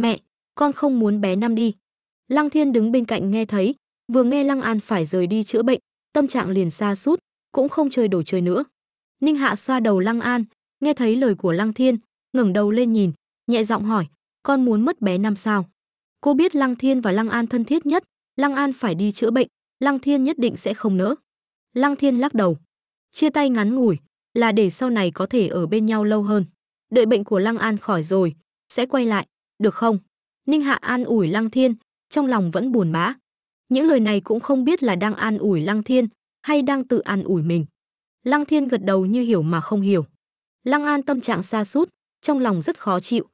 Mẹ, con không muốn bé Năm đi. Lăng Thiên đứng bên cạnh nghe thấy, vừa nghe Lăng An phải rời đi chữa bệnh, tâm trạng liền sa sút, cũng không chơi đồ chơi nữa. Ninh Hạ xoa đầu Lăng An, nghe thấy lời của Lăng Thiên, ngẩng đầu lên nhìn, nhẹ giọng hỏi, con muốn mất bé Năm sao? Cô biết Lăng Thiên và Lăng An thân thiết nhất, Lăng An phải đi chữa bệnh, Lăng Thiên nhất định sẽ không nỡ. Lăng Thiên lắc đầu, chia tay ngắn ngủi là để sau này có thể ở bên nhau lâu hơn. Đợi bệnh của Lăng An khỏi rồi, sẽ quay lại, được không? Ninh Hạ an ủi Lăng Thiên, trong lòng vẫn buồn bã. Những lời này cũng không biết là đang an ủi Lăng Thiên hay đang tự an ủi mình. Lăng Thiên gật đầu như hiểu mà không hiểu. Lăng An tâm trạng sa sút, trong lòng rất khó chịu.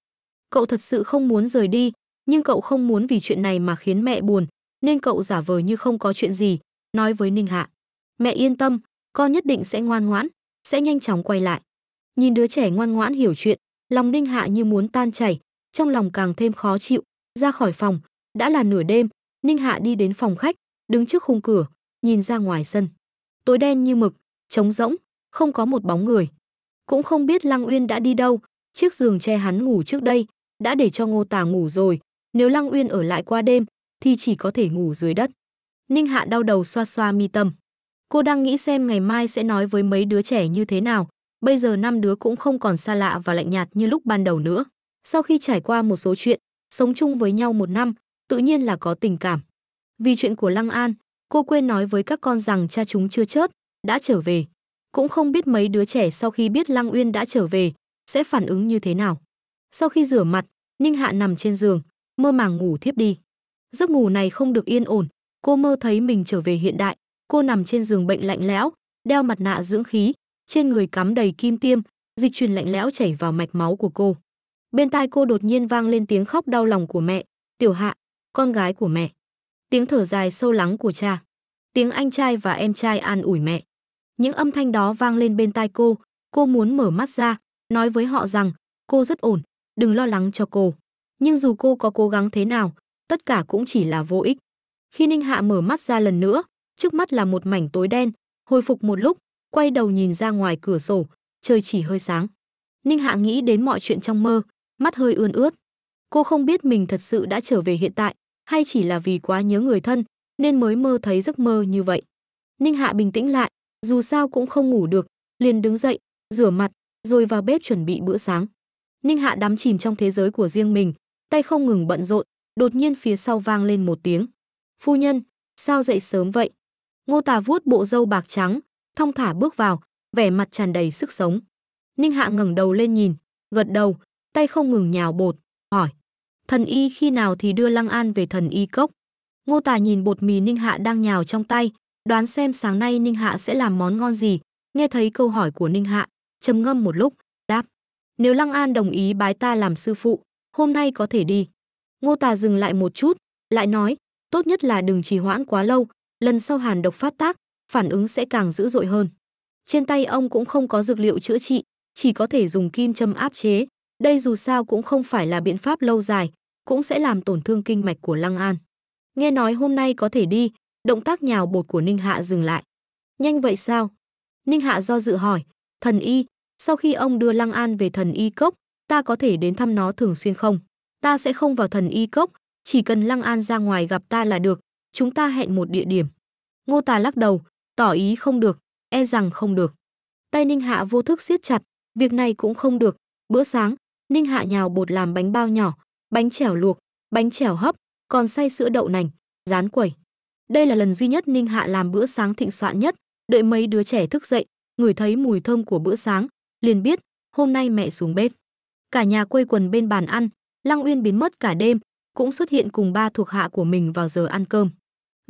Cậu thật sự không muốn rời đi, nhưng cậu không muốn vì chuyện này mà khiến mẹ buồn, nên cậu giả vờ như không có chuyện gì, nói với Ninh Hạ. Mẹ yên tâm, con nhất định sẽ ngoan ngoãn, sẽ nhanh chóng quay lại. Nhìn đứa trẻ ngoan ngoãn hiểu chuyện, lòng Ninh Hạ như muốn tan chảy, trong lòng càng thêm khó chịu. Ra khỏi phòng, đã là nửa đêm, Ninh Hạ đi đến phòng khách, đứng trước khung cửa, nhìn ra ngoài sân. Tối đen như mực, trống rỗng, không có một bóng người. Cũng không biết Lăng Uyên đã đi đâu, chiếc giường che hắn ngủ trước đây đã để cho Ngô Tà ngủ rồi, nếu Lăng Uyên ở lại qua đêm thì chỉ có thể ngủ dưới đất. Ninh Hạ đau đầu xoa xoa mi tâm. Cô đang nghĩ xem ngày mai sẽ nói với mấy đứa trẻ như thế nào, bây giờ 5 đứa cũng không còn xa lạ và lạnh nhạt như lúc ban đầu nữa. Sau khi trải qua một số chuyện, sống chung với nhau 1 năm, tự nhiên là có tình cảm. Vì chuyện của Lăng An, cô quên nói với các con rằng cha chúng chưa chết, đã trở về. Cũng không biết mấy đứa trẻ sau khi biết Lăng Uyên đã trở về sẽ phản ứng như thế nào. Sau khi rửa mặt, Ninh Hạ nằm trên giường, mơ màng ngủ thiếp đi. Giấc ngủ này không được yên ổn, cô mơ thấy mình trở về hiện đại. Cô nằm trên giường bệnh lạnh lẽo, đeo mặt nạ dưỡng khí, trên người cắm đầy kim tiêm, dịch truyền lạnh lẽo chảy vào mạch máu của cô. Bên tai cô đột nhiên vang lên tiếng khóc đau lòng của mẹ, Tiểu Hạ, con gái của mẹ. Tiếng thở dài sâu lắng của cha, tiếng anh trai và em trai an ủi mẹ. Những âm thanh đó vang lên bên tai cô muốn mở mắt ra, nói với họ rằng cô rất ổn, đừng lo lắng cho cô. Nhưng dù cô có cố gắng thế nào, tất cả cũng chỉ là vô ích. Khi Ninh Hạ mở mắt ra lần nữa, trước mắt là một mảnh tối đen, hồi phục một lúc, quay đầu nhìn ra ngoài cửa sổ, trời chỉ hơi sáng. Ninh Hạ nghĩ đến mọi chuyện trong mơ, mắt hơi ươn ướt. Cô không biết mình thật sự đã trở về hiện tại, hay chỉ là vì quá nhớ người thân, nên mới mơ thấy giấc mơ như vậy. Ninh Hạ bình tĩnh lại, dù sao cũng không ngủ được, liền đứng dậy, rửa mặt, rồi vào bếp chuẩn bị bữa sáng. Ninh Hạ đắm chìm trong thế giới của riêng mình, tay không ngừng bận rộn, đột nhiên phía sau vang lên một tiếng. Phu nhân, sao dậy sớm vậy? Ngô Tà vuốt bộ râu bạc trắng, thong thả bước vào, vẻ mặt tràn đầy sức sống. Ninh Hạ ngẩng đầu lên nhìn, gật đầu, tay không ngừng nhào bột, hỏi. Thần y khi nào thì đưa Lăng An về thần y cốc? Ngô Tà nhìn bột mì Ninh Hạ đang nhào trong tay, đoán xem sáng nay Ninh Hạ sẽ làm món ngon gì. Nghe thấy câu hỏi của Ninh Hạ, trầm ngâm một lúc, đáp. Nếu Lăng An đồng ý bái ta làm sư phụ, hôm nay có thể đi. Ngô Tà dừng lại một chút, lại nói, tốt nhất là đừng trì hoãn quá lâu. Lần sau hàn độc phát tác, phản ứng sẽ càng dữ dội hơn. Trên tay ông cũng không có dược liệu chữa trị, chỉ có thể dùng kim châm áp chế. Đây dù sao cũng không phải là biện pháp lâu dài, cũng sẽ làm tổn thương kinh mạch của Lăng An. Nghe nói hôm nay có thể đi, động tác nhào bột của Ninh Hạ dừng lại. Nhanh vậy sao? Ninh Hạ do dự hỏi, thần y, sau khi ông đưa Lăng An về thần y cốc, ta có thể đến thăm nó thường xuyên không? Ta sẽ không vào thần y cốc, chỉ cần Lăng An ra ngoài gặp ta là được. Chúng ta hẹn một địa điểm. Ngô Tà lắc đầu, tỏ ý không được, e rằng không được. Tay Ninh Hạ vô thức siết chặt, việc này cũng không được. Bữa sáng, Ninh Hạ nhào bột làm bánh bao nhỏ, bánh chèo luộc, bánh chèo hấp, còn xay sữa đậu nành, rán quẩy. Đây là lần duy nhất Ninh Hạ làm bữa sáng thịnh soạn nhất, đợi mấy đứa trẻ thức dậy, ngửi thấy mùi thơm của bữa sáng, liền biết, hôm nay mẹ xuống bếp. Cả nhà quây quần bên bàn ăn, Lăng Uyên biến mất cả đêm, cũng xuất hiện cùng 3 thuộc hạ của mình vào giờ ăn cơm.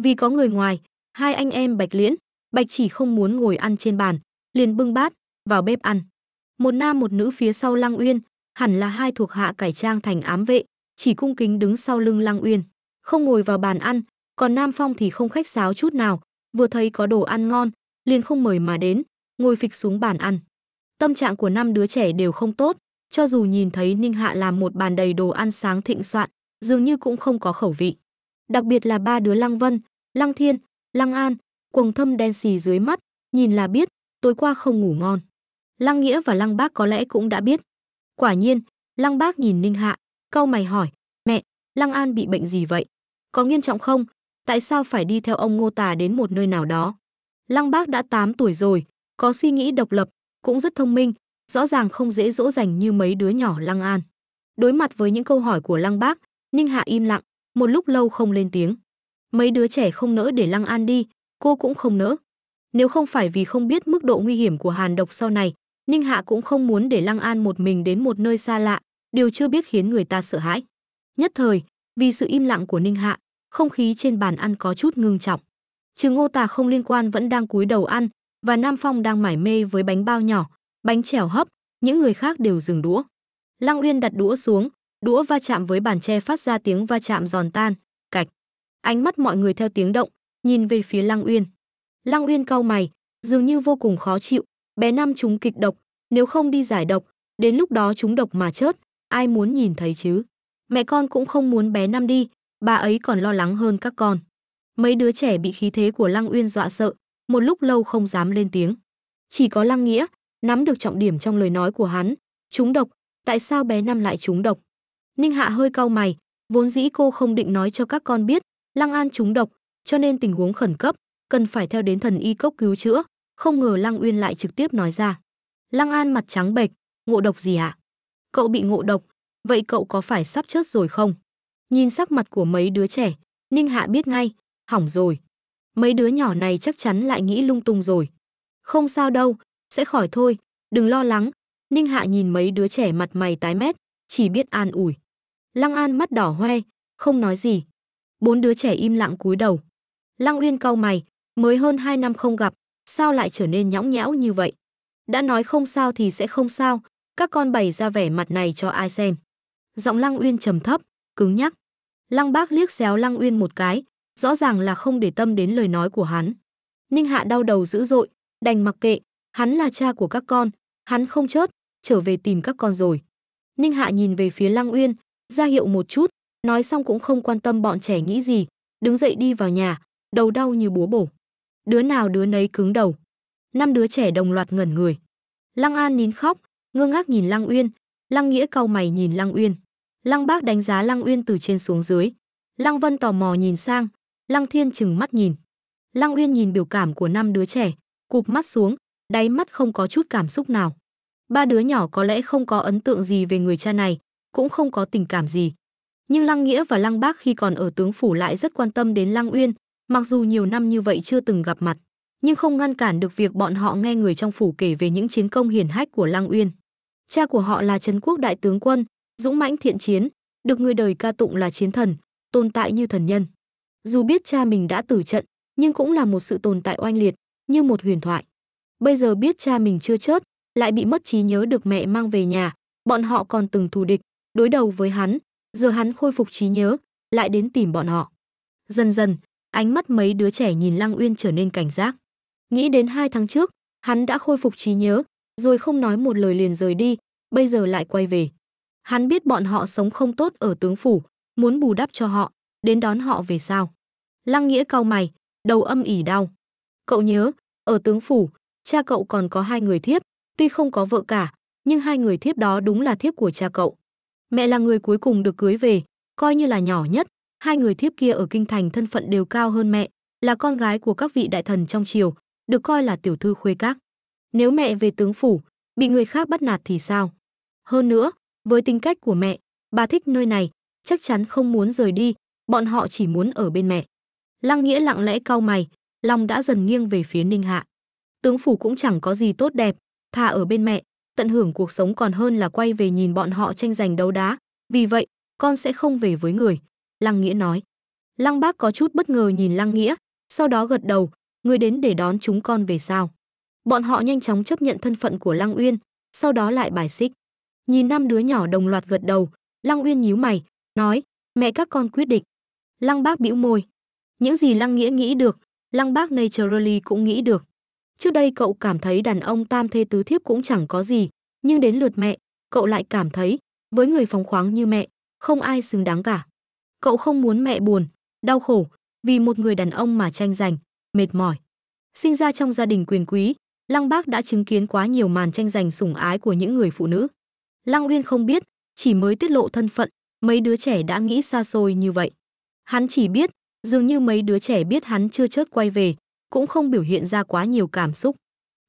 Vì có người ngoài, 2 anh em Bạch Liễn, Bạch Chỉ không muốn ngồi ăn trên bàn, liền bưng bát, vào bếp ăn. 1 nam 1 nữ phía sau Lăng Uyên, hẳn là 2 thuộc hạ cải trang thành ám vệ, chỉ cung kính đứng sau lưng Lăng Uyên, không ngồi vào bàn ăn, còn Nam Phong thì không khách sáo chút nào, vừa thấy có đồ ăn ngon, liền không mời mà đến, ngồi phịch xuống bàn ăn. Tâm trạng của 5 đứa trẻ đều không tốt, cho dù nhìn thấy Ninh Hạ làm một bàn đầy đồ ăn sáng thịnh soạn, dường như cũng không có khẩu vị. Đặc biệt là 3 đứa Lăng Vân, Lăng Thiên, Lăng An, quầng thâm đen xì dưới mắt, nhìn là biết, tối qua không ngủ ngon. Lăng Nghĩa và Lăng Bác có lẽ cũng đã biết. Quả nhiên, Lăng Bác nhìn Ninh Hạ, cau mày hỏi, Mẹ, Lăng An bị bệnh gì vậy? Có nghiêm trọng không? Tại sao phải đi theo ông Ngô Tà đến một nơi nào đó? Lăng Bác đã 8 tuổi rồi, có suy nghĩ độc lập, cũng rất thông minh, rõ ràng không dễ dỗ dành như mấy đứa nhỏ Lăng An. Đối mặt với những câu hỏi của Lăng Bác, Ninh Hạ im lặng, một lúc lâu không lên tiếng. Mấy đứa trẻ không nỡ để Lăng An đi, cô cũng không nỡ. Nếu không phải vì không biết mức độ nguy hiểm của hàn độc sau này, Ninh Hạ cũng không muốn để Lăng An một mình đến một nơi xa lạ, điều chưa biết khiến người ta sợ hãi. Nhất thời, vì sự im lặng của Ninh Hạ, không khí trên bàn ăn có chút ngưng trọng. Trừ Ngô Tà không liên quan vẫn đang cúi đầu ăn, và Nam Phong đang mải mê với bánh bao nhỏ, bánh chèo hấp, những người khác đều dừng đũa. Lăng Uyên đặt đũa xuống, đũa va chạm với bàn tre phát ra tiếng va chạm giòn tan, cạch. Ánh mắt mọi người theo tiếng động, nhìn về phía Lăng Uyên. Lăng Uyên cau mày, dường như vô cùng khó chịu, bé Nam chúng kịch độc, nếu không đi giải độc, đến lúc đó chúng độc mà chết, ai muốn nhìn thấy chứ. Mẹ con cũng không muốn bé Nam đi, bà ấy còn lo lắng hơn các con. Mấy đứa trẻ bị khí thế của Lăng Uyên dọa sợ, một lúc lâu không dám lên tiếng. Chỉ có Lăng Nghĩa nắm được trọng điểm trong lời nói của hắn, trúng độc, tại sao bé Nam lại trúng độc? Ninh Hạ hơi cau mày, vốn dĩ cô không định nói cho các con biết Lăng An trúng độc, cho nên tình huống khẩn cấp, cần phải theo đến thần y cấp cứu chữa, không ngờ Lăng Uyên lại trực tiếp nói ra. Lăng An mặt trắng bệch, ngộ độc gì ạ? Cậu bị ngộ độc, vậy cậu có phải sắp chết rồi không? Nhìn sắc mặt của mấy đứa trẻ, Ninh Hạ biết ngay, hỏng rồi. Mấy đứa nhỏ này chắc chắn lại nghĩ lung tung rồi. Không sao đâu, sẽ khỏi thôi, đừng lo lắng. Ninh Hạ nhìn mấy đứa trẻ mặt mày tái mét, chỉ biết an ủi. Lăng An mắt đỏ hoe, không nói gì. Bốn đứa trẻ im lặng cúi đầu. Lăng Uyên cau mày, mới hơn 2 năm không gặp, sao lại trở nên nhõng nhẽo như vậy? Đã nói không sao thì sẽ không sao, các con bày ra vẻ mặt này cho ai xem. Giọng Lăng Uyên trầm thấp, cứng nhắc. Lăng Bác liếc xéo Lăng Uyên một cái, rõ ràng là không để tâm đến lời nói của hắn. Ninh Hạ đau đầu dữ dội, đành mặc kệ, hắn là cha của các con, hắn không chết, trở về tìm các con rồi. Ninh Hạ nhìn về phía Lăng Uyên, ra hiệu một chút, nói xong cũng không quan tâm bọn trẻ nghĩ gì, đứng dậy đi vào nhà, đầu đau như búa bổ. Đứa nào đứa nấy cứng đầu. 5 đứa trẻ đồng loạt ngẩn người. Lăng An nín khóc, ngơ ngác nhìn Lăng Uyên, Lăng Nghĩa cau mày nhìn Lăng Uyên. Lăng Bác đánh giá Lăng Uyên từ trên xuống dưới. Lăng Vân tò mò nhìn sang, Lăng Thiên chừng mắt nhìn. Lăng Uyên nhìn biểu cảm của 5 đứa trẻ, cụp mắt xuống, đáy mắt không có chút cảm xúc nào. 3 đứa nhỏ có lẽ không có ấn tượng gì về người cha này, cũng không có tình cảm gì. Nhưng Lăng Nghĩa và Lăng Bác khi còn ở tướng phủ lại rất quan tâm đến Lăng Uyên, mặc dù nhiều năm như vậy chưa từng gặp mặt, nhưng không ngăn cản được việc bọn họ nghe người trong phủ kể về những chiến công hiển hách của Lăng Uyên. Cha của họ là Trấn Quốc đại tướng quân, dũng mãnh thiện chiến, được người đời ca tụng là chiến thần, tồn tại như thần nhân. Dù biết cha mình đã tử trận, nhưng cũng là một sự tồn tại oanh liệt, như một huyền thoại. Bây giờ biết cha mình chưa chết, lại bị mất trí nhớ được mẹ mang về nhà, bọn họ còn từng thù địch, đối đầu với hắn, giờ hắn khôi phục trí nhớ, lại đến tìm bọn họ. Dần dần, ánh mắt mấy đứa trẻ nhìn Lăng Uyên trở nên cảnh giác. Nghĩ đến 2 tháng trước, hắn đã khôi phục trí nhớ, rồi không nói một lời liền rời đi, bây giờ lại quay về. Hắn biết bọn họ sống không tốt ở tướng phủ, muốn bù đắp cho họ, đến đón họ về sao. Lăng Nghĩa cau mày, đầu âm ỉ đau. Cậu nhớ, ở tướng phủ, cha cậu còn có 2 người thiếp, tuy không có vợ cả, nhưng 2 người thiếp đó đúng là thiếp của cha cậu. Mẹ là người cuối cùng được cưới về, coi như là nhỏ nhất, 2 người thiếp kia ở kinh thành thân phận đều cao hơn mẹ, là con gái của các vị đại thần trong triều, được coi là tiểu thư khuê các. Nếu mẹ về tướng phủ, bị người khác bắt nạt thì sao? Hơn nữa, với tính cách của mẹ, bà thích nơi này, chắc chắn không muốn rời đi, bọn họ chỉ muốn ở bên mẹ. Lăng Nghĩa lặng lẽ cau mày, lòng đã dần nghiêng về phía Ninh Hạ. Tướng phủ cũng chẳng có gì tốt đẹp, thà ở bên mẹ, tận hưởng cuộc sống còn hơn là quay về nhìn bọn họ tranh giành đấu đá, vì vậy, con sẽ không về với người, Lăng Nghĩa nói. Lăng Bác có chút bất ngờ nhìn Lăng Nghĩa, sau đó gật đầu, người đến để đón chúng con về sao. Bọn họ nhanh chóng chấp nhận thân phận của Lăng Uyên, sau đó lại bài xích. Nhìn 5 đứa nhỏ đồng loạt gật đầu, Lăng Uyên nhíu mày, nói, mẹ các con quyết định. Lăng Bác bĩu môi. Những gì Lăng Nghĩa nghĩ được, Lăng Bác naturally cũng nghĩ được. Trước đây cậu cảm thấy đàn ông tam thê tứ thiếp cũng chẳng có gì, nhưng đến lượt mẹ, cậu lại cảm thấy, với người phóng khoáng như mẹ, không ai xứng đáng cả. Cậu không muốn mẹ buồn, đau khổ, vì một người đàn ông mà tranh giành, mệt mỏi. Sinh ra trong gia đình quyền quý, Lăng Bác đã chứng kiến quá nhiều màn tranh giành sủng ái của những người phụ nữ. Lăng Uyên không biết, chỉ mới tiết lộ thân phận, mấy đứa trẻ đã nghĩ xa xôi như vậy. Hắn chỉ biết, dường như mấy đứa trẻ biết hắn chưa chớp quay về, cũng không biểu hiện ra quá nhiều cảm xúc.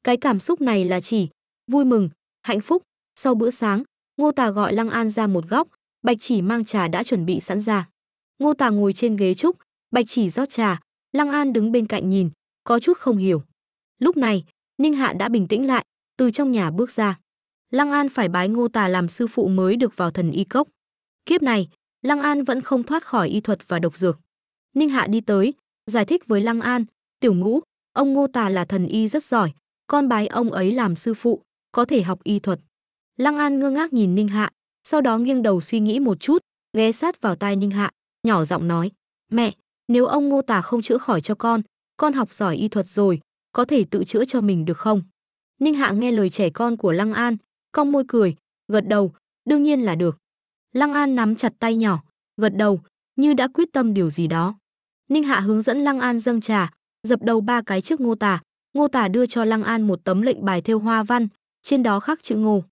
Cái cảm xúc này là chỉ vui mừng, hạnh phúc. Sau bữa sáng, Ngô Tà gọi Lăng An ra một góc, Bạch Chỉ mang trà đã chuẩn bị sẵn ra. Ngô Tà ngồi trên ghế trúc, Bạch Chỉ rót trà, Lăng An đứng bên cạnh nhìn, có chút không hiểu. Lúc này, Ninh Hạ đã bình tĩnh lại, từ trong nhà bước ra. Lăng An phải bái Ngô Tà làm sư phụ mới được vào Thần Y Cốc. Kiếp này, Lăng An vẫn không thoát khỏi y thuật và độc dược. Ninh Hạ đi tới, giải thích với Lăng An, "Tiểu Ngũ, ông Ngô Tà là thần y rất giỏi, con bái ông ấy làm sư phụ, có thể học y thuật." Lăng An ngơ ngác nhìn Ninh Hạ, sau đó nghiêng đầu suy nghĩ một chút, ghé sát vào tai Ninh Hạ, nhỏ giọng nói, "Mẹ, nếu ông Ngô Tà không chữa khỏi cho con học giỏi y thuật rồi, có thể tự chữa cho mình được không?" Ninh Hạ nghe lời trẻ con của Lăng An, cong môi cười, gật đầu, "Đương nhiên là được." Lăng An nắm chặt tay nhỏ, gật đầu, như đã quyết tâm điều gì đó. Ninh Hạ hướng dẫn Lăng An dâng trà, dập đầu 3 cái trước Ngô Tà. Ngô Tà đưa cho Lăng An một tấm lệnh bài thêu hoa văn, trên đó khắc chữ Ngô.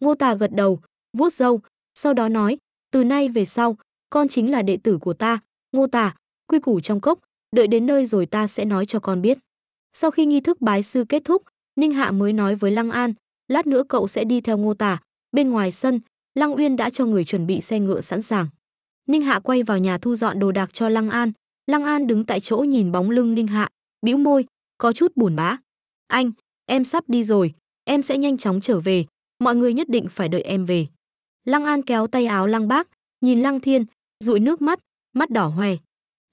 Ngô Tà gật đầu, vuốt râu, sau đó nói, "Từ nay về sau, con chính là đệ tử của ta, Ngô Tà, quy củ trong cốc, đợi đến nơi rồi ta sẽ nói cho con biết." Sau khi nghi thức bái sư kết thúc, Ninh Hạ mới nói với Lăng An, "Lát nữa cậu sẽ đi theo Ngô Tà." Bên ngoài sân, Lăng Uyên đã cho người chuẩn bị xe ngựa sẵn sàng. Ninh Hạ quay vào nhà thu dọn đồ đạc cho Lăng An. Lăng An đứng tại chỗ nhìn bóng lưng Ninh Hạ, bĩu môi, có chút buồn bã. "Anh, em sắp đi rồi, em sẽ nhanh chóng trở về, mọi người nhất định phải đợi em về." Lăng An kéo tay áo Lăng Bác, nhìn Lăng Thiên, dụi nước mắt, mắt đỏ hoe.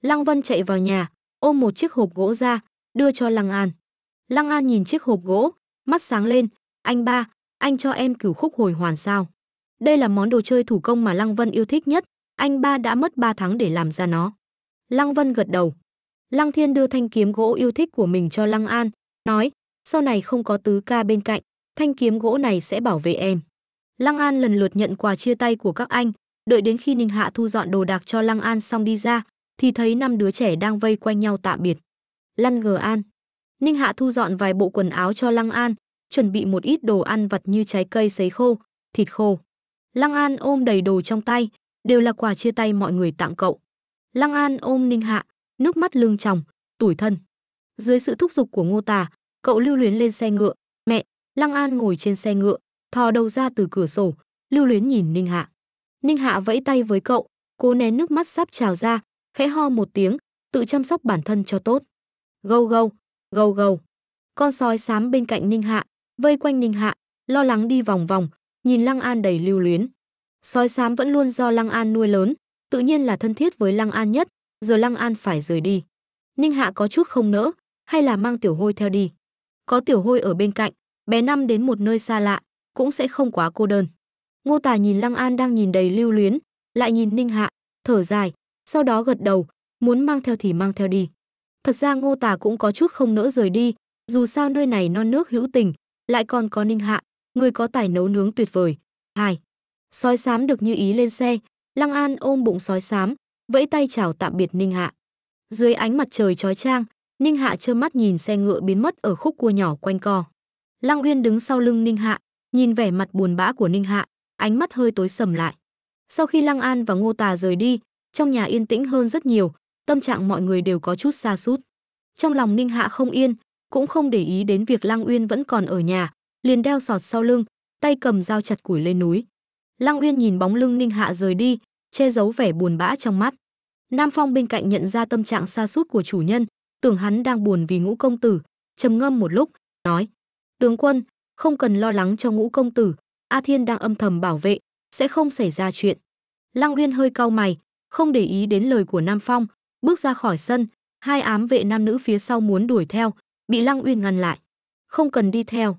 Lăng Vân chạy vào nhà, ôm một chiếc hộp gỗ ra, đưa cho Lăng An. Lăng An nhìn chiếc hộp gỗ, mắt sáng lên, "Anh ba, anh cho em cửu khúc hồi hoàn sao?" Đây là món đồ chơi thủ công mà Lăng Vân yêu thích nhất, anh ba đã mất 3 tháng để làm ra nó. Lăng Vân gật đầu. Lăng Thiên đưa thanh kiếm gỗ yêu thích của mình cho Lăng An, nói, "Sau này không có tứ ca bên cạnh, thanh kiếm gỗ này sẽ bảo vệ em." Lăng An lần lượt nhận quà chia tay của các anh, đợi đến khi Ninh Hạ thu dọn đồ đạc cho Lăng An xong đi ra, thì thấy 5 đứa trẻ đang vây quanh nhau tạm biệt. "Lăng Ngờ An." Ninh Hạ thu dọn vài bộ quần áo cho Lăng An, chuẩn bị một ít đồ ăn vặt như trái cây sấy khô, thịt khô. Lăng An ôm đầy đồ trong tay, đều là quà chia tay mọi người tặng cậu. Lăng An ôm Ninh Hạ, nước mắt lưng tròng, tủi thân. Dưới sự thúc giục của Ngô Tà, cậu lưu luyến lên xe ngựa. "Mẹ." Lăng An ngồi trên xe ngựa, thò đầu ra từ cửa sổ, lưu luyến nhìn Ninh Hạ. Ninh Hạ vẫy tay với cậu, cố nén nước mắt sắp trào ra, khẽ ho một tiếng, tự chăm sóc bản thân cho tốt. Gâu gâu, gâu gâu. Con sói xám bên cạnh Ninh Hạ, vây quanh Ninh Hạ, lo lắng đi vòng vòng, nhìn Lăng An đầy lưu luyến. Sói xám vẫn luôn do Lăng An nuôi lớn, tự nhiên là thân thiết với Lăng An nhất, giờ Lăng An phải rời đi. Ninh Hạ có chút không nỡ, hay là mang Tiểu Hôi theo đi. Có Tiểu Hôi ở bên cạnh, bé Năm đến một nơi xa lạ, cũng sẽ không quá cô đơn. Ngô Tà nhìn Lăng An đang nhìn đầy lưu luyến, lại nhìn Ninh Hạ, thở dài, sau đó gật đầu, muốn mang theo thì mang theo đi. Thật ra Ngô Tà cũng có chút không nỡ rời đi, dù sao nơi này non nước hữu tình, lại còn có Ninh Hạ, người có tài nấu nướng tuyệt vời. Hai. Sói xám được như ý lên xe, Lăng An ôm bụng sói xám, vẫy tay chào tạm biệt Ninh Hạ. Dưới ánh mặt trời chói chang, Ninh Hạ trơ mắt nhìn xe ngựa biến mất ở khúc cua nhỏ quanh co. Lăng Uyên đứng sau lưng Ninh Hạ, nhìn vẻ mặt buồn bã của Ninh Hạ, ánh mắt hơi tối sầm lại. Sau khi Lăng An và Ngô Tà rời đi, trong nhà yên tĩnh hơn rất nhiều, tâm trạng mọi người đều có chút sa sút. Trong lòng Ninh Hạ không yên, cũng không để ý đến việc Lăng Uyên vẫn còn ở nhà, liền đeo sọt sau lưng, tay cầm dao chặt củi lên núi. Lăng Uyên nhìn bóng lưng Ninh Hạ rời đi, che giấu vẻ buồn bã trong mắt. Nam Phong bên cạnh nhận ra tâm trạng sa sút của chủ nhân, tưởng hắn đang buồn vì Ngũ công tử, trầm ngâm một lúc, nói: "Tướng quân, không cần lo lắng cho Ngũ công tử, A Thiên đang âm thầm bảo vệ, sẽ không xảy ra chuyện." Lăng Uyên hơi cau mày, không để ý đến lời của Nam Phong, bước ra khỏi sân, hai ám vệ nam nữ phía sau muốn đuổi theo, bị Lăng Uyên ngăn lại. "Không cần đi theo."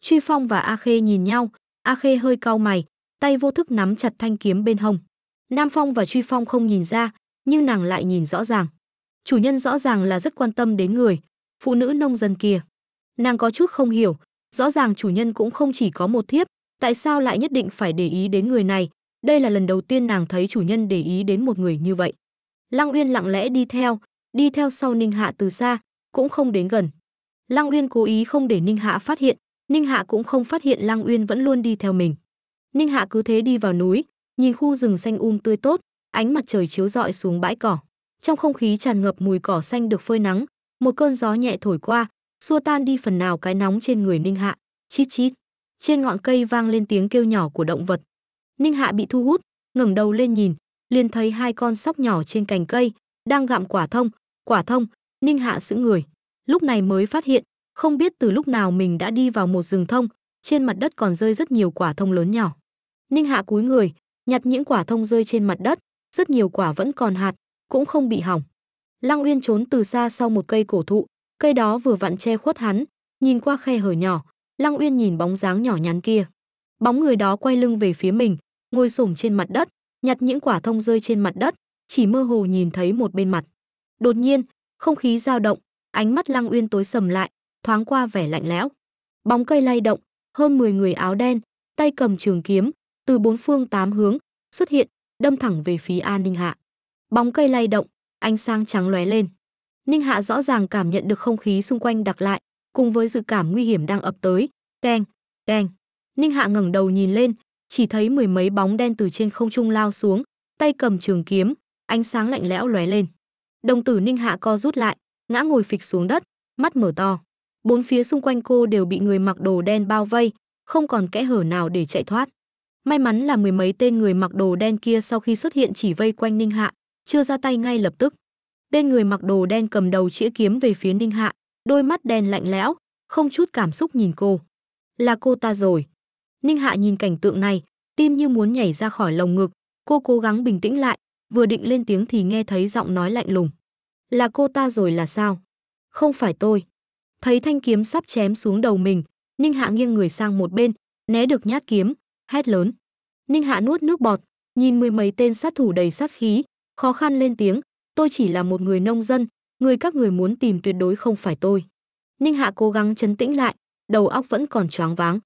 Truy Phong và A Khê nhìn nhau, A Khê hơi cau mày, tay vô thức nắm chặt thanh kiếm bên hông. Nam Phong và Truy Phong không nhìn ra, nhưng nàng lại nhìn rõ ràng. Chủ nhân rõ ràng là rất quan tâm đến người phụ nữ nông dân kia. Nàng có chút không hiểu, rõ ràng chủ nhân cũng không chỉ có một thiếp, tại sao lại nhất định phải để ý đến người này? Đây là lần đầu tiên nàng thấy chủ nhân để ý đến một người như vậy. Lăng Uyên lặng lẽ đi theo sau Ninh Hạ từ xa, cũng không đến gần. Lăng Uyên cố ý không để Ninh Hạ phát hiện, Ninh Hạ cũng không phát hiện Lăng Uyên vẫn luôn đi theo mình. Ninh Hạ cứ thế đi vào núi, Nhìn khu rừng xanh tươi tốt, ánh mặt trời chiếu rọi xuống bãi cỏ. Trong không khí tràn ngập mùi cỏ xanh được phơi nắng, một cơn gió nhẹ thổi qua, xua tan đi phần nào cái nóng trên người Ninh Hạ. Chít chít. Trên ngọn cây vang lên tiếng kêu nhỏ của động vật. Ninh Hạ bị thu hút, ngẩng đầu lên nhìn, liền thấy hai con sóc nhỏ trên cành cây đang gặm quả thông. Quả thông. Ninh Hạ sững người, lúc này mới phát hiện, không biết từ lúc nào mình đã đi vào một rừng thông, trên mặt đất còn rơi rất nhiều quả thông lớn nhỏ. Ninh Hạ cúi người, nhặt những quả thông rơi trên mặt đất, rất nhiều quả vẫn còn hạt, cũng không bị hỏng. Lăng Uyên trốn từ xa sau một cây cổ thụ, cây đó vừa vặn che khuất hắn, nhìn qua khe hở nhỏ, Lăng Uyên nhìn bóng dáng nhỏ nhắn kia. Bóng người đó quay lưng về phía mình, ngồi xổm trên mặt đất, nhặt những quả thông rơi trên mặt đất, chỉ mơ hồ nhìn thấy một bên mặt. Đột nhiên, không khí dao động, ánh mắt Lăng Uyên tối sầm lại, thoáng qua vẻ lạnh lẽo. Bóng cây lay động, hơn 10 người áo đen, tay cầm trường kiếm, từ bốn phương tám hướng xuất hiện, đâm thẳng về phía An Ninh Hạ. Bóng cây lay động, ánh sáng trắng lóe lên. Ninh Hạ rõ ràng cảm nhận được không khí xung quanh đặc lại, cùng với dự cảm nguy hiểm đang ập tới. Keng, keng. Ninh Hạ ngẩng đầu nhìn lên, chỉ thấy mười mấy bóng đen từ trên không trung lao xuống, tay cầm trường kiếm, ánh sáng lạnh lẽo lóe lên. Đồng tử Ninh Hạ co rút lại, ngã ngồi phịch xuống đất, mắt mở to. Bốn phía xung quanh cô đều bị người mặc đồ đen bao vây, không còn kẽ hở nào để chạy thoát. May mắn là mười mấy tên người mặc đồ đen kia sau khi xuất hiện chỉ vây quanh Ninh Hạ, chưa ra tay ngay lập tức. Tên người mặc đồ đen cầm đầu chĩa kiếm về phía Ninh Hạ, đôi mắt đen lạnh lẽo, không chút cảm xúc nhìn cô. Là cô ta rồi. Ninh Hạ nhìn cảnh tượng này, tim như muốn nhảy ra khỏi lồng ngực, cô cố gắng bình tĩnh lại, vừa định lên tiếng thì nghe thấy giọng nói lạnh lùng. Là cô ta rồi là sao? Không phải tôi. Thấy thanh kiếm sắp chém xuống đầu mình, Ninh Hạ nghiêng người sang một bên, né được nhát kiếm, hét lớn. Ninh Hạ nuốt nước bọt, nhìn mười mấy tên sát thủ đầy sát khí, khó khăn lên tiếng, tôi chỉ là một người nông dân, người các người muốn tìm tuyệt đối không phải tôi. Ninh Hạ cố gắng trấn tĩnh lại, đầu óc vẫn còn choáng váng.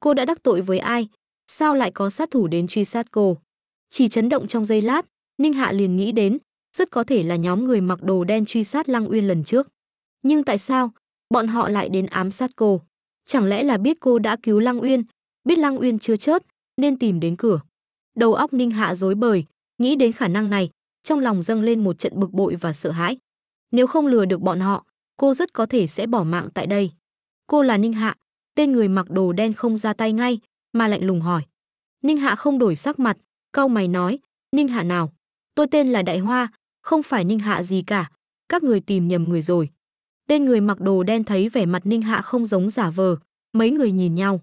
Cô đã đắc tội với ai? Sao lại có sát thủ đến truy sát cô? Chỉ chấn động trong giây lát, Ninh Hạ liền nghĩ đến, rất có thể là nhóm người mặc đồ đen truy sát Lăng Uyên lần trước. Nhưng tại sao bọn họ lại đến ám sát cô? Chẳng lẽ là biết cô đã cứu Lăng Uyên, biết Lăng Uyên chưa chết nên tìm đến cửa? Đầu óc Ninh Hạ rối bời, nghĩ đến khả năng này, trong lòng dâng lên một trận bực bội và sợ hãi. Nếu không lừa được bọn họ, cô rất có thể sẽ bỏ mạng tại đây. Cô là Ninh Hạ. Tên người mặc đồ đen không ra tay ngay, mà lạnh lùng hỏi. Ninh Hạ không đổi sắc mặt, cau mày nói, Ninh Hạ nào? Tôi tên là Đại Hoa, không phải Ninh Hạ gì cả, các người tìm nhầm người rồi. Tên người mặc đồ đen thấy vẻ mặt Ninh Hạ không giống giả vờ, mấy người nhìn nhau.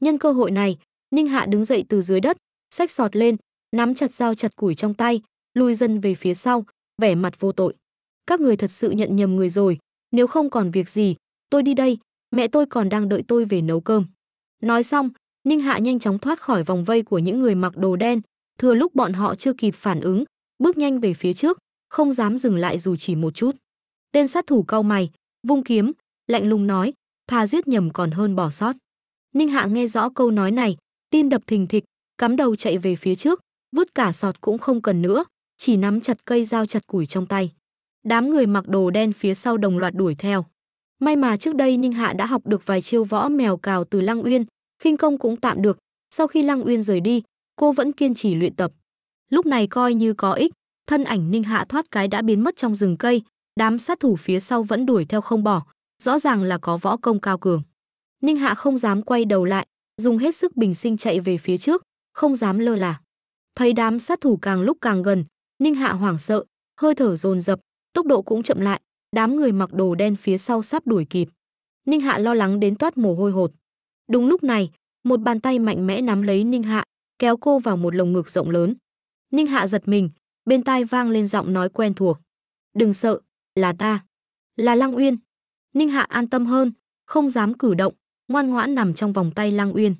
Nhân cơ hội này, Ninh Hạ đứng dậy từ dưới đất, xách sọt lên, nắm chặt dao chặt củi trong tay, lùi dần về phía sau, vẻ mặt vô tội. Các người thật sự nhận nhầm người rồi, nếu không còn việc gì, tôi đi đây, mẹ tôi còn đang đợi tôi về nấu cơm. Nói xong, Ninh Hạ nhanh chóng thoát khỏi vòng vây của những người mặc đồ đen, thừa lúc bọn họ chưa kịp phản ứng, bước nhanh về phía trước, không dám dừng lại dù chỉ một chút. Tên sát thủ cau mày, vung kiếm, lạnh lùng nói, thà giết nhầm còn hơn bỏ sót. Ninh Hạ nghe rõ câu nói này, tim đập thình thịch, cắm đầu chạy về phía trước, vứt cả sọt cũng không cần nữa, chỉ nắm chặt cây dao chặt củi trong tay. Đám người mặc đồ đen phía sau đồng loạt đuổi theo. May mà trước đây Ninh Hạ đã học được vài chiêu võ mèo cào từ Lăng Uyên, khinh công cũng tạm được, sau khi Lăng Uyên rời đi, cô vẫn kiên trì luyện tập. Lúc này coi như có ích, thân ảnh Ninh Hạ thoát cái đã biến mất trong rừng cây, đám sát thủ phía sau vẫn đuổi theo không bỏ, rõ ràng là có võ công cao cường. Ninh Hạ không dám quay đầu lại, dùng hết sức bình sinh chạy về phía trước, không dám lơ là. Thấy đám sát thủ càng lúc càng gần, Ninh Hạ hoảng sợ, hơi thở dồn dập, tốc độ cũng chậm lại, đám người mặc đồ đen phía sau sắp đuổi kịp. Ninh Hạ lo lắng đến toát mồ hôi hột. Đúng lúc này, một bàn tay mạnh mẽ nắm lấy Ninh Hạ, kéo cô vào một lồng ngực rộng lớn. Ninh Hạ giật mình, bên tai vang lên giọng nói quen thuộc. Đừng sợ, là ta. Là Lăng Uyên. Ninh Hạ an tâm hơn, không dám cử động, ngoan ngoãn nằm trong vòng tay Lăng Uyên.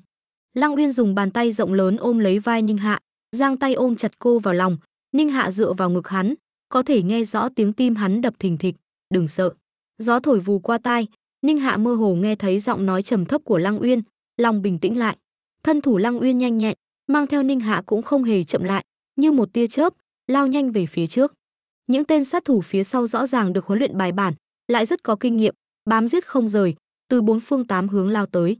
Lăng Uyên dùng bàn tay rộng lớn ôm lấy vai Ninh Hạ, giang tay ôm chặt cô vào lòng. Ninh Hạ dựa vào ngực hắn, có thể nghe rõ tiếng tim hắn đập thình thịch. Đừng sợ. Gió thổi vù qua tai, Ninh Hạ mơ hồ nghe thấy giọng nói trầm thấp của Lăng Uyên, lòng bình tĩnh lại. Thân thủ Lăng Uyên nhanh nhẹn, mang theo Ninh Hạ cũng không hề chậm lại, như một tia chớp, lao nhanh về phía trước. Những tên sát thủ phía sau rõ ràng được huấn luyện bài bản, lại rất có kinh nghiệm, bám giết không rời, từ bốn phương tám hướng lao tới.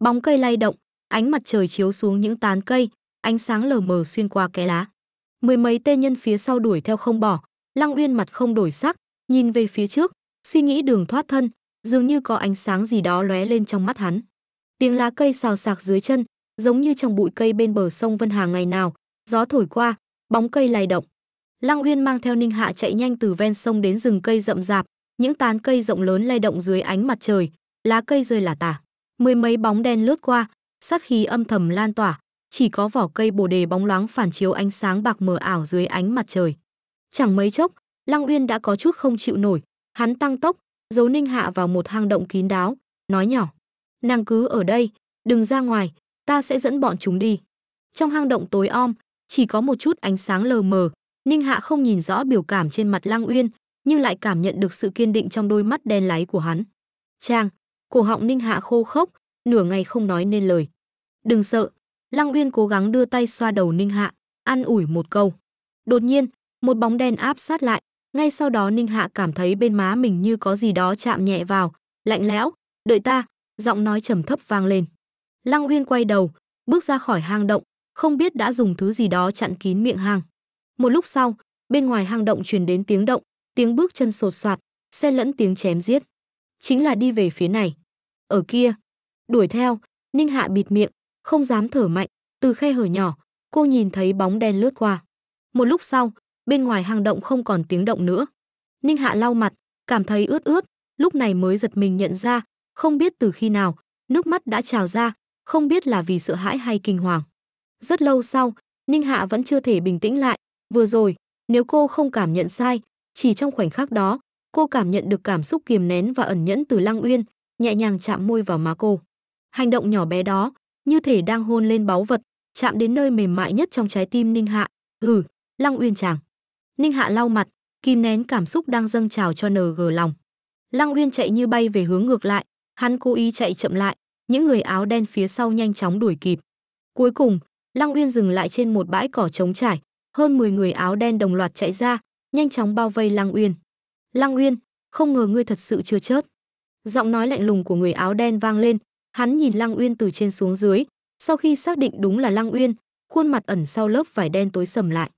Bóng cây lay động, ánh mặt trời chiếu xuống những tán cây, ánh sáng lờ mờ xuyên qua kẽ lá. Mười mấy tên nhân phía sau đuổi theo không bỏ. Lăng Uyên mặt không đổi sắc, nhìn về phía trước, suy nghĩ đường thoát thân, dường như có ánh sáng gì đó lóe lên trong mắt hắn. Tiếng lá cây xào xạc dưới chân, giống như trong bụi cây bên bờ sông Vân Hà ngày nào, gió thổi qua, bóng cây lay động. Lăng Uyên mang theo Ninh Hạ chạy nhanh từ ven sông đến rừng cây rậm rạp, những tán cây rộng lớn lay động dưới ánh mặt trời, lá cây rơi lả tả. Mười mấy bóng đen lướt qua, sát khí âm thầm lan tỏa, chỉ có vỏ cây bồ đề bóng loáng phản chiếu ánh sáng bạc mờ ảo dưới ánh mặt trời. Chẳng mấy chốc, Lăng Uyên đã có chút không chịu nổi, hắn tăng tốc, giấu Ninh Hạ vào một hang động kín đáo, nói nhỏ: "Nàng cứ ở đây, đừng ra ngoài, ta sẽ dẫn bọn chúng đi." Trong hang động tối om, chỉ có một chút ánh sáng lờ mờ, Ninh Hạ không nhìn rõ biểu cảm trên mặt Lăng Uyên, nhưng lại cảm nhận được sự kiên định trong đôi mắt đen láy của hắn. "Chàng." Cổ họng Ninh Hạ khô khốc, nửa ngày không nói nên lời. "Đừng sợ." Lăng Uyên cố gắng đưa tay xoa đầu Ninh Hạ, an ủi một câu. Đột nhiên, một bóng đen áp sát lại, ngay sau đó Ninh Hạ cảm thấy bên má mình như có gì đó chạm nhẹ vào, lạnh lẽo. "Đợi ta." Giọng nói trầm thấp vang lên. Lăng Uyên quay đầu, bước ra khỏi hang động, không biết đã dùng thứ gì đó chặn kín miệng hang. Một lúc sau, bên ngoài hang động truyền đến tiếng động, tiếng bước chân sột soạt, xen lẫn tiếng chém giết. "Chính là đi về phía này." "Ở kia." "Đuổi theo." Ninh Hạ bịt miệng, không dám thở mạnh, từ khe hở nhỏ, cô nhìn thấy bóng đen lướt qua. Một lúc sau, bên ngoài hang động không còn tiếng động nữa. Ninh Hạ lau mặt, cảm thấy ướt ướt, lúc này mới giật mình nhận ra, không biết từ khi nào, nước mắt đã trào ra, không biết là vì sợ hãi hay kinh hoàng. Rất lâu sau, Ninh Hạ vẫn chưa thể bình tĩnh lại, vừa rồi, nếu cô không cảm nhận sai, chỉ trong khoảnh khắc đó, cô cảm nhận được cảm xúc kiềm nén và ẩn nhẫn từ Lăng Uyên, nhẹ nhàng chạm môi vào má cô. Hành động nhỏ bé đó, như thể đang hôn lên báu vật, chạm đến nơi mềm mại nhất trong trái tim Ninh Hạ. "Ừ, Lăng Uyên chàng." Ninh Hạ lau mặt, kìm nén cảm xúc đang dâng trào cho ng lòng. Lăng Uyên chạy như bay về hướng ngược lại, hắn cố ý chạy chậm lại, những người áo đen phía sau nhanh chóng đuổi kịp. Cuối cùng, Lăng Uyên dừng lại trên một bãi cỏ trống trải, hơn 10 người áo đen đồng loạt chạy ra, nhanh chóng bao vây Lăng Uyên. "Lăng Uyên, không ngờ ngươi thật sự chưa chết." Giọng nói lạnh lùng của người áo đen vang lên, hắn nhìn Lăng Uyên từ trên xuống dưới, sau khi xác định đúng là Lăng Uyên, khuôn mặt ẩn sau lớp vải đen tối sầm lại.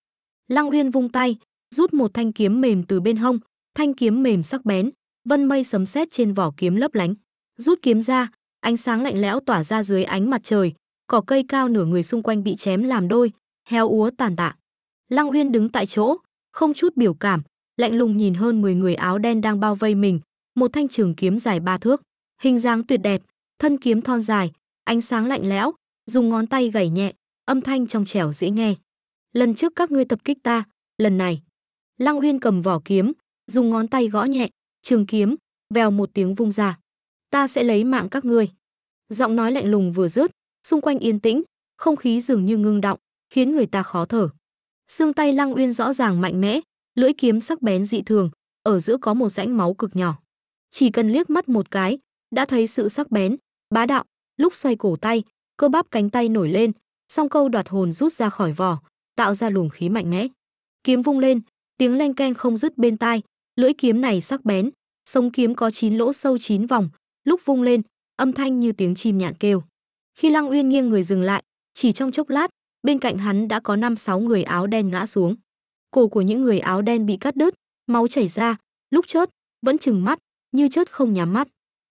Lăng Uyên vung tay, rút một thanh kiếm mềm từ bên hông, thanh kiếm mềm sắc bén, vân mây sấm sét trên vỏ kiếm lấp lánh. Rút kiếm ra, ánh sáng lạnh lẽo tỏa ra dưới ánh mặt trời, cỏ cây cao nửa người xung quanh bị chém làm đôi, héo úa tàn tạ. Lăng Uyên đứng tại chỗ, không chút biểu cảm, lạnh lùng nhìn hơn 10 người áo đen đang bao vây mình, một thanh trường kiếm dài 3 thước, hình dáng tuyệt đẹp, thân kiếm thon dài, ánh sáng lạnh lẽo, dùng ngón tay gảy nhẹ, âm thanh trong trẻo dễ nghe. "Lần trước các ngươi tập kích ta, lần này." Lăng Uyên cầm vỏ kiếm, dùng ngón tay gõ nhẹ, trường kiếm vèo một tiếng vung ra. "Ta sẽ lấy mạng các ngươi." Giọng nói lạnh lùng vừa dứt, xung quanh yên tĩnh, không khí dường như ngưng động, khiến người ta khó thở. Xương tay Lăng Uyên rõ ràng mạnh mẽ, lưỡi kiếm sắc bén dị thường, ở giữa có một rãnh máu cực nhỏ. Chỉ cần liếc mắt một cái, đã thấy sự sắc bén, bá đạo. Lúc xoay cổ tay, cơ bắp cánh tay nổi lên, song câu đoạt hồn rút ra khỏi vỏ, tạo ra luồng khí mạnh mẽ. Kiếm vung lên, tiếng leng keng không dứt bên tai, lưỡi kiếm này sắc bén, sống kiếm có 9 lỗ sâu 9 vòng, lúc vung lên, âm thanh như tiếng chim nhạn kêu. Khi Lăng Uyên nghiêng người dừng lại, chỉ trong chốc lát, bên cạnh hắn đã có 5-6 người áo đen ngã xuống. Cổ của những người áo đen bị cắt đứt, máu chảy ra, lúc chớp vẫn trừng mắt, như chớp không nhắm mắt.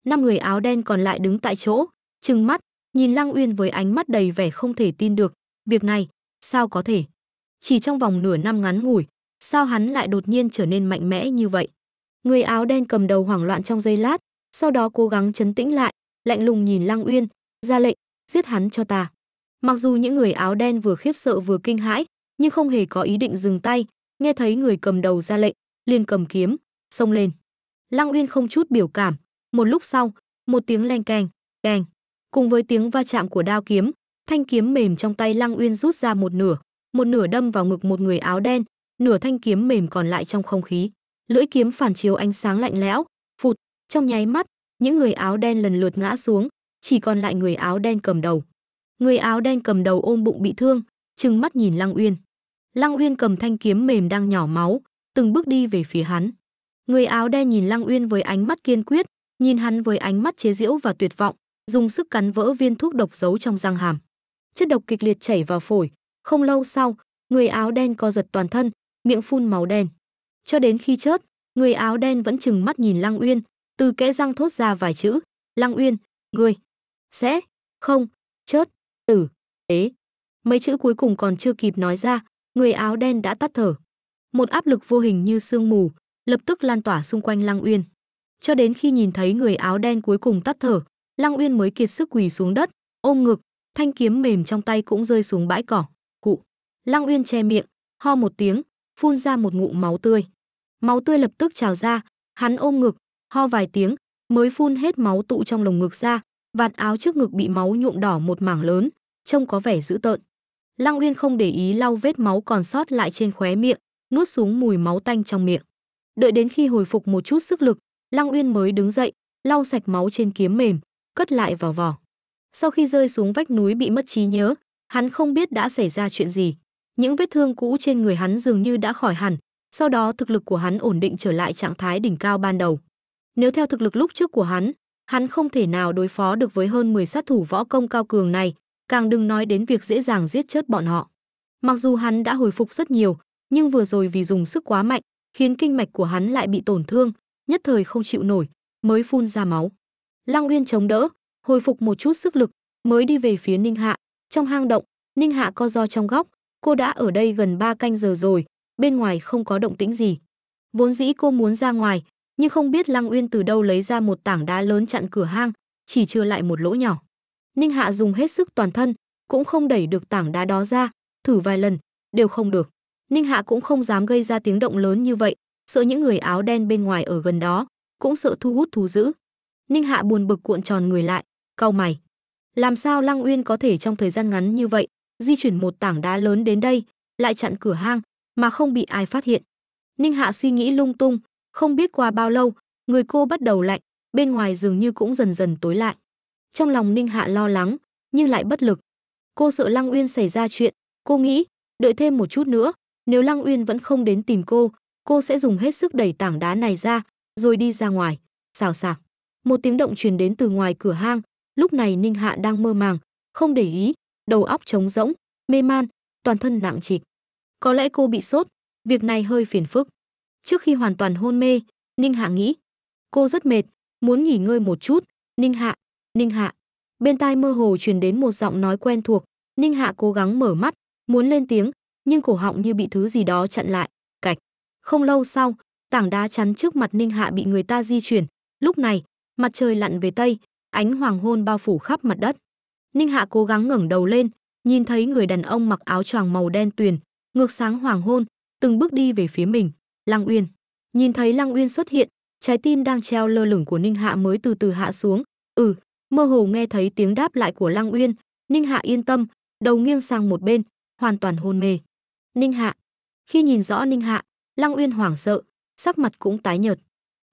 5 người áo đen còn lại đứng tại chỗ, trừng mắt, nhìn Lăng Uyên với ánh mắt đầy vẻ không thể tin được, việc này, sao có thể? Chỉ trong vòng nửa năm ngắn ngủi, sao hắn lại đột nhiên trở nên mạnh mẽ như vậy? Người áo đen cầm đầu hoảng loạn trong giây lát, sau đó cố gắng trấn tĩnh lại, lạnh lùng nhìn Lăng Uyên, ra lệnh, giết hắn cho ta. Mặc dù những người áo đen vừa khiếp sợ vừa kinh hãi, nhưng không hề có ý định dừng tay, nghe thấy người cầm đầu ra lệnh, liền cầm kiếm, xông lên. Lăng Uyên không chút biểu cảm, một lúc sau, một tiếng leng keng, keng, cùng với tiếng va chạm của đao kiếm, thanh kiếm mềm trong tay Lăng Uyên rút ra một nửa đâm vào ngực một người áo đen, nửa thanh kiếm mềm còn lại trong không khí. Lưỡi kiếm phản chiếu ánh sáng lạnh lẽo, phụt, trong nháy mắt, những người áo đen lần lượt ngã xuống, chỉ còn lại người áo đen cầm đầu. Người áo đen cầm đầu ôm bụng bị thương, trừng mắt nhìn Lăng Uyên. Lăng Uyên cầm thanh kiếm mềm đang nhỏ máu, từng bước đi về phía hắn. Người áo đen nhìn Lăng Uyên với ánh mắt kiên quyết, nhìn hắn với ánh mắt chế giễu và tuyệt vọng, dùng sức cắn vỡ viên thuốc độc giấu trong răng hàm. chất độc kịch liệt chảy vào phổi. Không lâu sau, người áo đen co giật toàn thân, miệng phun máu đen. Cho đến khi chết, người áo đen vẫn chừng mắt nhìn Lăng Uyên, từ kẽ răng thốt ra vài chữ: "Lăng Uyên, ngươi sẽ không chết tử tế." Mấy chữ cuối cùng còn chưa kịp nói ra, người áo đen đã tắt thở. Một áp lực vô hình như sương mù lập tức lan tỏa xung quanh Lăng Uyên. Cho đến khi nhìn thấy người áo đen cuối cùng tắt thở, Lăng Uyên mới kiệt sức quỳ xuống đất, ôm ngực, thanh kiếm mềm trong tay cũng rơi xuống bãi cỏ. "Cụ." Lăng Uyên che miệng, ho một tiếng, phun ra một ngụm máu tươi. Máu tươi lập tức trào ra, hắn ôm ngực, ho vài tiếng, mới phun hết máu tụ trong lồng ngực ra, vạt áo trước ngực bị máu nhuộm đỏ một mảng lớn, trông có vẻ dữ tợn. Lăng Uyên không để ý lau vết máu còn sót lại trên khóe miệng, nuốt xuống mùi máu tanh trong miệng. Đợi đến khi hồi phục một chút sức lực, Lăng Uyên mới đứng dậy, lau sạch máu trên kiếm mềm, cất lại vào vỏ. Sau khi rơi xuống vách núi bị mất trí nhớ, hắn không biết đã xảy ra chuyện gì. Những vết thương cũ trên người hắn dường như đã khỏi hẳn, sau đó thực lực của hắn ổn định trở lại trạng thái đỉnh cao ban đầu. Nếu theo thực lực lúc trước của hắn, hắn không thể nào đối phó được với hơn 10 sát thủ võ công cao cường này, càng đừng nói đến việc dễ dàng giết chết bọn họ. Mặc dù hắn đã hồi phục rất nhiều, nhưng vừa rồi vì dùng sức quá mạnh, khiến kinh mạch của hắn lại bị tổn thương, nhất thời không chịu nổi, mới phun ra máu. Lăng Uyên chống đỡ, hồi phục một chút sức lực, mới đi về phía Ninh Hạ. Trong hang động, Ninh Hạ co ro trong góc, cô đã ở đây gần 3 canh giờ rồi, bên ngoài không có động tĩnh gì. Vốn dĩ cô muốn ra ngoài, nhưng không biết Lăng Uyên từ đâu lấy ra một tảng đá lớn chặn cửa hang, chỉ chừa lại một lỗ nhỏ. Ninh Hạ dùng hết sức toàn thân, cũng không đẩy được tảng đá đó ra, thử vài lần, đều không được. Ninh Hạ cũng không dám gây ra tiếng động lớn như vậy, sợ những người áo đen bên ngoài ở gần đó, cũng sợ thu hút thú dữ. Ninh Hạ buồn bực cuộn tròn người lại, cau mày. Làm sao Lăng Uyên có thể trong thời gian ngắn như vậy, di chuyển một tảng đá lớn đến đây, lại chặn cửa hang, mà không bị ai phát hiện. Ninh Hạ suy nghĩ lung tung, không biết qua bao lâu, người cô bắt đầu lạnh, bên ngoài dường như cũng dần dần tối lại. Trong lòng Ninh Hạ lo lắng, nhưng lại bất lực. Cô sợ Lăng Uyên xảy ra chuyện, cô nghĩ, đợi thêm một chút nữa, nếu Lăng Uyên vẫn không đến tìm cô sẽ dùng hết sức đẩy tảng đá này ra, rồi đi ra ngoài. Xào xạc. Một tiếng động truyền đến từ ngoài cửa hang, lúc này Ninh Hạ đang mơ màng, không để ý, đầu óc trống rỗng, mê man, toàn thân nặng trịch. Có lẽ cô bị sốt, việc này hơi phiền phức. Trước khi hoàn toàn hôn mê, Ninh Hạ nghĩ, cô rất mệt, muốn nghỉ ngơi một chút. "Ninh Hạ, Ninh Hạ." Bên tai mơ hồ truyền đến một giọng nói quen thuộc, Ninh Hạ cố gắng mở mắt, muốn lên tiếng, nhưng cổ họng như bị thứ gì đó chặn lại. Cạch. Không lâu sau, tảng đá chắn trước mặt Ninh Hạ bị người ta di chuyển, lúc này, mặt trời lặn về tây, ánh hoàng hôn bao phủ khắp mặt đất. Ninh Hạ cố gắng ngẩng đầu lên, nhìn thấy người đàn ông mặc áo choàng màu đen tuyền, ngược sáng hoàng hôn, từng bước đi về phía mình. Lăng Uyên. Nhìn thấy Lăng Uyên xuất hiện, trái tim đang treo lơ lửng của Ninh Hạ mới từ từ hạ xuống. "Ừ." Mơ hồ nghe thấy tiếng đáp lại của Lăng Uyên, Ninh Hạ yên tâm, đầu nghiêng sang một bên, hoàn toàn hôn mê. "Ninh Hạ." Khi nhìn rõ Ninh Hạ, Lăng Uyên hoảng sợ, sắc mặt cũng tái nhợt.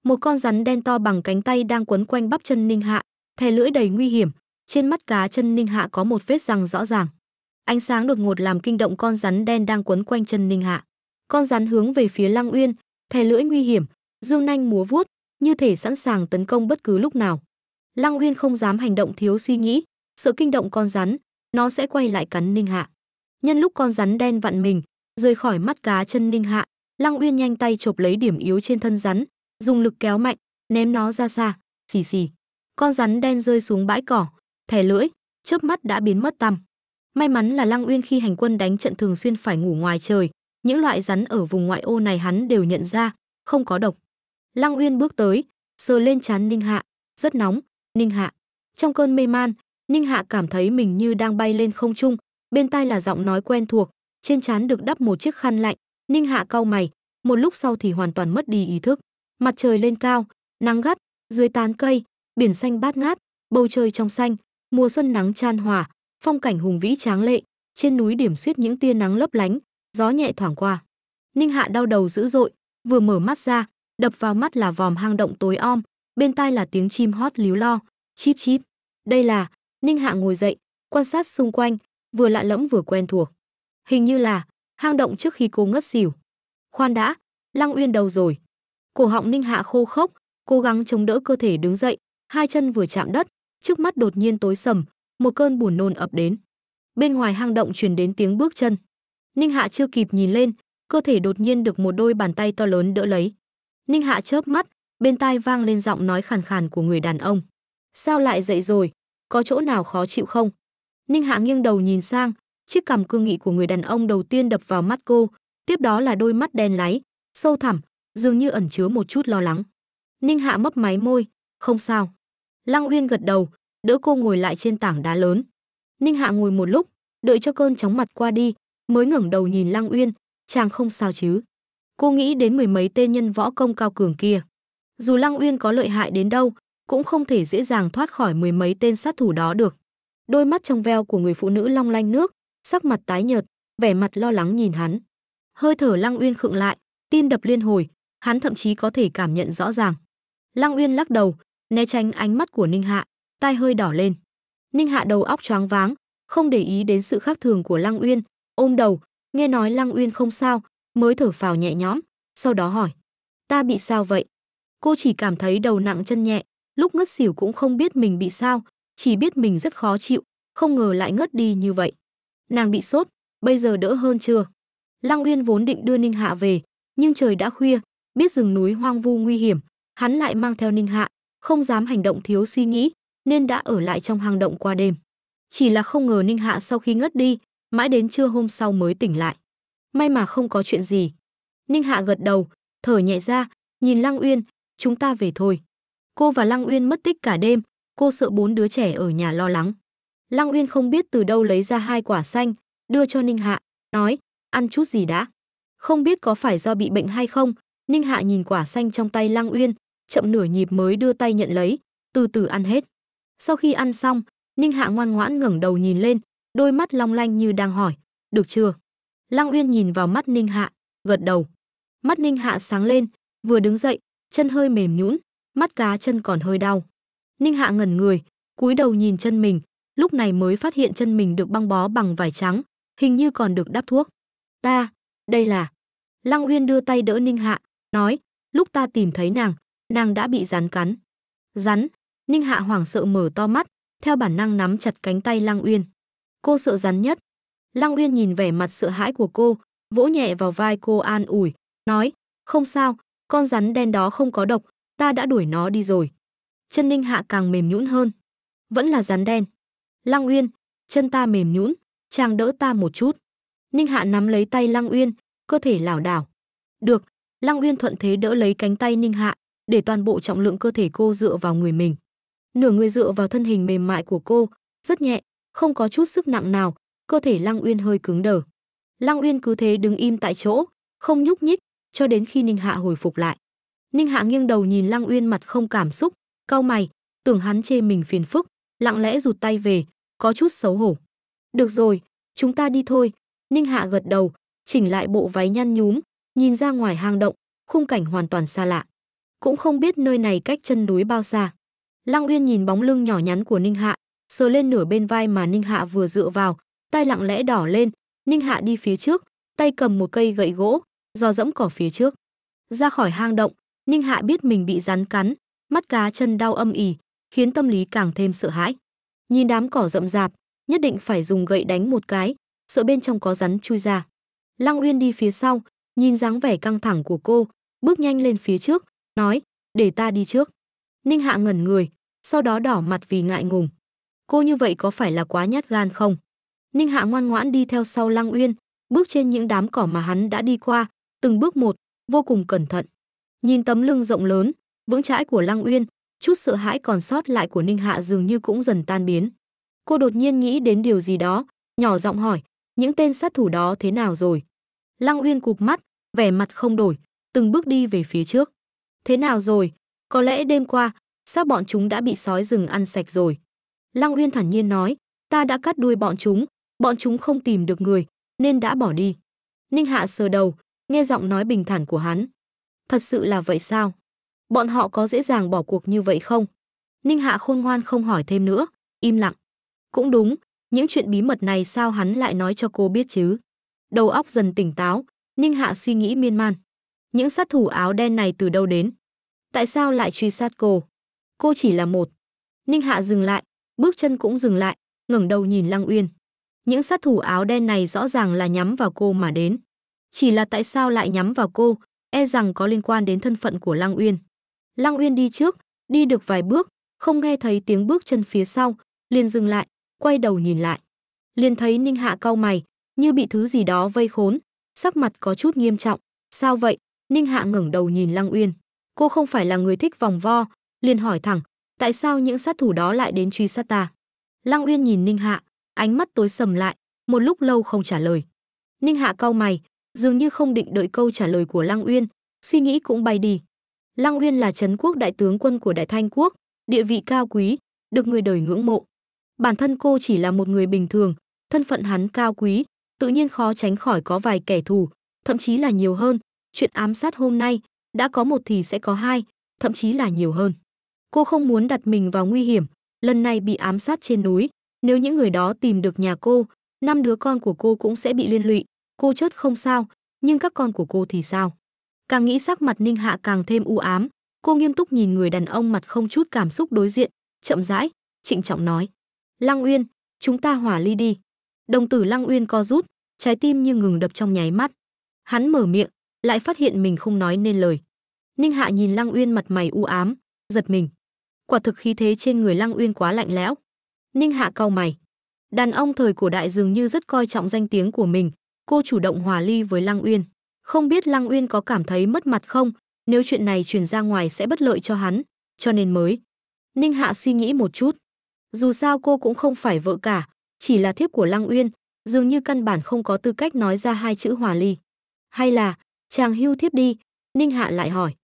Một con rắn đen to bằng cánh tay đang quấn quanh bắp chân Ninh Hạ, thè lưỡi đầy nguy hiểm, trên mắt cá chân Ninh Hạ có một vết răng rõ ràng. Ánh sáng đột ngột làm kinh động con rắn đen đang quấn quanh chân Ninh Hạ. Con rắn hướng về phía Lăng Uyên, thè lưỡi nguy hiểm, dương nanh múa vuốt, như thể sẵn sàng tấn công bất cứ lúc nào. Lăng Uyên không dám hành động thiếu suy nghĩ, sợ kinh động con rắn, nó sẽ quay lại cắn Ninh Hạ. Nhân lúc con rắn đen vặn mình, rời khỏi mắt cá chân Ninh Hạ, Lăng Uyên nhanh tay chộp lấy điểm yếu trên thân rắn, dùng lực kéo mạnh, ném nó ra xa. Xì xì. Con rắn đen rơi xuống bãi cỏ, thè lưỡi, chớp mắt đã biến mất tăm. May mắn là Lăng Uyên khi hành quân đánh trận thường xuyên phải ngủ ngoài trời, những loại rắn ở vùng ngoại ô này hắn đều nhận ra, không có độc. Lăng Uyên bước tới, sờ lên trán Ninh Hạ, rất nóng. "Ninh Hạ." Trong cơn mê man, Ninh Hạ cảm thấy mình như đang bay lên không trung, bên tai là giọng nói quen thuộc, trên trán được đắp một chiếc khăn lạnh. Ninh Hạ cau mày, một lúc sau thì hoàn toàn mất đi ý thức. Mặt trời lên cao, nắng gắt, dưới tán cây, biển xanh bát ngát, bầu trời trong xanh, mùa xuân nắng chan hòa, phong cảnh hùng vĩ tráng lệ, trên núi điểm xuyết những tia nắng lấp lánh, gió nhẹ thoảng qua. Ninh Hạ đau đầu dữ dội, vừa mở mắt ra, đập vào mắt là vòm hang động tối om, bên tai là tiếng chim hót líu lo, chíp chíp. Đây là... Ninh Hạ ngồi dậy, quan sát xung quanh, vừa lạ lẫm vừa quen thuộc. Hình như là hang động trước khi cô ngất xỉu. Khoan đã, Lăng Uyên đâu rồi? Cổ họng Ninh Hạ khô khốc, cố gắng chống đỡ cơ thể đứng dậy, hai chân vừa chạm đất, trước mắt đột nhiên tối sầm, một cơn buồn nôn ập đến. bên ngoài hang động truyền đến tiếng bước chân. Ninh Hạ chưa kịp nhìn lên, cơ thể đột nhiên được một đôi bàn tay to lớn đỡ lấy. Ninh Hạ chớp mắt, bên tai vang lên giọng nói khàn khàn của người đàn ông. Sao lại dậy rồi? Có chỗ nào khó chịu không? Ninh Hạ nghiêng đầu nhìn sang, chiếc cằm cương nghị của người đàn ông đầu tiên đập vào mắt cô, tiếp đó là đôi mắt đen láy, sâu thẳm, dường như ẩn chứa một chút lo lắng. Ninh Hạ mấp máy môi, không sao. Lăng Uyên gật đầu, đỡ cô ngồi lại trên tảng đá lớn. Ninh Hạ ngồi một lúc, đợi cho cơn chóng mặt qua đi, mới ngẩng đầu nhìn Lăng Uyên, chàng không sao chứ? Cô nghĩ đến mười mấy tên nhân võ công cao cường kia. Dù Lăng Uyên có lợi hại đến đâu, cũng không thể dễ dàng thoát khỏi mười mấy tên sát thủ đó được. Đôi mắt trong veo của người phụ nữ long lanh nước, sắc mặt tái nhợt, vẻ mặt lo lắng nhìn hắn. Hơi thở Lăng Uyên khựng lại, tim đập liên hồi, hắn thậm chí có thể cảm nhận rõ ràng. Lăng Uyên lắc đầu, né tránh ánh mắt của Ninh Hạ, tai hơi đỏ lên. Ninh Hạ đầu óc choáng váng, không để ý đến sự khác thường của Lăng Uyên, ôm đầu, nghe nói Lăng Uyên không sao, mới thở phào nhẹ nhõm, sau đó hỏi: "Ta bị sao vậy?" Cô chỉ cảm thấy đầu nặng chân nhẹ, lúc ngất xỉu cũng không biết mình bị sao, chỉ biết mình rất khó chịu, không ngờ lại ngất đi như vậy. Nàng bị sốt, bây giờ đỡ hơn chưa? Lăng Uyên vốn định đưa Ninh Hạ về, nhưng trời đã khuya, biết rừng núi hoang vu nguy hiểm, hắn lại mang theo Ninh Hạ, không dám hành động thiếu suy nghĩ, nên đã ở lại trong hang động qua đêm. Chỉ là không ngờ Ninh Hạ sau khi ngất đi, mãi đến trưa hôm sau mới tỉnh lại. May mà không có chuyện gì. Ninh Hạ gật đầu, thở nhẹ ra, nhìn Lăng Uyên, chúng ta về thôi. Cô và Lăng Uyên mất tích cả đêm, cô sợ bốn đứa trẻ ở nhà lo lắng. Lăng Uyên không biết từ đâu lấy ra hai quả xanh, đưa cho Ninh Hạ, nói, ăn chút gì đã. Không biết có phải do bị bệnh hay không, Ninh Hạ nhìn quả xanh trong tay Lăng Uyên, chậm nửa nhịp mới đưa tay nhận lấy, từ từ ăn hết. Sau khi ăn xong, Ninh Hạ ngoan ngoãn ngẩng đầu nhìn lên, đôi mắt long lanh như đang hỏi, được chưa? Lăng Uyên nhìn vào mắt Ninh Hạ, gật đầu. Mắt Ninh Hạ sáng lên, vừa đứng dậy, chân hơi mềm nhũn, mắt cá chân còn hơi đau. Ninh Hạ ngẩn người, cúi đầu nhìn chân mình, lúc này mới phát hiện chân mình được băng bó bằng vải trắng, hình như còn được đắp thuốc. Ta, đây là... Lăng Uyên đưa tay đỡ Ninh Hạ, nói, lúc ta tìm thấy nàng đã bị rắn cắn. Rắn? Ninh Hạ hoảng sợ mở to mắt, theo bản năng nắm chặt cánh tay Lăng Uyên. Cô sợ rắn nhất. Lăng Uyên nhìn vẻ mặt sợ hãi của cô, vỗ nhẹ vào vai cô an ủi, nói, không sao, con rắn đen đó không có độc, ta đã đuổi nó đi rồi. Chân Ninh Hạ càng mềm nhũn hơn. Vẫn là rắn đen. Lăng Uyên, chân ta mềm nhũn, chàng đỡ ta một chút. Ninh Hạ nắm lấy tay Lăng Uyên, cơ thể lảo đảo. Được, Lăng Uyên thuận thế đỡ lấy cánh tay Ninh Hạ, để toàn bộ trọng lượng cơ thể cô dựa vào người mình. Nửa người dựa vào thân hình mềm mại của cô, rất nhẹ, không có chút sức nặng nào, cơ thể Lăng Uyên hơi cứng đờ. Lăng Uyên cứ thế đứng im tại chỗ, không nhúc nhích, cho đến khi Ninh Hạ hồi phục lại. Ninh Hạ nghiêng đầu nhìn Lăng Uyên mặt không cảm xúc, cau mày, tưởng hắn chê mình phiền phức, lặng lẽ rụt tay về, có chút xấu hổ. Được rồi, chúng ta đi thôi. Ninh Hạ gật đầu, chỉnh lại bộ váy nhăn nhúm, nhìn ra ngoài hang động, khung cảnh hoàn toàn xa lạ. Cũng không biết nơi này cách chân núi bao xa. Lăng Uyên nhìn bóng lưng nhỏ nhắn của Ninh Hạ, sờ lên nửa bên vai mà Ninh Hạ vừa dựa vào, tay lặng lẽ đỏ lên. Ninh Hạ đi phía trước, tay cầm một cây gậy gỗ, dò dẫm cỏ phía trước. Ra khỏi hang động, Ninh Hạ biết mình bị rắn cắn, mắt cá chân đau âm ỉ, khiến tâm lý càng thêm sợ hãi. Nhìn đám cỏ rậm rạp, nhất định phải dùng gậy đánh một cái, sợ bên trong có rắn chui ra. Lăng Uyên đi phía sau, nhìn dáng vẻ căng thẳng của cô, bước nhanh lên phía trước, nói, để ta đi trước. Ninh Hạ ngẩn người, sau đó đỏ mặt vì ngại ngùng. Cô như vậy có phải là quá nhát gan không? Ninh Hạ ngoan ngoãn đi theo sau Lăng Uyên, bước trên những đám cỏ mà hắn đã đi qua, từng bước một, vô cùng cẩn thận. Nhìn tấm lưng rộng lớn, vững chãi của Lăng Uyên, chút sợ hãi còn sót lại của Ninh Hạ dường như cũng dần tan biến. Cô đột nhiên nghĩ đến điều gì đó, nhỏ giọng hỏi, những tên sát thủ đó thế nào rồi? Lăng Uyên cụp mắt, vẻ mặt không đổi, từng bước đi về phía trước. Thế nào rồi? Có lẽ đêm qua, xác bọn chúng đã bị sói rừng ăn sạch rồi. Lăng Uyên thản nhiên nói, ta đã cắt đuôi bọn chúng không tìm được người, nên đã bỏ đi. Ninh Hạ sờ đầu, nghe giọng nói bình thản của hắn. Thật sự là vậy sao? Bọn họ có dễ dàng bỏ cuộc như vậy không? Ninh Hạ khôn ngoan không hỏi thêm nữa, im lặng. Cũng đúng, những chuyện bí mật này sao hắn lại nói cho cô biết chứ? Đầu óc dần tỉnh táo, Ninh Hạ suy nghĩ miên man. Những sát thủ áo đen này từ đâu đến? Tại sao lại truy sát cô? Cô chỉ là một... Ninh Hạ dừng lại, bước chân cũng dừng lại, ngẩng đầu nhìn Lăng Uyên. những sát thủ áo đen này rõ ràng là nhắm vào cô mà đến. Chỉ là tại sao lại nhắm vào cô, e rằng có liên quan đến thân phận của Lăng Uyên. Lăng Uyên đi trước, đi được vài bước, không nghe thấy tiếng bước chân phía sau, liền dừng lại, quay đầu nhìn lại. Liền thấy Ninh Hạ cau mày, như bị thứ gì đó vây khốn, sắc mặt có chút nghiêm trọng. Sao vậy? Ninh Hạ ngẩng đầu nhìn Lăng Uyên. Cô không phải là người thích vòng vo, liền hỏi thẳng, tại sao những sát thủ đó lại đến truy sát ta? Lăng Uyên nhìn Ninh Hạ, ánh mắt tối sầm lại, một lúc lâu không trả lời. Ninh Hạ cau mày, dường như không định đợi câu trả lời của Lăng Uyên, suy nghĩ cũng bay đi. Lăng Uyên là trấn quốc đại tướng quân của Đại Thanh Quốc, địa vị cao quý, được người đời ngưỡng mộ. Bản thân cô chỉ là một người bình thường, thân phận hắn cao quý, tự nhiên khó tránh khỏi có vài kẻ thù, thậm chí là nhiều hơn. Chuyện ám sát hôm nay, đã có một thì sẽ có hai, thậm chí là nhiều hơn. Cô không muốn đặt mình vào nguy hiểm, lần này bị ám sát trên núi. Nếu những người đó tìm được nhà cô, 5 đứa con của cô cũng sẽ bị liên lụy. Cô chết không sao, nhưng các con của cô thì sao? Càng nghĩ sắc mặt Ninh Hạ càng thêm u ám. Cô nghiêm túc nhìn người đàn ông mặt không chút cảm xúc đối diện, chậm rãi, trịnh trọng nói. Lăng Uyên, chúng ta hỏa ly đi. Đồng tử Lăng Uyên co rút, trái tim như ngừng đập trong nháy mắt. Hắn mở miệng, lại phát hiện mình không nói nên lời. Ninh Hạ nhìn Lăng Uyên mặt mày u ám, giật mình. Quả thực khí thế trên người Lăng Uyên quá lạnh lẽo. Ninh Hạ cau mày. Đàn ông thời cổ đại dường như rất coi trọng danh tiếng của mình. Cô chủ động hòa ly với Lăng Uyên. Không biết Lăng Uyên có cảm thấy mất mặt không? Nếu chuyện này truyền ra ngoài sẽ bất lợi cho hắn, cho nên mới. Ninh Hạ suy nghĩ một chút. Dù sao cô cũng không phải vợ cả, chỉ là thiếp của Lăng Uyên, dường như căn bản không có tư cách nói ra 2 chữ hòa ly. Hay là, chàng hưu thiếp đi? Ninh Hạ lại hỏi.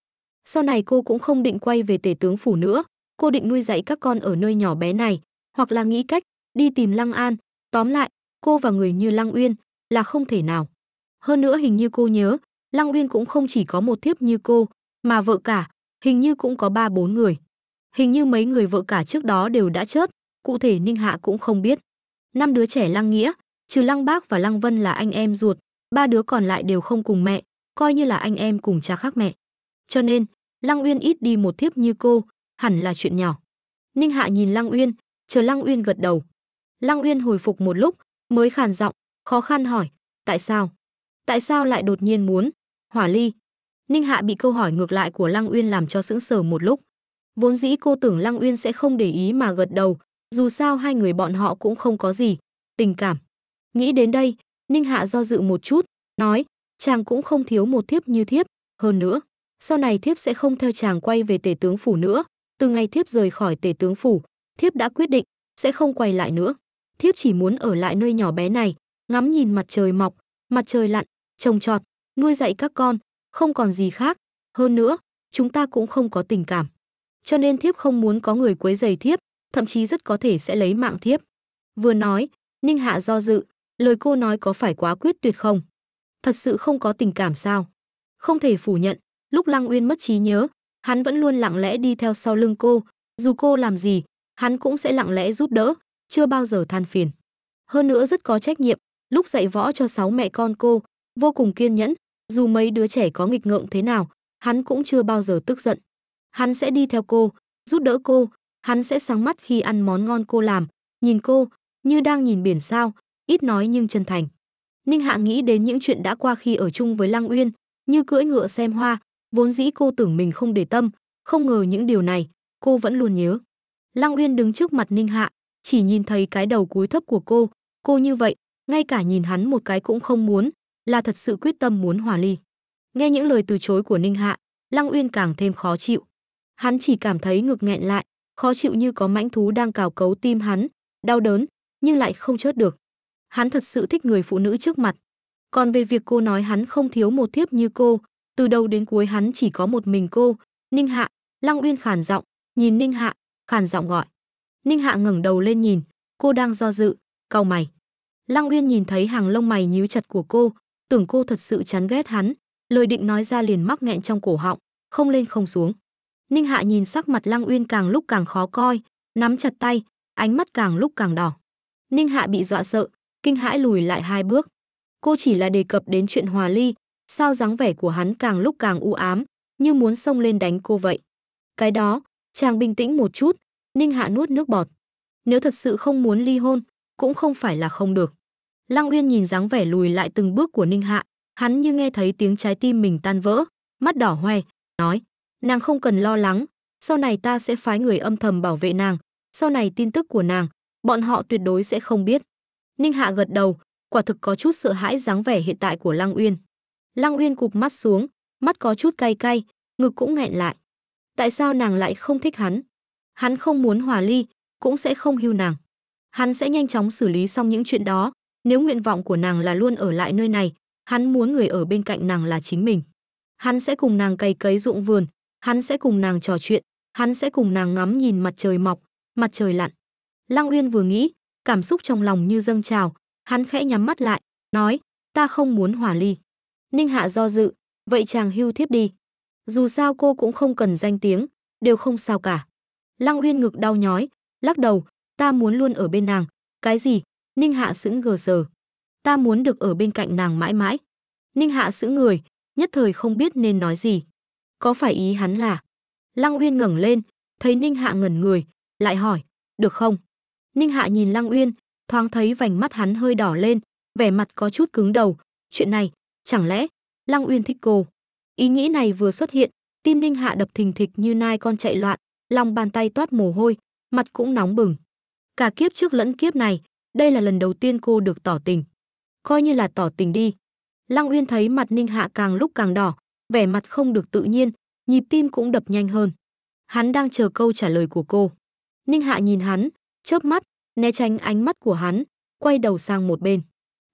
Sau này cô cũng không định quay về Tể tướng phủ nữa, cô định nuôi dạy các con ở nơi nhỏ bé này, hoặc là nghĩ cách đi tìm Lăng An. Tóm lại, cô và người như Lăng Uyên là không thể nào. Hơn nữa hình như cô nhớ, Lăng Uyên cũng không chỉ có một thiếp như cô, mà vợ cả, hình như cũng có 3-4 người. Hình như mấy người vợ cả trước đó đều đã chết, cụ thể Ninh Hạ cũng không biết. 5 đứa trẻ Lăng Nghĩa, trừ Lăng Bác và Lăng Vân là anh em ruột, 3 đứa còn lại đều không cùng mẹ, coi như là anh em cùng cha khác mẹ. Cho nên, Lăng Uyên ít đi một thiếp như cô, hẳn là chuyện nhỏ. Ninh Hạ nhìn Lăng Uyên, chờ Lăng Uyên gật đầu. Lăng Uyên hồi phục một lúc, mới khàn giọng, khó khăn hỏi, tại sao? Tại sao lại đột nhiên muốn hỏa ly? Ninh Hạ bị câu hỏi ngược lại của Lăng Uyên làm cho sững sờ một lúc. Vốn dĩ cô tưởng Lăng Uyên sẽ không để ý mà gật đầu, dù sao hai người bọn họ cũng không có gì tình cảm. Nghĩ đến đây, Ninh Hạ do dự một chút, nói, chàng cũng không thiếu một thiếp như thiếp, hơn nữa, sau này thiếp sẽ không theo chàng quay về Tể tướng phủ nữa, từ ngày thiếp rời khỏi Tể tướng phủ, thiếp đã quyết định sẽ không quay lại nữa. Thiếp chỉ muốn ở lại nơi nhỏ bé này, ngắm nhìn mặt trời mọc, mặt trời lặn, trồng trọt, nuôi dạy các con, không còn gì khác. Hơn nữa, chúng ta cũng không có tình cảm. Cho nên thiếp không muốn có người quấy rầy thiếp, thậm chí rất có thể sẽ lấy mạng thiếp. Vừa nói, Ninh Hạ do dự, lời cô nói có phải quá quyết tuyệt không? Thật sự không có tình cảm sao? Không thể phủ nhận, lúc Lăng Uyên mất trí nhớ, hắn vẫn luôn lặng lẽ đi theo sau lưng cô, dù cô làm gì, hắn cũng sẽ lặng lẽ giúp đỡ, chưa bao giờ than phiền. Hơn nữa rất có trách nhiệm, lúc dạy võ cho 6 mẹ con cô, vô cùng kiên nhẫn, dù mấy đứa trẻ có nghịch ngợm thế nào, hắn cũng chưa bao giờ tức giận. Hắn sẽ đi theo cô, giúp đỡ cô, hắn sẽ sáng mắt khi ăn món ngon cô làm, nhìn cô, như đang nhìn biển sao, ít nói nhưng chân thành. Ninh Hạ nghĩ đến những chuyện đã qua khi ở chung với Lăng Uyên, như cưỡi ngựa xem hoa, vốn dĩ cô tưởng mình không để tâm, không ngờ những điều này, cô vẫn luôn nhớ. Lăng Uyên đứng trước mặt Ninh Hạ, chỉ nhìn thấy cái đầu cúi thấp của cô như vậy, ngay cả nhìn hắn một cái cũng không muốn, là thật sự quyết tâm muốn hòa ly. Nghe những lời từ chối của Ninh Hạ, Lăng Uyên càng thêm khó chịu. Hắn chỉ cảm thấy ngực nghẹn lại, khó chịu như có mãnh thú đang cào cấu tim hắn, đau đớn, nhưng lại không chớt được. Hắn thật sự thích người phụ nữ trước mặt. Còn về việc cô nói hắn không thiếu một thiếp như cô, từ đầu đến cuối hắn chỉ có một mình cô, Ninh Hạ. Lăng Uyên khàn giọng, nhìn Ninh Hạ, khàn giọng gọi. Ninh Hạ ngẩng đầu lên nhìn, cô đang do dự, cau mày. Lăng Uyên nhìn thấy hàng lông mày nhíu chặt của cô, tưởng cô thật sự chán ghét hắn, lời định nói ra liền mắc nghẹn trong cổ họng, không lên không xuống. Ninh Hạ nhìn sắc mặt Lăng Uyên càng lúc càng khó coi, nắm chặt tay, ánh mắt càng lúc càng đỏ. Ninh Hạ bị dọa sợ, kinh hãi lùi lại 2 bước. Cô chỉ là đề cập đến chuyện hòa ly, sao dáng vẻ của hắn càng lúc càng u ám, như muốn xông lên đánh cô vậy. Cái đó, chàng bình tĩnh một chút. Ninh Hạ nuốt nước bọt. Nếu thật sự không muốn ly hôn, cũng không phải là không được. Lăng Uyên nhìn dáng vẻ lùi lại từng bước của Ninh Hạ, hắn như nghe thấy tiếng trái tim mình tan vỡ, mắt đỏ hoe, nói: "Nàng không cần lo lắng, sau này ta sẽ phái người âm thầm bảo vệ nàng, sau này tin tức của nàng, bọn họ tuyệt đối sẽ không biết." Ninh Hạ gật đầu, quả thực có chút sợ hãi dáng vẻ hiện tại của Lăng Uyên. Lăng Uyên cụp mắt xuống, mắt có chút cay cay, ngực cũng nghẹn lại. Tại sao nàng lại không thích hắn? Hắn không muốn hòa ly, cũng sẽ không hưu nàng. Hắn sẽ nhanh chóng xử lý xong những chuyện đó, nếu nguyện vọng của nàng là luôn ở lại nơi này, hắn muốn người ở bên cạnh nàng là chính mình. Hắn sẽ cùng nàng cày cấy ruộng vườn, hắn sẽ cùng nàng trò chuyện, hắn sẽ cùng nàng ngắm nhìn mặt trời mọc, mặt trời lặn. Lăng Uyên vừa nghĩ, cảm xúc trong lòng như dâng trào, hắn khẽ nhắm mắt lại, nói: "Ta không muốn hòa ly." Ninh Hạ do dự, "Vậy chàng hưu thiếp đi. Dù sao cô cũng không cần danh tiếng, đều không sao cả." Lăng Uyên ngực đau nhói, lắc đầu: "Ta muốn luôn ở bên nàng." "Cái gì?" Ninh Hạ sững gờ sờ. "Ta muốn được ở bên cạnh nàng mãi mãi." Ninh Hạ sững người, nhất thời không biết nên nói gì. Có phải ý hắn là? Lăng Uyên ngẩng lên, thấy Ninh Hạ ngẩn người, lại hỏi: "Được không?" Ninh Hạ nhìn Lăng Uyên, thoáng thấy vành mắt hắn hơi đỏ lên, vẻ mặt có chút cứng đầu. Chuyện này, chẳng lẽ Lăng Uyên thích cô? Ý nghĩ này vừa xuất hiện, tim Ninh Hạ đập thình thịch như nai con chạy loạn, lòng bàn tay toát mồ hôi, mặt cũng nóng bừng. Cả kiếp trước lẫn kiếp này, đây là lần đầu tiên cô được tỏ tình. Coi như là tỏ tình đi. Lăng Uyên thấy mặt Ninh Hạ càng lúc càng đỏ, vẻ mặt không được tự nhiên, nhịp tim cũng đập nhanh hơn. Hắn đang chờ câu trả lời của cô. Ninh Hạ nhìn hắn, chớp mắt, né tránh ánh mắt của hắn, quay đầu sang một bên.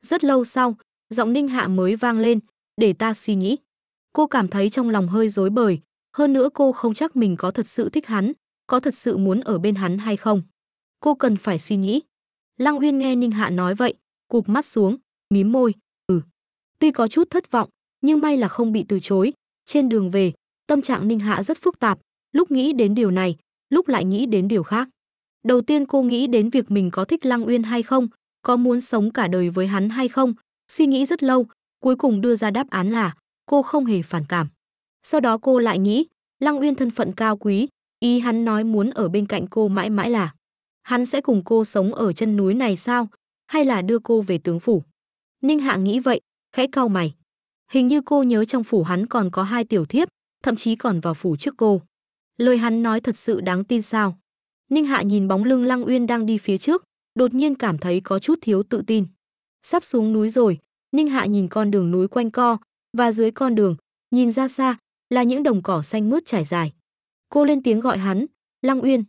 Rất lâu sau, giọng Ninh Hạ mới vang lên: "Để ta suy nghĩ." Cô cảm thấy trong lòng hơi rối bời, hơn nữa cô không chắc mình có thật sự thích hắn, có thật sự muốn ở bên hắn hay không. Cô cần phải suy nghĩ. Lăng Uyên nghe Ninh Hạ nói vậy, cụp mắt xuống, mím môi, "Ừ." Tuy có chút thất vọng, nhưng may là không bị từ chối. Trên đường về, tâm trạng Ninh Hạ rất phức tạp, lúc nghĩ đến điều này, lúc lại nghĩ đến điều khác. Đầu tiên cô nghĩ đến việc mình có thích Lăng Uyên hay không, có muốn sống cả đời với hắn hay không, suy nghĩ rất lâu, cuối cùng đưa ra đáp án là cô không hề phản cảm. Sau đó cô lại nghĩ, Lăng Uyên thân phận cao quý, ý hắn nói muốn ở bên cạnh cô mãi mãi là hắn sẽ cùng cô sống ở chân núi này sao, hay là đưa cô về tướng phủ. Ninh Hạ nghĩ vậy, khẽ cau mày. Hình như cô nhớ trong phủ hắn còn có 2 tiểu thiếp, thậm chí còn vào phủ trước cô. Lời hắn nói thật sự đáng tin sao? Ninh Hạ nhìn bóng lưng Lăng Uyên đang đi phía trước, đột nhiên cảm thấy có chút thiếu tự tin. Sắp xuống núi rồi, Ninh Hạ nhìn con đường núi quanh co, và dưới con đường, nhìn ra xa, là những đồng cỏ xanh mướt trải dài. Cô lên tiếng gọi hắn, "Lăng Uyên."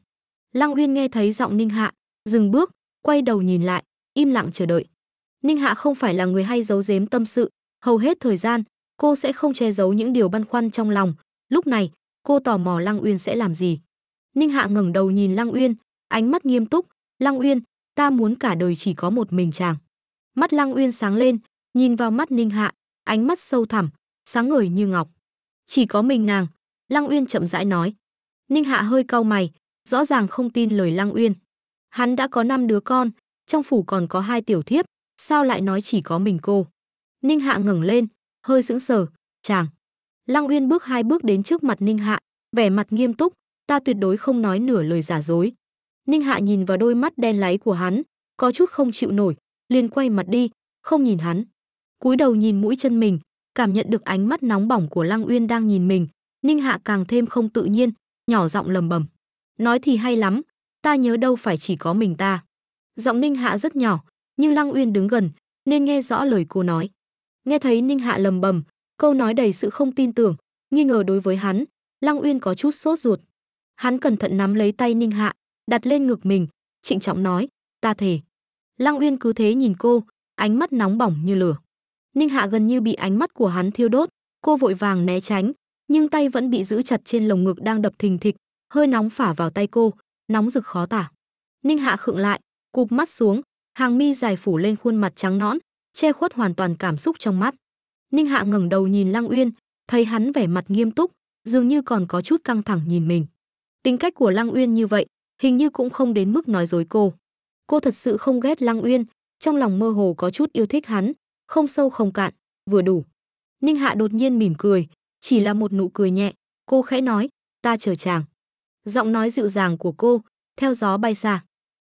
Lăng Uyên nghe thấy giọng Ninh Hạ, dừng bước, quay đầu nhìn lại, im lặng chờ đợi. Ninh Hạ không phải là người hay giấu giếm tâm sự, hầu hết thời gian, cô sẽ không che giấu những điều băn khoăn trong lòng. Lúc này, cô tò mò Lăng Uyên sẽ làm gì. Ninh Hạ ngẩng đầu nhìn Lăng Uyên, ánh mắt nghiêm túc, "Lăng Uyên, ta muốn cả đời chỉ có một mình chàng." Mắt Lăng Uyên sáng lên, nhìn vào mắt Ninh Hạ, ánh mắt sâu thẳm, sáng ngời như ngọc. "Chỉ có mình nàng," Lăng Uyên chậm rãi nói. Ninh Hạ hơi cau mày, rõ ràng không tin lời Lăng Uyên. Hắn đã có 5 đứa con, trong phủ còn có 2 tiểu thiếp, sao lại nói chỉ có mình cô? Ninh Hạ ngẩng lên, hơi sững sờ, "Chàng." Lăng Uyên bước 2 bước đến trước mặt Ninh Hạ, vẻ mặt nghiêm túc, "Ta tuyệt đối không nói nửa lời giả dối." Ninh Hạ nhìn vào đôi mắt đen láy của hắn, có chút không chịu nổi, liền quay mặt đi, không nhìn hắn. Cúi đầu nhìn mũi chân mình, cảm nhận được ánh mắt nóng bỏng của Lăng Uyên đang nhìn mình, Ninh Hạ càng thêm không tự nhiên, nhỏ giọng lầm bầm, "Nói thì hay lắm, ta nhớ đâu phải chỉ có mình ta." Giọng Ninh Hạ rất nhỏ, nhưng Lăng Uyên đứng gần nên nghe rõ lời cô nói. Nghe thấy Ninh Hạ lầm bầm, câu nói đầy sự không tin tưởng, nghi ngờ đối với hắn, Lăng Uyên có chút sốt ruột. Hắn cẩn thận nắm lấy tay Ninh Hạ, đặt lên ngực mình, trịnh trọng nói, "Ta thề." Lăng Uyên cứ thế nhìn cô, ánh mắt nóng bỏng như lửa. Ninh Hạ gần như bị ánh mắt của hắn thiêu đốt, cô vội vàng né tránh, nhưng tay vẫn bị giữ chặt trên lồng ngực đang đập thình thịch, hơi nóng phả vào tay cô, nóng rực khó tả. Ninh Hạ khựng lại, cụp mắt xuống, hàng mi dài phủ lên khuôn mặt trắng nõn, che khuất hoàn toàn cảm xúc trong mắt. Ninh Hạ ngẩng đầu nhìn Lăng Uyên, thấy hắn vẻ mặt nghiêm túc, dường như còn có chút căng thẳng nhìn mình. Tính cách của Lăng Uyên như vậy, hình như cũng không đến mức nói dối cô. Cô thật sự không ghét Lăng Uyên, trong lòng mơ hồ có chút yêu thích hắn, không sâu không cạn, vừa đủ. Ninh Hạ đột nhiên mỉm cười, chỉ là một nụ cười nhẹ, cô khẽ nói, "Ta chờ chàng." Giọng nói dịu dàng của cô, theo gió bay xa.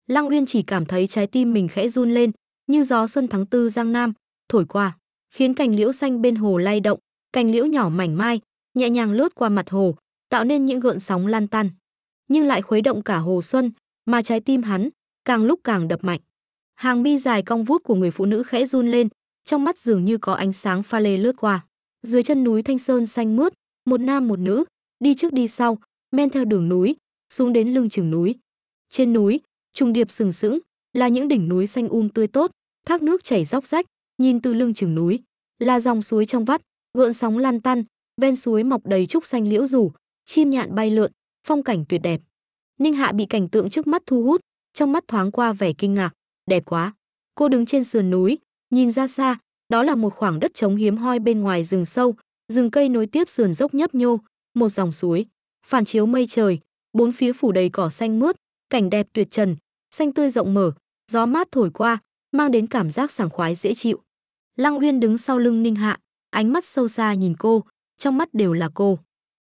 Lăng Uyên chỉ cảm thấy trái tim mình khẽ run lên, như gió xuân tháng tư giang nam thổi qua, khiến cành liễu xanh bên hồ lay động, cành liễu nhỏ mảnh mai nhẹ nhàng lướt qua mặt hồ, tạo nên những gợn sóng lan tan, nhưng lại khuấy động cả hồ xuân, mà trái tim hắn càng lúc càng đập mạnh. Hàng mi dài cong vút của người phụ nữ khẽ run lên, trong mắt dường như có ánh sáng pha lê lướt qua. Dưới chân núi Thanh Sơn xanh mướt, một nam một nữ, đi trước đi sau, men theo đường núi, xuống đến lưng chừng núi. Trên núi, trùng điệp sừng sững, là những đỉnh núi xanh tươi tốt, thác nước chảy róc rách, nhìn từ lưng chừng núi, là dòng suối trong vắt, gợn sóng lan tăn, ven suối mọc đầy trúc xanh liễu rủ, chim nhạn bay lượn, phong cảnh tuyệt đẹp. Ninh Hạ bị cảnh tượng trước mắt thu hút, trong mắt thoáng qua vẻ kinh ngạc, đẹp quá. Cô đứng trên sườn núi, nhìn ra xa, đó là một khoảng đất trống hiếm hoi bên ngoài rừng sâu, rừng cây nối tiếp sườn dốc nhấp nhô, một dòng suối phản chiếu mây trời, bốn phía phủ đầy cỏ xanh mướt, cảnh đẹp tuyệt trần, xanh tươi rộng mở, gió mát thổi qua, mang đến cảm giác sảng khoái dễ chịu. Lăng Uyên đứng sau lưng Ninh Hạ, ánh mắt sâu xa nhìn cô, trong mắt đều là cô.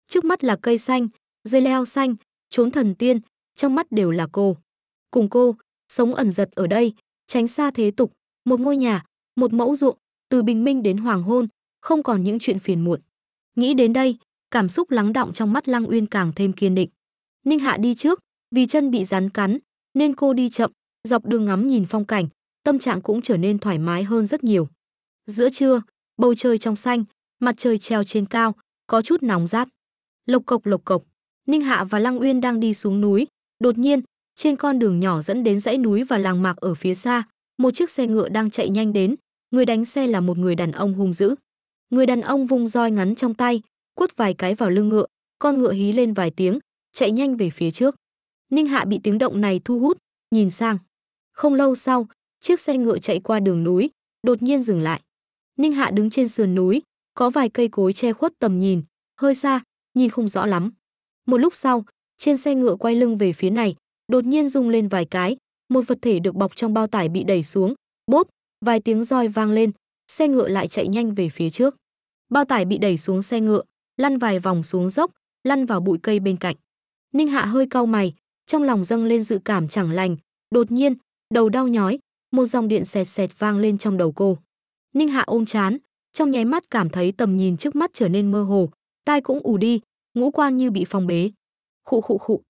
Trước mắt là cây xanh, dây leo xanh, chốn thần tiên, trong mắt đều là cô. Cùng cô, sống ẩn dật ở đây, tránh xa thế tục, một ngôi nhà, một mẫu ruộng, từ bình minh đến hoàng hôn, không còn những chuyện phiền muộn. Nghĩ đến đây, cảm xúc lắng đọng trong mắt Lăng Uyên càng thêm kiên định. Ninh Hạ đi trước, vì chân bị rắn cắn, nên cô đi chậm, dọc đường ngắm nhìn phong cảnh, tâm trạng cũng trở nên thoải mái hơn rất nhiều. Giữa trưa, bầu trời trong xanh, mặt trời treo trên cao, có chút nóng rát. Lộc cộc lộc cộc, Ninh Hạ và Lăng Uyên đang đi xuống núi, đột nhiên, trên con đường nhỏ dẫn đến dãy núi và làng mạc ở phía xa, một chiếc xe ngựa đang chạy nhanh đến, người đánh xe là một người đàn ông hung dữ. Người đàn ông vung roi ngắn trong tay, quất vài cái vào lưng ngựa, con ngựa hí lên vài tiếng, chạy nhanh về phía trước. Ninh Hạ bị tiếng động này thu hút, nhìn sang. Không lâu sau, chiếc xe ngựa chạy qua đường núi, đột nhiên dừng lại. Ninh Hạ đứng trên sườn núi, có vài cây cối che khuất tầm nhìn, hơi xa, nhìn không rõ lắm. Một lúc sau, trên xe ngựa quay lưng về phía này, đột nhiên rung lên vài cái, một vật thể được bọc trong bao tải bị đẩy xuống, bốp, vài tiếng roi vang lên, xe ngựa lại chạy nhanh về phía trước. Bao tải bị đẩy xuống xe ngựa, lăn vài vòng xuống dốc, lăn vào bụi cây bên cạnh. Ninh Hạ hơi cau mày, trong lòng dâng lên dự cảm chẳng lành, đột nhiên, đầu đau nhói, một dòng điện sẹt sẹt vang lên trong đầu cô. Ninh Hạ ôm trán, trong nháy mắt cảm thấy tầm nhìn trước mắt trở nên mơ hồ, tai cũng ù đi, ngũ quan như bị phong bế. Khụ khụ khụ.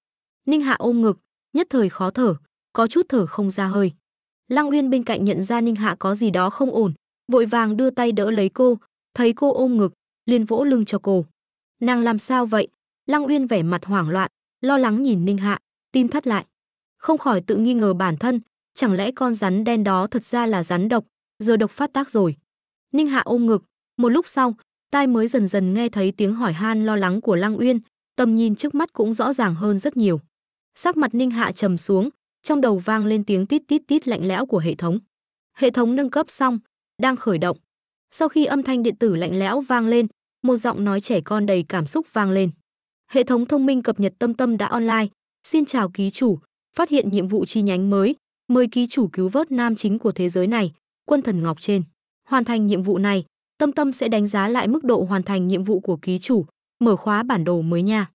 Ninh Hạ ôm ngực, nhất thời khó thở, có chút thở không ra hơi. Lăng Uyên bên cạnh nhận ra Ninh Hạ có gì đó không ổn, vội vàng đưa tay đỡ lấy cô, thấy cô ôm ngực, liền vỗ lưng cho cô. Nàng làm sao vậy? Lăng Uyên vẻ mặt hoảng loạn, lo lắng nhìn Ninh Hạ, tim thắt lại. Không khỏi tự nghi ngờ bản thân, chẳng lẽ con rắn đen đó thật ra là rắn độc, giờ độc phát tác rồi. Ninh Hạ ôm ngực, một lúc sau, tai mới dần dần nghe thấy tiếng hỏi han lo lắng của Lăng Uyên, tầm nhìn trước mắt cũng rõ ràng hơn rất nhiều. Sắc mặt Ninh Hạ trầm xuống, trong đầu vang lên tiếng tít tít tít lạnh lẽo của hệ thống. Hệ thống nâng cấp xong, đang khởi động. Sau khi âm thanh điện tử lạnh lẽo vang lên, một giọng nói trẻ con đầy cảm xúc vang lên. Hệ thống thông minh cập nhật Tâm Tâm đã online. Xin chào ký chủ, phát hiện nhiệm vụ chi nhánh mới, mời ký chủ cứu vớt nam chính của thế giới này, Quân Thần Ngọc trên. Hoàn thành nhiệm vụ này, Tâm Tâm sẽ đánh giá lại mức độ hoàn thành nhiệm vụ của ký chủ, mở khóa bản đồ mới nha.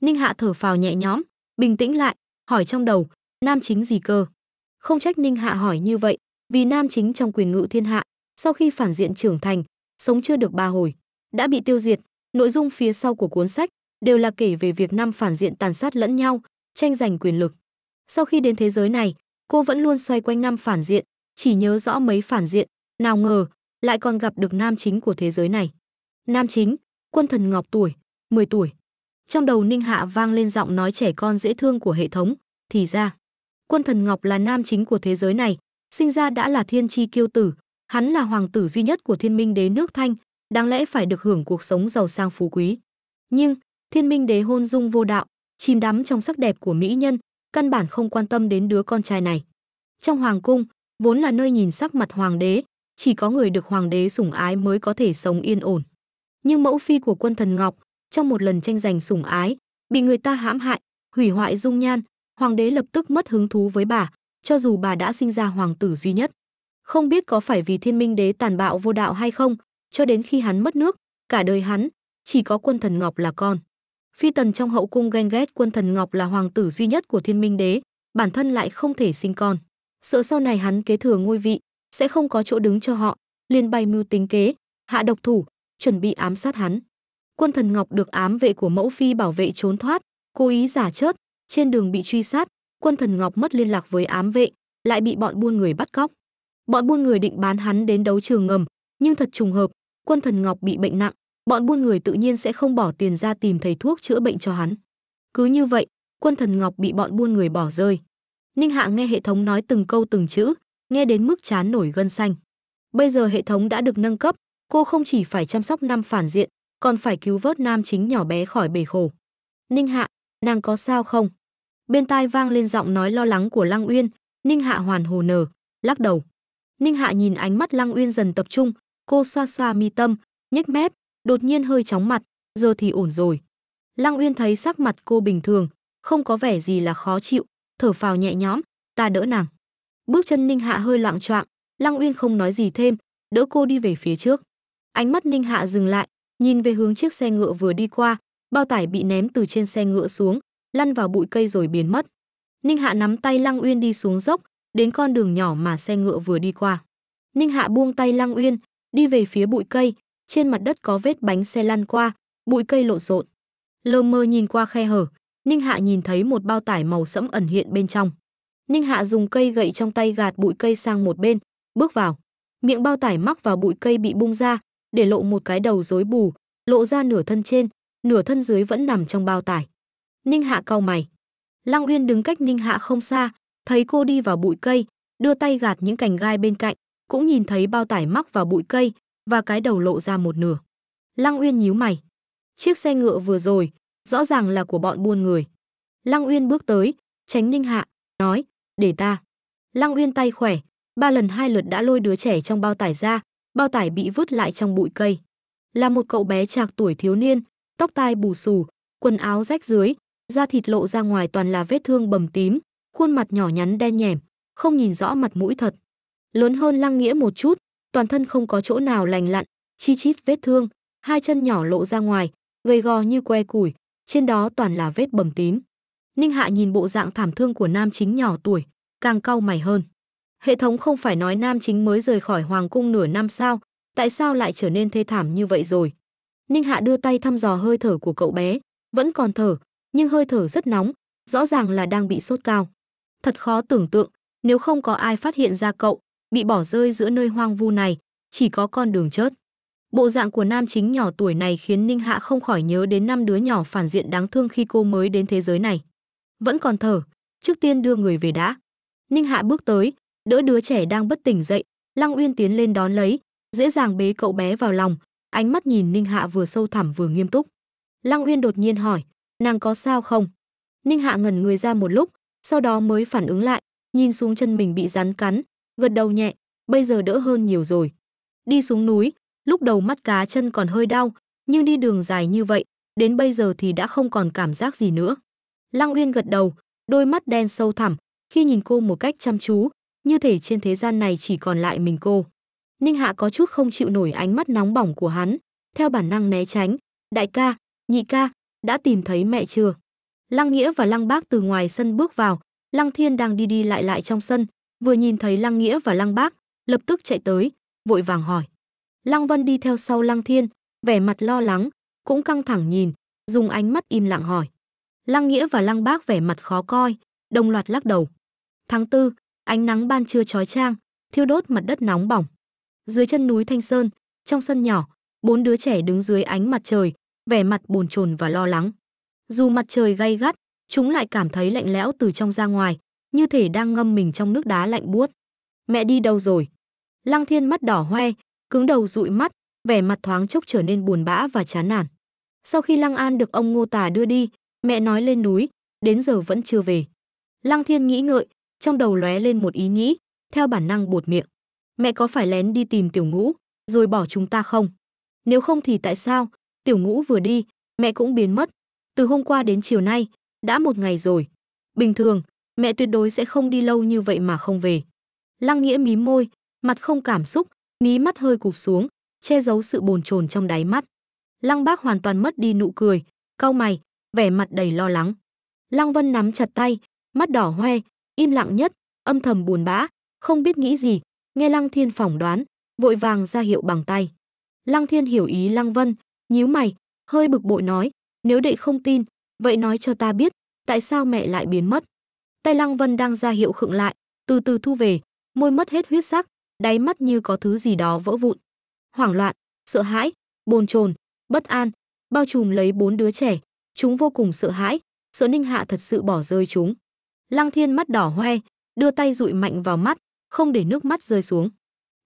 Ninh Hạ thở phào nhẹ nhõm, bình tĩnh lại, hỏi trong đầu, nam chính gì cơ? Không trách Ninh Hạ hỏi như vậy, vì nam chính trong Quyền Ngự Thiên Hạ, sau khi phản diện trưởng thành, sống chưa được 3 hồi, đã bị tiêu diệt, nội dung phía sau của cuốn sách đều là kể về việc 5 phản diện tàn sát lẫn nhau, tranh giành quyền lực. Sau khi đến thế giới này, cô vẫn luôn xoay quanh 5 phản diện, chỉ nhớ rõ mấy phản diện, nào ngờ lại còn gặp được nam chính của thế giới này. Nam chính, Quân Thần Ngọc tuổi, 10 tuổi. Trong đầu Ninh Hạ vang lên giọng nói trẻ con dễ thương của hệ thống, thì ra, Quân Thần Ngọc là nam chính của thế giới này, sinh ra đã là thiên chi kiêu tử, hắn là hoàng tử duy nhất của Thiên Minh Đế nước Thanh, đáng lẽ phải được hưởng cuộc sống giàu sang phú quý. Nhưng, Thiên Minh Đế hôn dung vô đạo, chìm đắm trong sắc đẹp của mỹ nhân, căn bản không quan tâm đến đứa con trai này. Trong hoàng cung, vốn là nơi nhìn sắc mặt hoàng đế, chỉ có người được hoàng đế sủng ái mới có thể sống yên ổn. Nhưng mẫu phi của Quân Thần Ngọc, trong một lần tranh giành sủng ái, bị người ta hãm hại, hủy hoại dung nhan, hoàng đế lập tức mất hứng thú với bà, cho dù bà đã sinh ra hoàng tử duy nhất. Không biết có phải vì Thiên Minh Đế tàn bạo vô đạo hay không, cho đến khi hắn mất nước, cả đời hắn chỉ có Quân Thần Ngọc là con. Phi tần trong hậu cung ghen ghét Quân Thần Ngọc là hoàng tử duy nhất của Thiên Minh Đế, bản thân lại không thể sinh con. Sợ sau này hắn kế thừa ngôi vị, sẽ không có chỗ đứng cho họ, liền bày mưu tính kế, hạ độc thủ, chuẩn bị ám sát hắn. Quân Thần Ngọc được ám vệ của mẫu phi bảo vệ trốn thoát, cố ý giả chết, trên đường bị truy sát, Quân Thần Ngọc mất liên lạc với ám vệ, lại bị bọn buôn người bắt cóc. Bọn buôn người định bán hắn đến đấu trường ngầm, nhưng thật trùng hợp, Quân Thần Ngọc bị bệnh nặng, bọn buôn người tự nhiên sẽ không bỏ tiền ra tìm thầy thuốc chữa bệnh cho hắn. Cứ như vậy, Quân Thần Ngọc bị bọn buôn người bỏ rơi. Ninh Hạ nghe hệ thống nói từng câu từng chữ, nghe đến mức trán nổi gân xanh. Bây giờ hệ thống đã được nâng cấp, cô không chỉ phải chăm sóc Nam phản diện, còn phải cứu vớt nam chính nhỏ bé khỏi bể khổ. Ninh Hạ, nàng có sao không? Bên tai vang lên giọng nói lo lắng của Lăng Uyên. Ninh Hạ hoàn hồ nở, lắc đầu. Ninh Hạ nhìn ánh mắt Lăng Uyên dần tập trung, cô xoa xoa mi tâm, nhếch mép, đột nhiên hơi chóng mặt, giờ thì ổn rồi. Lăng Uyên thấy sắc mặt cô bình thường, không có vẻ gì là khó chịu, thở phào nhẹ nhõm, ta đỡ nàng. Bước chân Ninh Hạ hơi loạng choạng, Lăng Uyên không nói gì thêm, đỡ cô đi về phía trước. Ánh mắt Ninh Hạ dừng lại, nhìn về hướng chiếc xe ngựa vừa đi qua, bao tải bị ném từ trên xe ngựa xuống, lăn vào bụi cây rồi biến mất. Ninh Hạ nắm tay Lăng Uyên đi xuống dốc, đến con đường nhỏ mà xe ngựa vừa đi qua. Ninh Hạ buông tay Lăng Uyên, đi về phía bụi cây, trên mặt đất có vết bánh xe lăn qua, bụi cây lộn xộn. Lơ mơ nhìn qua khe hở, Ninh Hạ nhìn thấy một bao tải màu sẫm ẩn hiện bên trong. Ninh Hạ dùng cây gậy trong tay gạt bụi cây sang một bên, bước vào. Miệng bao tải mắc vào bụi cây bị bung ra, để lộ một cái đầu rối bù, lộ ra nửa thân trên, nửa thân dưới vẫn nằm trong bao tải. Ninh Hạ cau mày. Lăng Uyên đứng cách Ninh Hạ không xa, thấy cô đi vào bụi cây, đưa tay gạt những cành gai bên cạnh, cũng nhìn thấy bao tải mắc vào bụi cây và cái đầu lộ ra một nửa. Lăng Uyên nhíu mày. Chiếc xe ngựa vừa rồi, rõ ràng là của bọn buôn người. Lăng Uyên bước tới, tránh Ninh Hạ, nói, để ta. Lăng Uyên tay khỏe, ba lần hai lượt đã lôi đứa trẻ trong bao tải ra, bao tải bị vứt lại trong bụi cây. Là một cậu bé trạc tuổi thiếu niên, tóc tai bù xù, quần áo rách rưới, da thịt lộ ra ngoài toàn là vết thương bầm tím, khuôn mặt nhỏ nhắn đen nhẻm, không nhìn rõ mặt mũi thật. Lớn hơn Lăng Nghĩa một chút, toàn thân không có chỗ nào lành lặn, chi chít vết thương, hai chân nhỏ lộ ra ngoài, gầy gò như que củi, trên đó toàn là vết bầm tím. Ninh Hạ nhìn bộ dạng thảm thương của nam chính nhỏ tuổi, càng cau mày hơn. Hệ thống không phải nói nam chính mới rời khỏi hoàng cung nửa năm sao, tại sao lại trở nên thê thảm như vậy rồi? Ninh Hạ đưa tay thăm dò hơi thở của cậu bé, vẫn còn thở, nhưng hơi thở rất nóng, rõ ràng là đang bị sốt cao. Thật khó tưởng tượng, nếu không có ai phát hiện ra cậu, bị bỏ rơi giữa nơi hoang vu này, chỉ có con đường chết. Bộ dạng của nam chính nhỏ tuổi này khiến Ninh Hạ không khỏi nhớ đến 5 đứa nhỏ phản diện đáng thương khi cô mới đến thế giới này. Vẫn còn thở, trước tiên đưa người về đã. Ninh Hạ bước tới, đỡ đứa trẻ đang bất tỉnh dậy, Lăng Uyên tiến lên đón lấy, dễ dàng bế cậu bé vào lòng, ánh mắt nhìn Ninh Hạ vừa sâu thẳm vừa nghiêm túc. Lăng Uyên đột nhiên hỏi, nàng có sao không? Ninh Hạ ngẩn người ra một lúc, sau đó mới phản ứng lại, nhìn xuống chân mình bị rắn cắn, gật đầu nhẹ, bây giờ đỡ hơn nhiều rồi. Đi xuống núi, lúc đầu mắt cá chân còn hơi đau, nhưng đi đường dài như vậy, đến bây giờ thì đã không còn cảm giác gì nữa. Lăng Uyên gật đầu, đôi mắt đen sâu thẳm, khi nhìn cô một cách chăm chú, như thể trên thế gian này chỉ còn lại mình cô. Ninh Hạ có chút không chịu nổi ánh mắt nóng bỏng của hắn, theo bản năng né tránh. Đại ca, nhị ca, đã tìm thấy mẹ chưa? Lăng Nghĩa và Lăng Bác từ ngoài sân bước vào, Lăng Thiên đang đi lại lại trong sân, vừa nhìn thấy Lăng Nghĩa và Lăng Bác, lập tức chạy tới, vội vàng hỏi. Lăng Vân đi theo sau Lăng Thiên, vẻ mặt lo lắng, cũng căng thẳng nhìn, dùng ánh mắt im lặng hỏi. Lăng Nghĩa và Lăng Bác vẻ mặt khó coi, đồng loạt lắc đầu. Tháng 4, ánh nắng ban trưa chói chang, thiêu đốt mặt đất nóng bỏng. Dưới chân núi Thanh Sơn, trong sân nhỏ, 4 đứa trẻ đứng dưới ánh mặt trời, vẻ mặt bồn chồn và lo lắng. Dù mặt trời gay gắt, chúng lại cảm thấy lạnh lẽo từ trong ra ngoài, như thể đang ngâm mình trong nước đá lạnh buốt. Mẹ đi đâu rồi? Lăng Thiên mắt đỏ hoe, cứng đầu dụi mắt, vẻ mặt thoáng chốc trở nên buồn bã và chán nản. Sau khi Lăng An được ông Ngô Tà đưa đi, mẹ nói lên núi, đến giờ vẫn chưa về. Lăng Thiên nghĩ ngợi, trong đầu lóe lên một ý nghĩ, theo bản năng buột miệng. Mẹ có phải lén đi tìm Tiểu Ngũ, rồi bỏ chúng ta không? Nếu không thì tại sao? Tiểu Ngũ vừa đi, mẹ cũng biến mất. Từ hôm qua đến chiều nay, đã một ngày rồi. Bình thường, mẹ tuyệt đối sẽ không đi lâu như vậy mà không về. Lăng Nghĩa mím môi, mặt không cảm xúc, mí mắt hơi cụp xuống, che giấu sự bồn chồn trong đáy mắt. Lăng Bác hoàn toàn mất đi nụ cười, cau mày, vẻ mặt đầy lo lắng. Lăng Vân nắm chặt tay, mắt đỏ hoe, im lặng nhất, âm thầm buồn bã, không biết nghĩ gì, Nghe Lăng Thiên phỏng đoán, vội vàng ra hiệu bằng tay. Lăng Thiên hiểu ý Lăng Vân, nhíu mày, hơi bực bội nói, nếu đệ không tin, vậy nói cho ta biết, tại sao mẹ lại biến mất. Tay Lăng Vân đang ra hiệu khựng lại, từ từ thu về, môi mất hết huyết sắc, đáy mắt như có thứ gì đó vỡ vụn. Hoảng loạn, sợ hãi, bồn chồn, bất an, bao trùm lấy bốn đứa trẻ, chúng vô cùng sợ hãi, sợ Ninh Hạ thật sự bỏ rơi chúng. Lăng Thiên mắt đỏ hoe, đưa tay dụi mạnh vào mắt, không để nước mắt rơi xuống.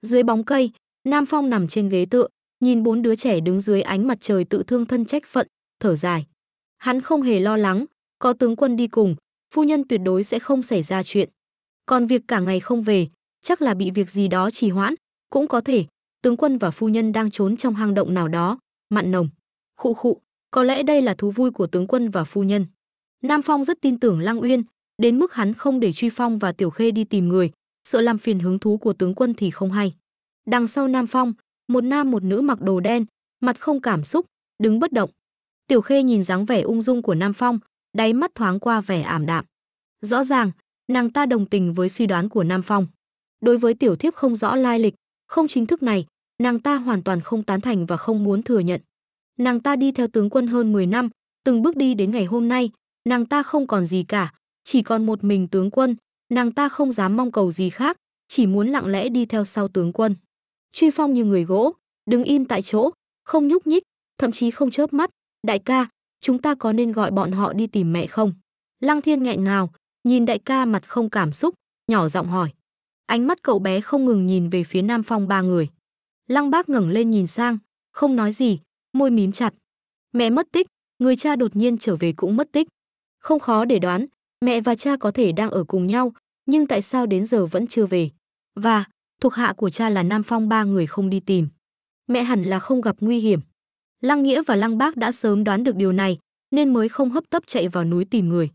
Dưới bóng cây, Nam Phong nằm trên ghế tựa, nhìn bốn đứa trẻ đứng dưới ánh mặt trời tự thương thân trách phận, thở dài. Hắn không hề lo lắng, có tướng quân đi cùng, phu nhân tuyệt đối sẽ không xảy ra chuyện. Còn việc cả ngày không về, chắc là bị việc gì đó trì hoãn, cũng có thể tướng quân và phu nhân đang trốn trong hang động nào đó, mặn nồng. Khụ khụ, có lẽ đây là thú vui của tướng quân và phu nhân. Nam Phong rất tin tưởng Lăng Uyên, đến mức hắn không để Truy Phong và Tiểu Khê đi tìm người, sợ làm phiền hứng thú của tướng quân thì không hay. Đằng sau Nam Phong, một nam một nữ mặc đồ đen, mặt không cảm xúc, đứng bất động. Tiểu Khê nhìn dáng vẻ ung dung của Nam Phong, đáy mắt thoáng qua vẻ ảm đạm. Rõ ràng, nàng ta đồng tình với suy đoán của Nam Phong. Đối với tiểu thiếp không rõ lai lịch, không chính thức này, nàng ta hoàn toàn không tán thành và không muốn thừa nhận. Nàng ta đi theo tướng quân hơn 10 năm, từng bước đi đến ngày hôm nay, nàng ta không còn gì cả, chỉ còn một mình tướng quân, nàng ta không dám mong cầu gì khác, chỉ muốn lặng lẽ đi theo sau tướng quân. Truy Phong như người gỗ, đứng im tại chỗ, không nhúc nhích, thậm chí không chớp mắt. Đại ca, chúng ta có nên gọi bọn họ đi tìm mẹ không? Lăng Thiên nghẹn ngào, nhìn đại ca mặt không cảm xúc, nhỏ giọng hỏi. Ánh mắt cậu bé không ngừng nhìn về phía Nam Phong ba người. Lăng Bác ngẩng lên nhìn sang, không nói gì, môi mím chặt. Mẹ mất tích, người cha đột nhiên trở về cũng mất tích. Không khó để đoán, mẹ và cha có thể đang ở cùng nhau, nhưng tại sao đến giờ vẫn chưa về? Và, thuộc hạ của cha là Nam Phong ba người không đi tìm. Mẹ hẳn là không gặp nguy hiểm. Lăng Nghĩa và Lăng Bác đã sớm đoán được điều này, nên mới không hấp tấp chạy vào núi tìm người.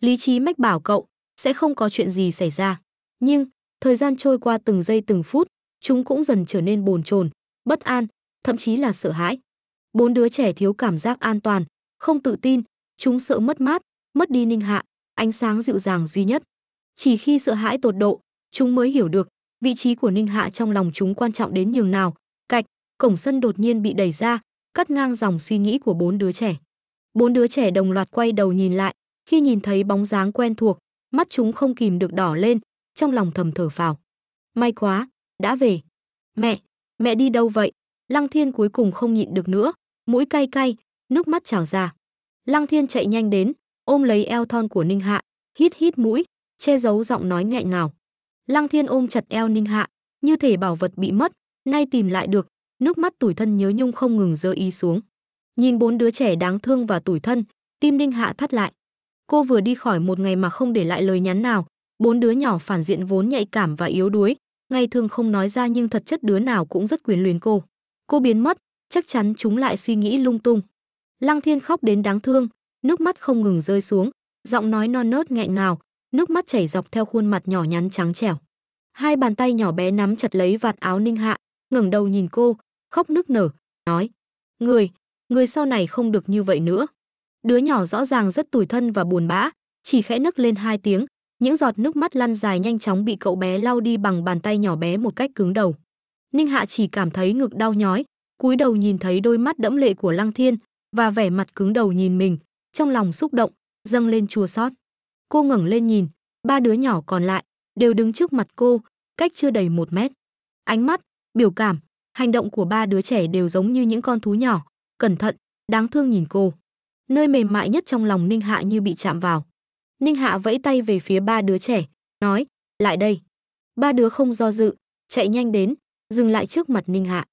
Lý trí mách bảo cậu, sẽ không có chuyện gì xảy ra. Nhưng, thời gian trôi qua từng giây từng phút, chúng cũng dần trở nên bồn chồn, bất an, thậm chí là sợ hãi. Bốn đứa trẻ thiếu cảm giác an toàn, không tự tin, chúng sợ mất mát, mất đi Ninh Hạ, ánh sáng dịu dàng duy nhất. Chỉ khi sợ hãi tột độ, chúng mới hiểu được vị trí của Ninh Hạ trong lòng chúng quan trọng đến nhường nào. Cạch, cổng sân đột nhiên bị đẩy ra, cắt ngang dòng suy nghĩ của bốn đứa trẻ. Bốn đứa trẻ đồng loạt quay đầu nhìn lại, khi nhìn thấy bóng dáng quen thuộc, mắt chúng không kìm được đỏ lên, trong lòng thầm thở phào. May quá, đã về. Mẹ, mẹ đi đâu vậy? Lăng Thiên cuối cùng không nhịn được nữa, mũi cay cay, nước mắt trào ra. Lăng Thiên chạy nhanh đến, ôm lấy eo thon của Ninh Hạ, hít mũi, che giấu giọng nói nghẹn ngào. Lăng Thiên ôm chặt eo Ninh Hạ, như thể bảo vật bị mất, nay tìm lại được, nước mắt tủi thân nhớ nhung không ngừng rơi y xuống. Nhìn bốn đứa trẻ đáng thương và tủi thân, tim Ninh Hạ thắt lại. Cô vừa đi khỏi một ngày mà không để lại lời nhắn nào, bốn đứa nhỏ phản diện vốn nhạy cảm và yếu đuối, ngày thường không nói ra nhưng thật chất đứa nào cũng rất quyến luyến cô. Cô biến mất, chắc chắn chúng lại suy nghĩ lung tung. Lăng Thiên khóc đến đáng thương, nước mắt không ngừng rơi xuống, giọng nói non nớt nghẹn ngào, nước mắt chảy dọc theo khuôn mặt nhỏ nhắn trắng trẻo. Hai bàn tay nhỏ bé nắm chặt lấy vạt áo Ninh Hạ, ngẩng đầu nhìn cô, khóc nức nở, nói: "Người sau này không được như vậy nữa." Đứa nhỏ rõ ràng rất tủi thân và buồn bã, chỉ khẽ nấc lên hai tiếng, những giọt nước mắt lăn dài nhanh chóng bị cậu bé lau đi bằng bàn tay nhỏ bé một cách cứng đầu. Ninh Hạ chỉ cảm thấy ngực đau nhói, cúi đầu nhìn thấy đôi mắt đẫm lệ của Lăng Thiên và vẻ mặt cứng đầu nhìn mình, trong lòng xúc động, dâng lên chua xót. Cô ngẩng lên nhìn, ba đứa nhỏ còn lại đều đứng trước mặt cô, cách chưa đầy 1 mét. Ánh mắt, biểu cảm, hành động của ba đứa trẻ đều giống như những con thú nhỏ, cẩn thận, đáng thương nhìn cô. Nơi mềm mại nhất trong lòng Ninh Hạ như bị chạm vào. Ninh Hạ vẫy tay về phía ba đứa trẻ, nói: "Lại đây." Ba đứa không do dự, chạy nhanh đến, dừng lại trước mặt Ninh Hạ.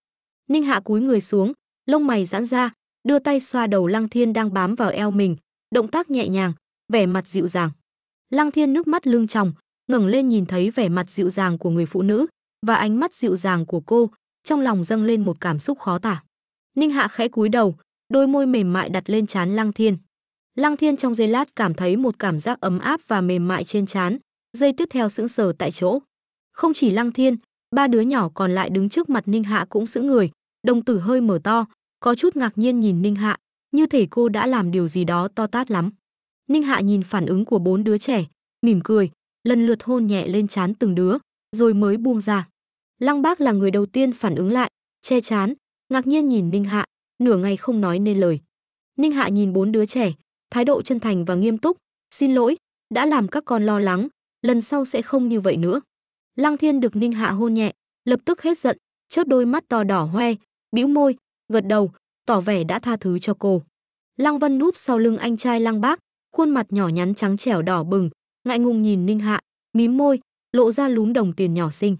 Ninh Hạ cúi người xuống, lông mày giãn ra, đưa tay xoa đầu Lăng Thiên đang bám vào eo mình, động tác nhẹ nhàng, vẻ mặt dịu dàng. Lăng Thiên nước mắt lưng tròng, ngẩng lên nhìn thấy vẻ mặt dịu dàng của người phụ nữ và ánh mắt dịu dàng của cô, trong lòng dâng lên một cảm xúc khó tả. Ninh Hạ khẽ cúi đầu, đôi môi mềm mại đặt lên trán Lăng Thiên. Lăng Thiên trong giây lát cảm thấy một cảm giác ấm áp và mềm mại trên trán, giây tiếp theo sững sờ tại chỗ. Không chỉ Lăng Thiên, ba đứa nhỏ còn lại đứng trước mặt Ninh Hạ cũng sững người, đồng tử hơi mở to, có chút ngạc nhiên nhìn Ninh Hạ, như thể cô đã làm điều gì đó to tát lắm. Ninh Hạ nhìn phản ứng của bốn đứa trẻ, mỉm cười, lần lượt hôn nhẹ lên trán từng đứa, rồi mới buông ra. Lăng Bác là người đầu tiên phản ứng lại, che chán, ngạc nhiên nhìn Ninh Hạ, nửa ngày không nói nên lời. Ninh Hạ nhìn bốn đứa trẻ, thái độ chân thành và nghiêm túc, "Xin lỗi, đã làm các con lo lắng, lần sau sẽ không như vậy nữa." Lăng Thiên được Ninh Hạ hôn nhẹ, lập tức hết giận, chớp đôi mắt to đỏ hoe, bĩu môi, gật đầu, tỏ vẻ đã tha thứ cho cô. Lăng Vân núp sau lưng anh trai Lăng Bác, khuôn mặt nhỏ nhắn trắng trẻo đỏ bừng, ngại ngùng nhìn Ninh Hạ, mím môi, lộ ra lúm đồng tiền nhỏ xinh.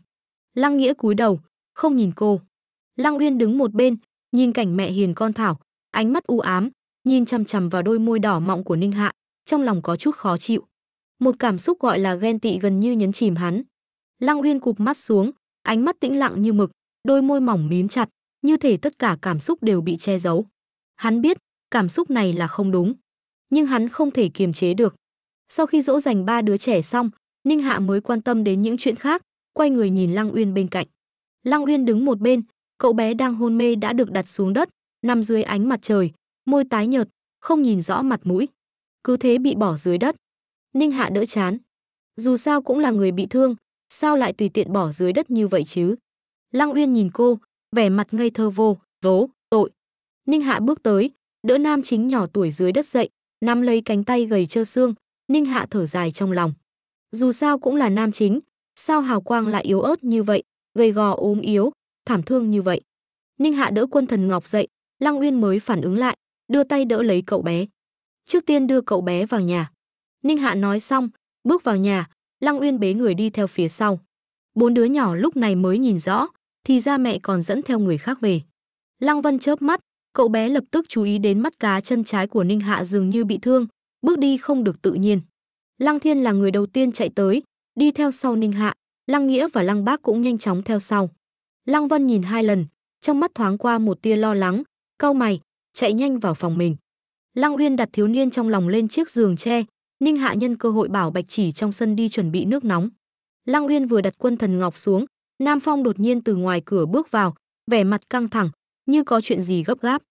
Lăng Nghĩa cúi đầu, không nhìn cô. Lăng Uyên đứng một bên, nhìn cảnh mẹ hiền con thảo, ánh mắt u ám, nhìn chằm chằm vào đôi môi đỏ mọng của Ninh Hạ, trong lòng có chút khó chịu. Một cảm xúc gọi là ghen tị gần như nhấn chìm hắn. Lăng Uyên cụp mắt xuống, ánh mắt tĩnh lặng như mực, đôi môi mỏng mím chặt, như thể tất cả cảm xúc đều bị che giấu. Hắn biết, cảm xúc này là không đúng, nhưng hắn không thể kiềm chế được. Sau khi dỗ dành ba đứa trẻ xong, Ninh Hạ mới quan tâm đến những chuyện khác, quay người nhìn Lăng Uyên bên cạnh. Lăng Uyên đứng một bên, cậu bé đang hôn mê đã được đặt xuống đất, nằm dưới ánh mặt trời, môi tái nhợt, không nhìn rõ mặt mũi. Cứ thế bị bỏ dưới đất. Ninh Hạ đỡ chán. Dù sao cũng là người bị thương, sao lại tùy tiện bỏ dưới đất như vậy chứ? Lăng Uyên nhìn cô, vẻ mặt ngây thơ vô vố tội. Ninh Hạ bước tới, đỡ nam chính nhỏ tuổi dưới đất dậy, nắm lấy cánh tay gầy trơ xương. Ninh Hạ thở dài trong lòng. Dù sao cũng là nam chính, sao hào quang lại yếu ớt như vậy, gầy gò ốm yếu, thảm thương như vậy. Ninh Hạ đỡ Quân Thần Ngọc dậy, Lăng Uyên mới phản ứng lại, đưa tay đỡ lấy cậu bé. Trước tiên đưa cậu bé vào nhà. Ninh Hạ nói xong, bước vào nhà, Lăng Uyên bế người đi theo phía sau. Bốn đứa nhỏ lúc này mới nhìn rõ, thì ra mẹ còn dẫn theo người khác về. Lăng Vân chớp mắt, cậu bé lập tức chú ý đến mắt cá chân trái của Ninh Hạ dường như bị thương, bước đi không được tự nhiên. Lăng Thiên là người đầu tiên chạy tới, đi theo sau Ninh Hạ, Lăng Nghĩa và Lăng Bác cũng nhanh chóng theo sau. Lăng Vân nhìn hai lần, trong mắt thoáng qua một tia lo lắng, cau mày, chạy nhanh vào phòng mình. Lăng Uyên đặt thiếu niên trong lòng lên chiếc giường tre, Ninh Hạ nhân cơ hội bảo Bạch Chỉ trong sân đi chuẩn bị nước nóng. Lăng Uyên vừa đặt Quân Thần Ngọc xuống, Nam Phong đột nhiên từ ngoài cửa bước vào, vẻ mặt căng thẳng, như có chuyện gì gấp gáp.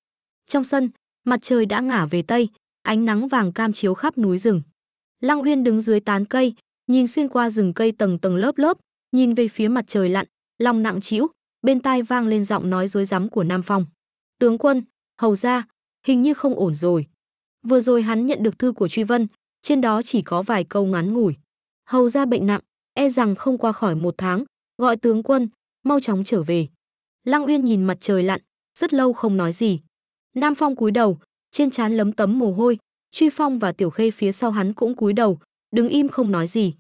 Trong sân, mặt trời đã ngả về tây, ánh nắng vàng cam chiếu khắp núi rừng. Lăng Uyên đứng dưới tán cây, nhìn xuyên qua rừng cây tầng tầng lớp lớp, nhìn về phía mặt trời lặn, lòng nặng trĩu, bên tai vang lên giọng nói rối rắm của Nam Phong. "Tướng quân, hầu gia, hình như không ổn rồi." Vừa rồi hắn nhận được thư của Truy Vân, trên đó chỉ có vài câu ngắn ngủi. "Hầu gia bệnh nặng, e rằng không qua khỏi một tháng, gọi tướng quân mau chóng trở về." Lăng Uyên nhìn mặt trời lặn, rất lâu không nói gì. Nam Phong cúi đầu, trên trán lấm tấm mồ hôi, Truy Phong và Tiểu Khê phía sau hắn cũng cúi đầu, đứng im không nói gì.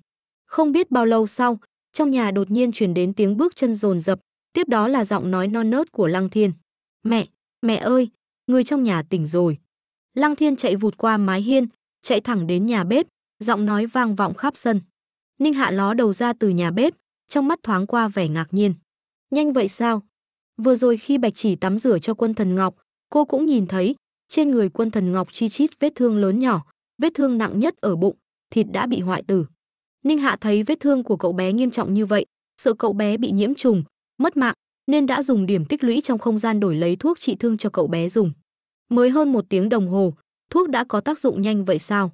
Không biết bao lâu sau, trong nhà đột nhiên truyền đến tiếng bước chân dồn dập, tiếp đó là giọng nói non nớt của Lăng Thiên. "Mẹ, mẹ ơi, người trong nhà tỉnh rồi." Lăng Thiên chạy vụt qua mái hiên, chạy thẳng đến nhà bếp, giọng nói vang vọng khắp sân. Ninh Hạ ló đầu ra từ nhà bếp, trong mắt thoáng qua vẻ ngạc nhiên. "Nhanh vậy sao?" Vừa rồi khi Bạch Chỉ tắm rửa cho Quân Thần Ngọc, cô cũng nhìn thấy, trên người Quân Thần Ngọc chi chít vết thương lớn nhỏ, vết thương nặng nhất ở bụng, thịt đã bị hoại tử. Ninh Hạ thấy vết thương của cậu bé nghiêm trọng như vậy, sợ cậu bé bị nhiễm trùng, mất mạng, nên đã dùng điểm tích lũy trong không gian đổi lấy thuốc trị thương cho cậu bé dùng. Mới hơn một tiếng đồng hồ, thuốc đã có tác dụng nhanh vậy sao?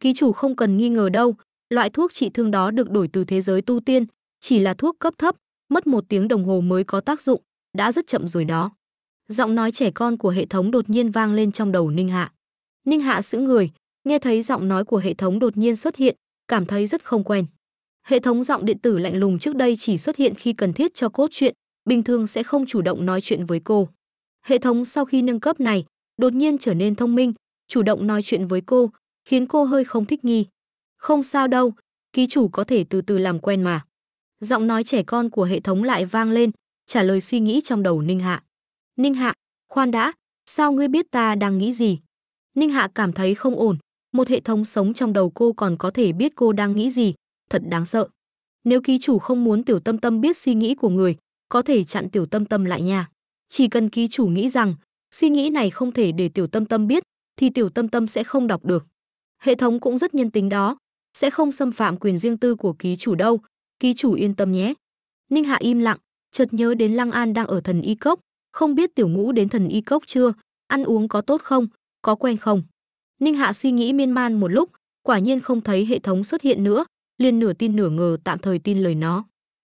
Ký chủ không cần nghi ngờ đâu, loại thuốc trị thương đó được đổi từ thế giới tu tiên, chỉ là thuốc cấp thấp, mất một tiếng đồng hồ mới có tác dụng, đã rất chậm rồi đó. Giọng nói trẻ con của hệ thống đột nhiên vang lên trong đầu Ninh Hạ. Ninh Hạ sững người, nghe thấy giọng nói của hệ thống đột nhiên xuất hiện, cảm thấy rất không quen. Hệ thống giọng điện tử lạnh lùng trước đây chỉ xuất hiện khi cần thiết cho cốt truyện, bình thường sẽ không chủ động nói chuyện với cô. Hệ thống sau khi nâng cấp này, đột nhiên trở nên thông minh, chủ động nói chuyện với cô, khiến cô hơi không thích nghi. "Không sao đâu, ký chủ có thể từ từ làm quen mà." Giọng nói trẻ con của hệ thống lại vang lên, trả lời suy nghĩ trong đầu Ninh Hạ. "Ninh Hạ, khoan đã, sao ngươi biết ta đang nghĩ gì?" Ninh Hạ cảm thấy không ổn, một hệ thống sống trong đầu cô còn có thể biết cô đang nghĩ gì, thật đáng sợ. Nếu ký chủ không muốn Tiểu Tâm Tâm biết suy nghĩ của người, có thể chặn Tiểu Tâm Tâm lại nha. Chỉ cần ký chủ nghĩ rằng suy nghĩ này không thể để Tiểu Tâm Tâm biết, thì Tiểu Tâm Tâm sẽ không đọc được. Hệ thống cũng rất nhân tính đó, sẽ không xâm phạm quyền riêng tư của ký chủ đâu, ký chủ yên tâm nhé. Ninh Hạ im lặng, chợt nhớ đến Lăng An đang ở Thần Y Cốc, không biết Tiểu Ngũ đến Thần Y Cốc chưa, ăn uống có tốt không, có quen không. Ninh Hạ suy nghĩ miên man một lúc, quả nhiên không thấy hệ thống xuất hiện nữa, liền nửa tin nửa ngờ tạm thời tin lời nó.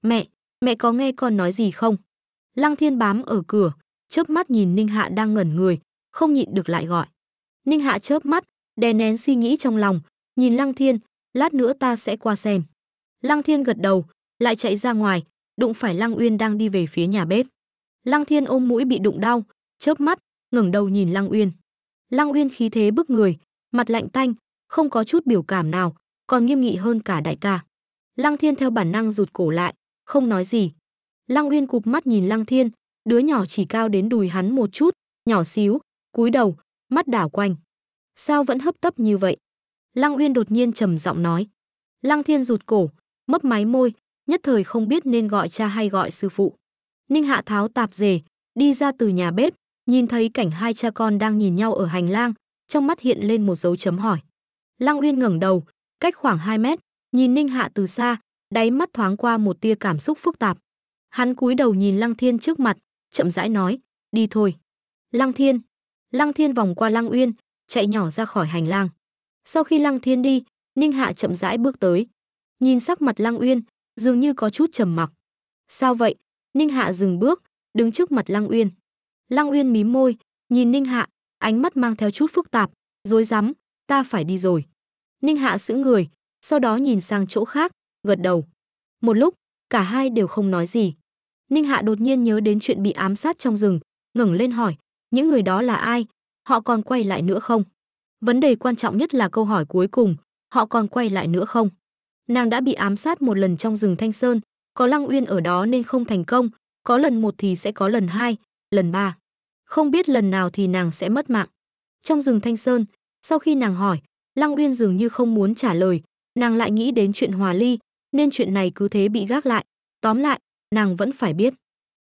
"Mẹ, Mẹ có nghe con nói gì không? Lăng Thiên bám ở cửa, chớp mắt nhìn Ninh Hạ đang ngẩn người, không nhịn được lại gọi. Ninh Hạ chớp mắt, đè nén suy nghĩ trong lòng, nhìn Lăng Thiên, lát nữa ta sẽ qua xem. Lăng Thiên gật đầu, lại chạy ra ngoài, đụng phải Lăng Uyên đang đi về phía nhà bếp. Lăng Thiên ôm mũi bị đụng đau, chớp mắt, ngẩng đầu nhìn Lăng Uyên. Lăng Uyên khí thế bức người, mặt lạnh tanh, không có chút biểu cảm nào, còn nghiêm nghị hơn cả đại ca. Lăng Thiên theo bản năng rụt cổ lại, không nói gì. Lăng Uyên cụp mắt nhìn Lăng Thiên, đứa nhỏ chỉ cao đến đùi hắn một chút, nhỏ xíu, cúi đầu, mắt đảo quanh. Sao vẫn hấp tấp như vậy? Lăng Uyên đột nhiên trầm giọng nói. Lăng Thiên rụt cổ, mấp máy môi, nhất thời không biết nên gọi cha hay gọi sư phụ. Ninh Hạ tháo tạp dề, đi ra từ nhà bếp, nhìn thấy cảnh hai cha con đang nhìn nhau ở hành lang, trong mắt hiện lên một dấu chấm hỏi. Lăng Uyên ngẩng đầu, cách khoảng 2 mét, nhìn Ninh Hạ từ xa, đáy mắt thoáng qua một tia cảm xúc phức tạp. Hắn cúi đầu nhìn Lăng Thiên trước mặt, chậm rãi nói, đi thôi. Lăng Thiên vòng qua Lăng Uyên, chạy nhỏ ra khỏi hành lang. Sau khi Lăng Thiên đi, Ninh Hạ chậm rãi bước tới. Nhìn sắc mặt Lăng Uyên, dường như có chút trầm mặc. Sao vậy? Ninh Hạ dừng bước, đứng trước mặt Lăng Uyên. Lăng Uyên mím môi, nhìn Ninh Hạ, ánh mắt mang theo chút phức tạp, rối rắm, ta phải đi rồi. Ninh Hạ sững người, sau đó nhìn sang chỗ khác, gật đầu. Một lúc, cả hai đều không nói gì. Ninh Hạ đột nhiên nhớ đến chuyện bị ám sát trong rừng, ngẩng lên hỏi, những người đó là ai? Họ còn quay lại nữa không? Vấn đề quan trọng nhất là câu hỏi cuối cùng, họ còn quay lại nữa không? Nàng đã bị ám sát một lần trong rừng Thanh Sơn, có Lăng Uyên ở đó nên không thành công, có lần một thì sẽ có lần hai, lần ba. Không biết lần nào thì nàng sẽ mất mạng. Trong rừng Thanh Sơn, sau khi nàng hỏi, Lăng Uyên dường như không muốn trả lời, nàng lại nghĩ đến chuyện hòa ly, nên chuyện này cứ thế bị gác lại. Tóm lại, nàng vẫn phải biết.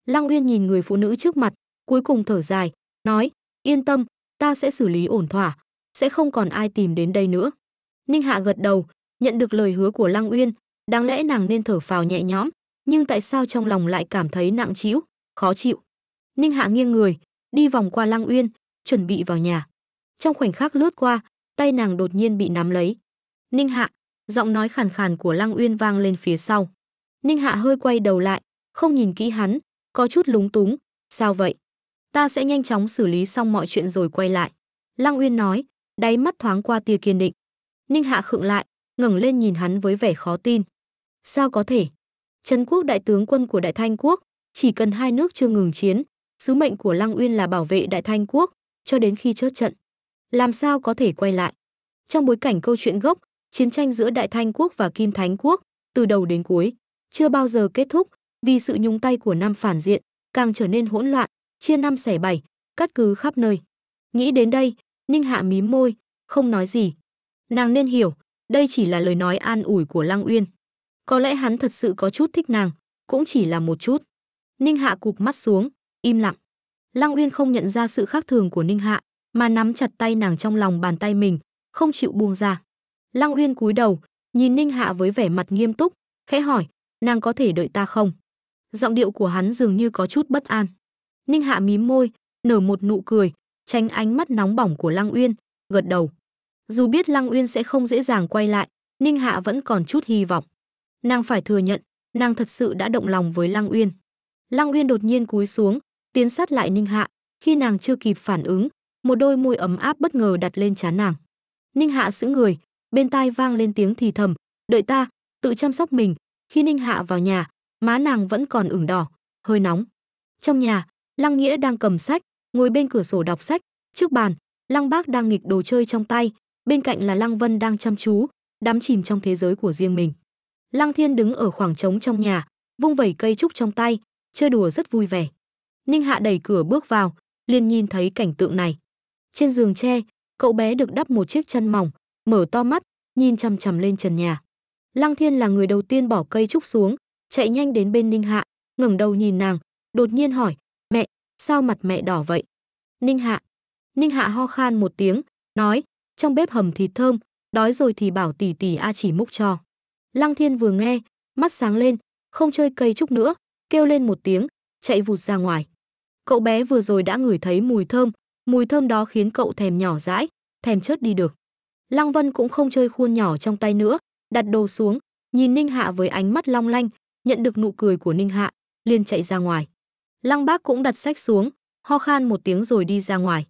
Lăng Uyên nhìn người phụ nữ trước mặt, cuối cùng thở dài, nói, yên tâm, ta sẽ xử lý ổn thỏa, sẽ không còn ai tìm đến đây nữa. Ninh Hạ gật đầu, nhận được lời hứa của Lăng Uyên, đáng lẽ nàng nên thở phào nhẹ nhõm, nhưng tại sao trong lòng lại cảm thấy nặng trĩu, khó chịu. Ninh Hạ nghiêng người, đi vòng qua Lăng Uyên, chuẩn bị vào nhà. Trong khoảnh khắc lướt qua, tay nàng đột nhiên bị nắm lấy. Ninh Hạ, giọng nói khàn khàn của Lăng Uyên vang lên phía sau. Ninh Hạ hơi quay đầu lại, không nhìn kỹ hắn, có chút lúng túng, sao vậy? Ta sẽ nhanh chóng xử lý xong mọi chuyện rồi quay lại. Lăng Uyên nói, đáy mắt thoáng qua tia kiên định. Ninh Hạ khựng lại, ngẩng lên nhìn hắn với vẻ khó tin. Sao có thể? Trấn Quốc đại tướng quân của Đại Thanh Quốc, chỉ cần hai nước chưa ngừng chiến, sứ mệnh của Lăng Uyên là bảo vệ Đại Thanh Quốc, cho đến khi chớt trận. Làm sao có thể quay lại? Trong bối cảnh câu chuyện gốc, chiến tranh giữa Đại Thanh Quốc và Kim Thánh Quốc, từ đầu đến cuối, chưa bao giờ kết thúc, vì sự nhúng tay của năm phản diện, càng trở nên hỗn loạn, chia năm xẻ bảy, cắt cứ khắp nơi. Nghĩ đến đây, Ninh Hạ mím môi, không nói gì. Nàng nên hiểu, đây chỉ là lời nói an ủi của Lăng Uyên. Có lẽ hắn thật sự có chút thích nàng, cũng chỉ là một chút. Ninh Hạ cụp mắt xuống, im lặng. Lăng Uyên không nhận ra sự khác thường của Ninh Hạ, mà nắm chặt tay nàng trong lòng bàn tay mình, không chịu buông ra. Lăng Uyên cúi đầu, nhìn Ninh Hạ với vẻ mặt nghiêm túc, khẽ hỏi, nàng có thể đợi ta không? Giọng điệu của hắn dường như có chút bất an. Ninh Hạ mím môi, nở một nụ cười, tránh ánh mắt nóng bỏng của Lăng Uyên, gật đầu. Dù biết Lăng Uyên sẽ không dễ dàng quay lại, Ninh Hạ vẫn còn chút hy vọng. Nàng phải thừa nhận, nàng thật sự đã động lòng với Lăng Uyên. Lăng Uyên đột nhiên cúi xuống, tiến sát lại Ninh Hạ, khi nàng chưa kịp phản ứng, một đôi môi ấm áp bất ngờ đặt lên trán nàng. Ninh Hạ sững người, bên tai vang lên tiếng thì thầm, đợi ta, tự chăm sóc mình. Khi Ninh Hạ vào nhà, má nàng vẫn còn ửng đỏ, hơi nóng. Trong nhà, Lăng Nghĩa đang cầm sách, ngồi bên cửa sổ đọc sách, trước bàn, Lăng Bác đang nghịch đồ chơi trong tay, bên cạnh là Lăng Vân đang chăm chú, đắm chìm trong thế giới của riêng mình. Lăng Thiên đứng ở khoảng trống trong nhà, vung vẩy cây trúc trong tay, chơi đùa rất vui vẻ. Ninh Hạ đẩy cửa bước vào, liền nhìn thấy cảnh tượng này. Trên giường tre, cậu bé được đắp một chiếc chăn mỏng, mở to mắt, nhìn chằm chằm lên trần nhà. Lăng Thiên là người đầu tiên bỏ cây trúc xuống, chạy nhanh đến bên Ninh Hạ, ngẩng đầu nhìn nàng, đột nhiên hỏi, mẹ, sao mặt mẹ đỏ vậy? Ninh Hạ ho khan một tiếng, nói, trong bếp hầm thịt thơm, đói rồi thì bảo tỷ tỷ A Chỉ múc cho. Lăng Thiên vừa nghe, mắt sáng lên, không chơi cây trúc nữa, kêu lên một tiếng, chạy vụt ra ngoài. Cậu bé vừa rồi đã ngửi thấy mùi thơm đó khiến cậu thèm nhỏ dãi, thèm chớt đi được. Lăng Vân cũng không chơi khuôn nhỏ trong tay nữa, đặt đồ xuống, nhìn Ninh Hạ với ánh mắt long lanh, nhận được nụ cười của Ninh Hạ, liền chạy ra ngoài. Lăng Bác cũng đặt sách xuống, ho khan một tiếng rồi đi ra ngoài.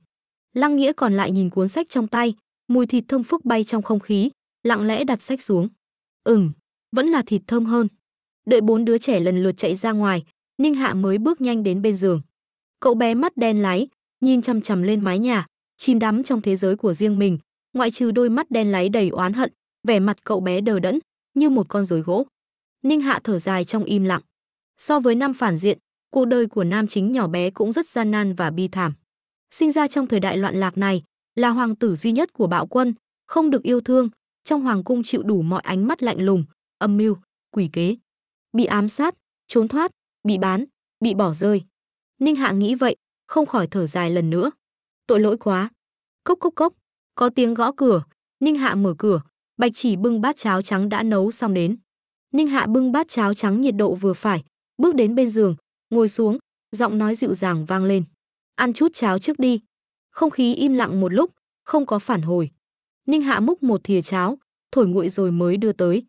Lăng Nghĩa còn lại nhìn cuốn sách trong tay, mùi thịt thơm phức bay trong không khí, lặng lẽ đặt sách xuống. Vẫn là thịt thơm hơn. Đợi bốn đứa trẻ lần lượt chạy ra ngoài, Ninh Hạ mới bước nhanh đến bên giường. Cậu bé mắt đen láy, nhìn chằm chằm lên mái nhà, chìm đắm trong thế giới của riêng mình, ngoại trừ đôi mắt đen láy đầy oán hận, vẻ mặt cậu bé đờ đẫn như một con rối gỗ. Ninh Hạ thở dài trong im lặng. So với nam phản diện, cuộc đời của nam chính nhỏ bé cũng rất gian nan và bi thảm. Sinh ra trong thời đại loạn lạc này, là hoàng tử duy nhất của bạo quân, không được yêu thương, trong hoàng cung chịu đủ mọi ánh mắt lạnh lùng, âm mưu, quỷ kế. Bị ám sát, trốn thoát, bị bán, bị bỏ rơi. Ninh Hạ nghĩ vậy, không khỏi thở dài lần nữa. Tội lỗi quá. Cốc cốc cốc, có tiếng gõ cửa, Ninh Hạ mở cửa, Bạch Chỉ bưng bát cháo trắng đã nấu xong đến. Ninh Hạ bưng bát cháo trắng nhiệt độ vừa phải, bước đến bên giường, ngồi xuống, giọng nói dịu dàng vang lên. Ăn chút cháo trước đi. Không khí im lặng một lúc, không có phản hồi. Ninh Hạ múc một thìa cháo, thổi nguội rồi mới đưa tới.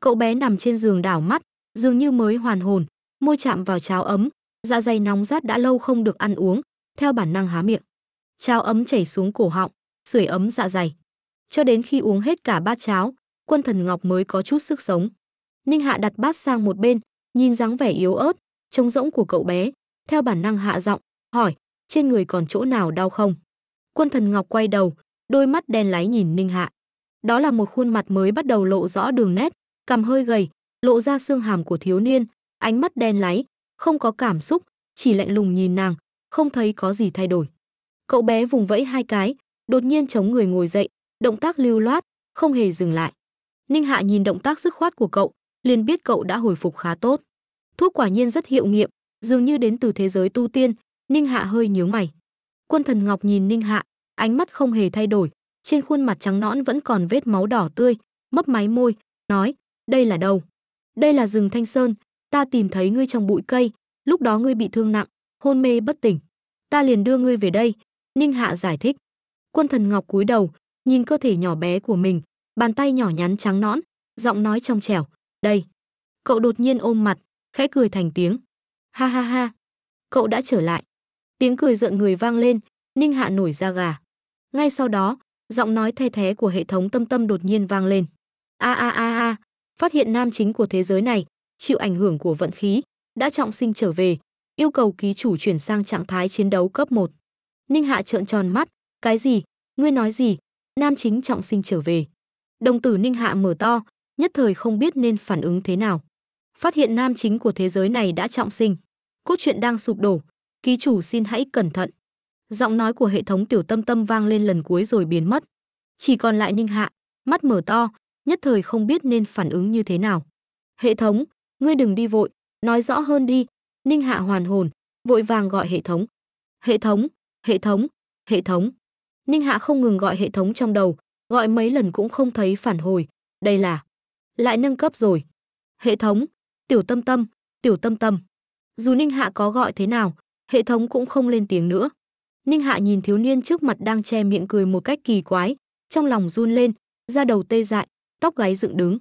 Cậu bé nằm trên giường đảo mắt, dường như mới hoàn hồn, môi chạm vào cháo ấm, dạ dày nóng rát đã lâu không được ăn uống, theo bản năng há miệng. Cháo ấm chảy xuống cổ họng, sưởi ấm dạ dày. Cho đến khi uống hết cả bát cháo, Quân Thần Ngọc mới có chút sức sống. Ninh Hạ đặt bát sang một bên, nhìn dáng vẻ yếu ớt, trống rỗng của cậu bé, theo bản năng hạ giọng, hỏi, trên người còn chỗ nào đau không? Quân Thần Ngọc quay đầu, đôi mắt đen láy nhìn Ninh Hạ. Đó là một khuôn mặt mới bắt đầu lộ rõ đường nét, cằm hơi gầy, lộ ra xương hàm của thiếu niên, ánh mắt đen láy, không có cảm xúc, chỉ lạnh lùng nhìn nàng, không thấy có gì thay đổi. Cậu bé vùng vẫy hai cái, đột nhiên chống người ngồi dậy, động tác lưu loát, không hề dừng lại. Ninh Hạ nhìn động tác dứt khoát của cậu, liền biết cậu đã hồi phục khá tốt. Thuốc quả nhiên rất hiệu nghiệm, dường như đến từ thế giới tu tiên, Ninh Hạ hơi nhướng mày. Quân Thần Ngọc nhìn Ninh Hạ, ánh mắt không hề thay đổi, trên khuôn mặt trắng nõn vẫn còn vết máu đỏ tươi, mấp máy môi, nói, đây là đâu? Đây là rừng Thanh Sơn, ta tìm thấy ngươi trong bụi cây, lúc đó ngươi bị thương nặng, hôn mê bất tỉnh. Ta liền đưa ngươi về đây, Ninh Hạ giải thích. Quân Thần Ngọc cúi đầu, nhìn cơ thể nhỏ bé của mình, bàn tay nhỏ nhắn trắng nõn, giọng nói trong trẻo, đây. Cậu đột nhiên ôm mặt, khẽ cười thành tiếng. Ha ha ha, cậu đã trở lại. Tiếng cười rợn người vang lên, Ninh Hạ nổi da gà. Ngay sau đó, giọng nói the thé của hệ thống tâm tâm đột nhiên vang lên. A, phát hiện nam chính của thế giới này, chịu ảnh hưởng của vận khí, đã trọng sinh trở về, yêu cầu ký chủ chuyển sang trạng thái chiến đấu cấp 1. Ninh Hạ trợn tròn mắt, cái gì, ngươi nói gì, nam chính trọng sinh trở về. Đồng tử Ninh Hạ mở to, nhất thời không biết nên phản ứng thế nào. Phát hiện nam chính của thế giới này đã trọng sinh, cốt truyện đang sụp đổ, ký chủ xin hãy cẩn thận. Giọng nói của hệ thống tiểu tâm tâm vang lên lần cuối rồi biến mất. Chỉ còn lại Ninh Hạ, mắt mở to, nhất thời không biết nên phản ứng như thế nào. Hệ thống, ngươi đừng đi vội, nói rõ hơn đi. Ninh Hạ hoàn hồn, vội vàng gọi hệ thống. Hệ thống. Ninh Hạ không ngừng gọi hệ thống trong đầu, gọi mấy lần cũng không thấy phản hồi. Đây là lại nâng cấp rồi. Hệ thống, tiểu tâm tâm. Dù Ninh Hạ có gọi thế nào, hệ thống cũng không lên tiếng nữa. Ninh Hạ nhìn thiếu niên trước mặt đang che miệng cười một cách kỳ quái, trong lòng run lên, da đầu tê dại, tóc gáy dựng đứng.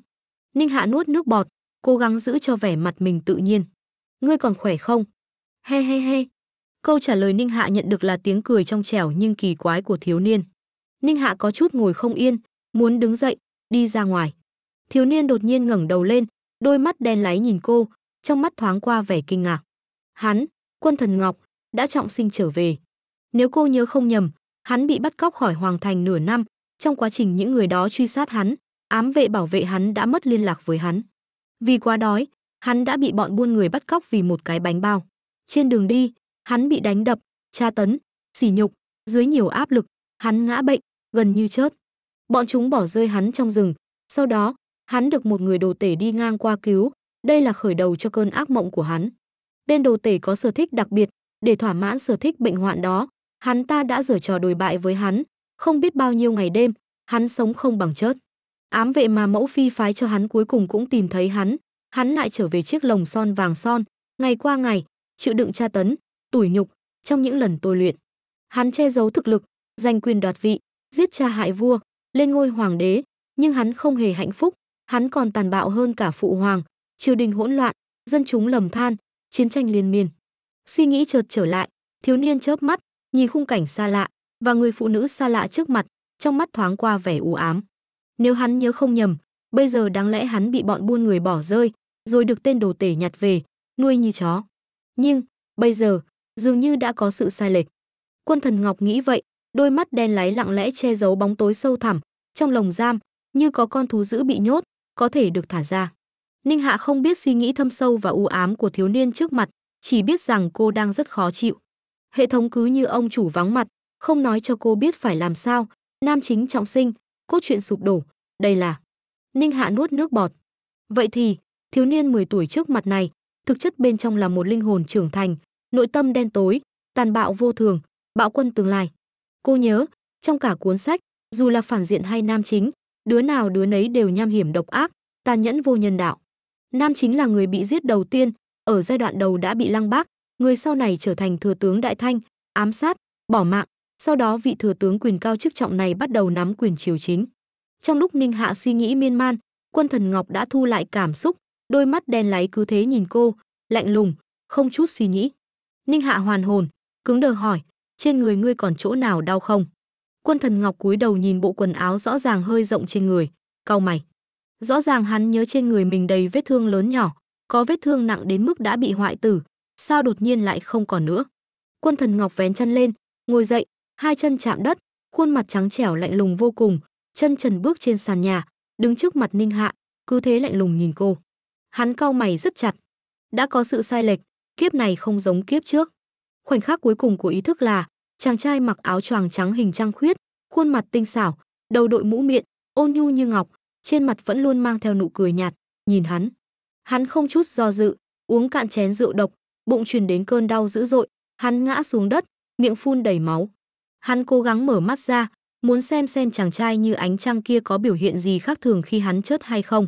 Ninh Hạ nuốt nước bọt, cố gắng giữ cho vẻ mặt mình tự nhiên. Ngươi còn khỏe không? He. Câu trả lời Ninh Hạ nhận được là tiếng cười trong trẻo nhưng kỳ quái của thiếu niên. Ninh Hạ có chút ngồi không yên, muốn đứng dậy, đi ra ngoài. Thiếu niên đột nhiên ngẩng đầu lên, đôi mắt đen láy nhìn cô, trong mắt thoáng qua vẻ kinh ngạc. Hắn, Quân Thần Ngọc, đã trọng sinh trở về. Nếu cô nhớ không nhầm, hắn bị bắt cóc khỏi hoàng thành nửa năm, trong quá trình những người đó truy sát hắn, ám vệ bảo vệ hắn đã mất liên lạc với hắn. Vì quá đói, hắn đã bị bọn buôn người bắt cóc vì một cái bánh bao. Trên đường đi, hắn bị đánh đập, tra tấn, sỉ nhục, dưới nhiều áp lực, hắn ngã bệnh, gần như chết. Bọn chúng bỏ rơi hắn trong rừng, sau đó, hắn được một người đồ tể đi ngang qua cứu, đây là khởi đầu cho cơn ác mộng của hắn. Tên đồ tể có sở thích đặc biệt, để thỏa mãn sở thích bệnh hoạn đó, hắn ta đã giở trò đồi bại với hắn, không biết bao nhiêu ngày đêm, hắn sống không bằng chết. Ám vệ mà mẫu phi phái cho hắn cuối cùng cũng tìm thấy hắn lại trở về chiếc lồng son vàng son, ngày qua ngày, chịu đựng tra tấn, tủi nhục, trong những lần tôi luyện. Hắn che giấu thực lực, giành quyền đoạt vị, giết cha hại vua, lên ngôi hoàng đế, nhưng hắn không hề hạnh phúc, hắn còn tàn bạo hơn cả phụ hoàng, triều đình hỗn loạn, dân chúng lầm than, chiến tranh liên miên. Suy nghĩ chợt trở lại, thiếu niên chớp mắt, nhìn khung cảnh xa lạ và người phụ nữ xa lạ trước mặt, trong mắt thoáng qua vẻ u ám. Nếu hắn nhớ không nhầm, bây giờ đáng lẽ hắn bị bọn buôn người bỏ rơi, rồi được tên đồ tể nhặt về, nuôi như chó. Nhưng, bây giờ, dường như đã có sự sai lệch. Quân Thần Ngọc nghĩ vậy, đôi mắt đen láy lặng lẽ che giấu bóng tối sâu thẳm, trong lồng giam, như có con thú dữ bị nhốt, có thể được thả ra. Ninh Hạ không biết suy nghĩ thâm sâu và u ám của thiếu niên trước mặt, chỉ biết rằng cô đang rất khó chịu. Hệ thống cứ như ông chủ vắng mặt, không nói cho cô biết phải làm sao, nam chính trọng sinh, cốt truyện sụp đổ, đây là... Ninh Hạ nuốt nước bọt. Vậy thì, thiếu niên 10 tuổi trước mặt này, thực chất bên trong là một linh hồn trưởng thành, nội tâm đen tối, tàn bạo vô thường, bạo quân tương lai. Cô nhớ, trong cả cuốn sách, dù là phản diện hay nam chính, đứa nào đứa nấy đều nham hiểm độc ác, tàn nhẫn vô nhân đạo. Nam chính là người bị giết đầu tiên, ở giai đoạn đầu đã bị Lăng Bác, người sau này trở thành thừa tướng Đại Thanh, ám sát, bỏ mạng, sau đó vị thừa tướng quyền cao chức trọng này bắt đầu nắm quyền triều chính. Trong lúc Ninh Hạ suy nghĩ miên man, Quân Thần Ngọc đã thu lại cảm xúc, đôi mắt đen láy cứ thế nhìn cô, lạnh lùng, không chút suy nghĩ. Ninh Hạ hoàn hồn, cứng đờ hỏi, trên người ngươi còn chỗ nào đau không? Quân Thần Ngọc cúi đầu nhìn bộ quần áo rõ ràng hơi rộng trên người, cau mày. Rõ ràng hắn nhớ trên người mình đầy vết thương lớn nhỏ, có vết thương nặng đến mức đã bị hoại tử, sao đột nhiên lại không còn nữa? Quân Thần Ngọc vén chăn lên, ngồi dậy, hai chân chạm đất, khuôn mặt trắng trẻo lạnh lùng vô cùng, chân trần bước trên sàn nhà, đứng trước mặt Ninh Hạ, cứ thế lạnh lùng nhìn cô. Hắn cau mày rất chặt. Đã có sự sai lệch, kiếp này không giống kiếp trước. Khoảnh khắc cuối cùng của ý thức là chàng trai mặc áo choàng trắng hình trăng khuyết, khuôn mặt tinh xảo, đầu đội mũ miện, ôn nhu như ngọc, trên mặt vẫn luôn mang theo nụ cười nhạt, nhìn hắn. Hắn không chút do dự, uống cạn chén rượu độc, bụng truyền đến cơn đau dữ dội, hắn ngã xuống đất, miệng phun đầy máu. Hắn cố gắng mở mắt ra, muốn xem chàng trai như ánh trăng kia có biểu hiện gì khác thường khi hắn chết hay không.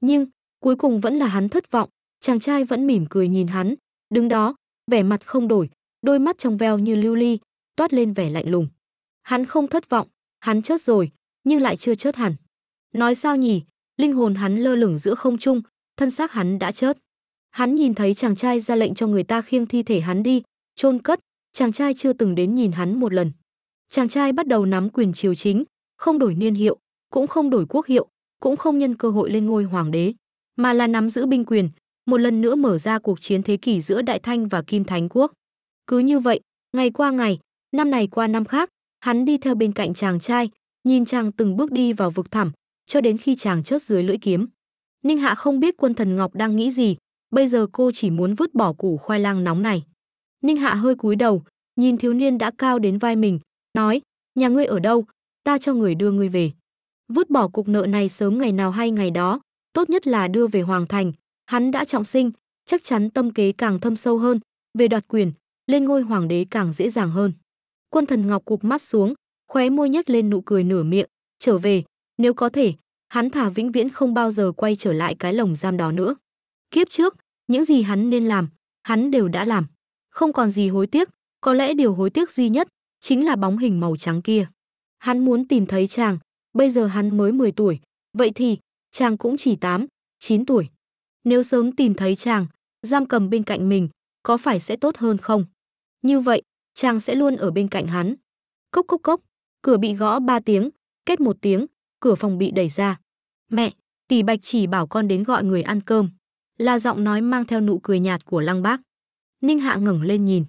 Nhưng, cuối cùng vẫn là hắn thất vọng, chàng trai vẫn mỉm cười nhìn hắn, đứng đó, vẻ mặt không đổi, đôi mắt trong veo như lưu ly, toát lên vẻ lạnh lùng. Hắn không thất vọng, hắn chết rồi, nhưng lại chưa chết hẳn. Nói sao nhỉ, linh hồn hắn lơ lửng giữa không trung, thân xác hắn đã chết. Hắn nhìn thấy chàng trai ra lệnh cho người ta khiêng thi thể hắn đi, chôn cất, chàng trai chưa từng đến nhìn hắn một lần. Chàng trai bắt đầu nắm quyền triều chính, không đổi niên hiệu, cũng không đổi quốc hiệu, cũng không nhân cơ hội lên ngôi hoàng đế, mà là nắm giữ binh quyền, một lần nữa mở ra cuộc chiến thế kỷ giữa Đại Thanh và Kim Thánh Quốc. Cứ như vậy, ngày qua ngày, năm này qua năm khác, hắn đi theo bên cạnh chàng trai, nhìn chàng từng bước đi vào vực thẳm, cho đến khi chàng chết dưới lưỡi kiếm. Ninh Hạ không biết Quân Thần Ngọc đang nghĩ gì, bây giờ cô chỉ muốn vứt bỏ củ khoai lang nóng này. Ninh Hạ hơi cúi đầu, nhìn thiếu niên đã cao đến vai mình, nói, nhà ngươi ở đâu, ta cho người đưa ngươi về. Vứt bỏ cục nợ này sớm ngày nào hay ngày đó, tốt nhất là đưa về Hoàng Thành, hắn đã trọng sinh, chắc chắn tâm kế càng thâm sâu hơn, về đoạt quyền, lên ngôi hoàng đế càng dễ dàng hơn. Quân Thần Ngọc cụp mắt xuống, khóe môi nhếch lên nụ cười nửa miệng, trở về, nếu có thể, hắn thả vĩnh viễn không bao giờ quay trở lại cái lồng giam đó nữa. Kiếp trước, những gì hắn nên làm, hắn đều đã làm. Không còn gì hối tiếc, có lẽ điều hối tiếc duy nhất chính là bóng hình màu trắng kia. Hắn muốn tìm thấy chàng, bây giờ hắn mới 10 tuổi, vậy thì chàng cũng chỉ 8, 9 tuổi. Nếu sớm tìm thấy chàng, giam cầm bên cạnh mình, có phải sẽ tốt hơn không? Như vậy, chàng sẽ luôn ở bên cạnh hắn. Cốc cốc cốc, cửa bị gõ 3 tiếng, két một tiếng, cửa phòng bị đẩy ra. Mẹ, tỷ Bạch Chỉ bảo con đến gọi người ăn cơm. Là giọng nói mang theo nụ cười nhạt của Lăng Bác. Ninh Hạ ngẩng lên nhìn,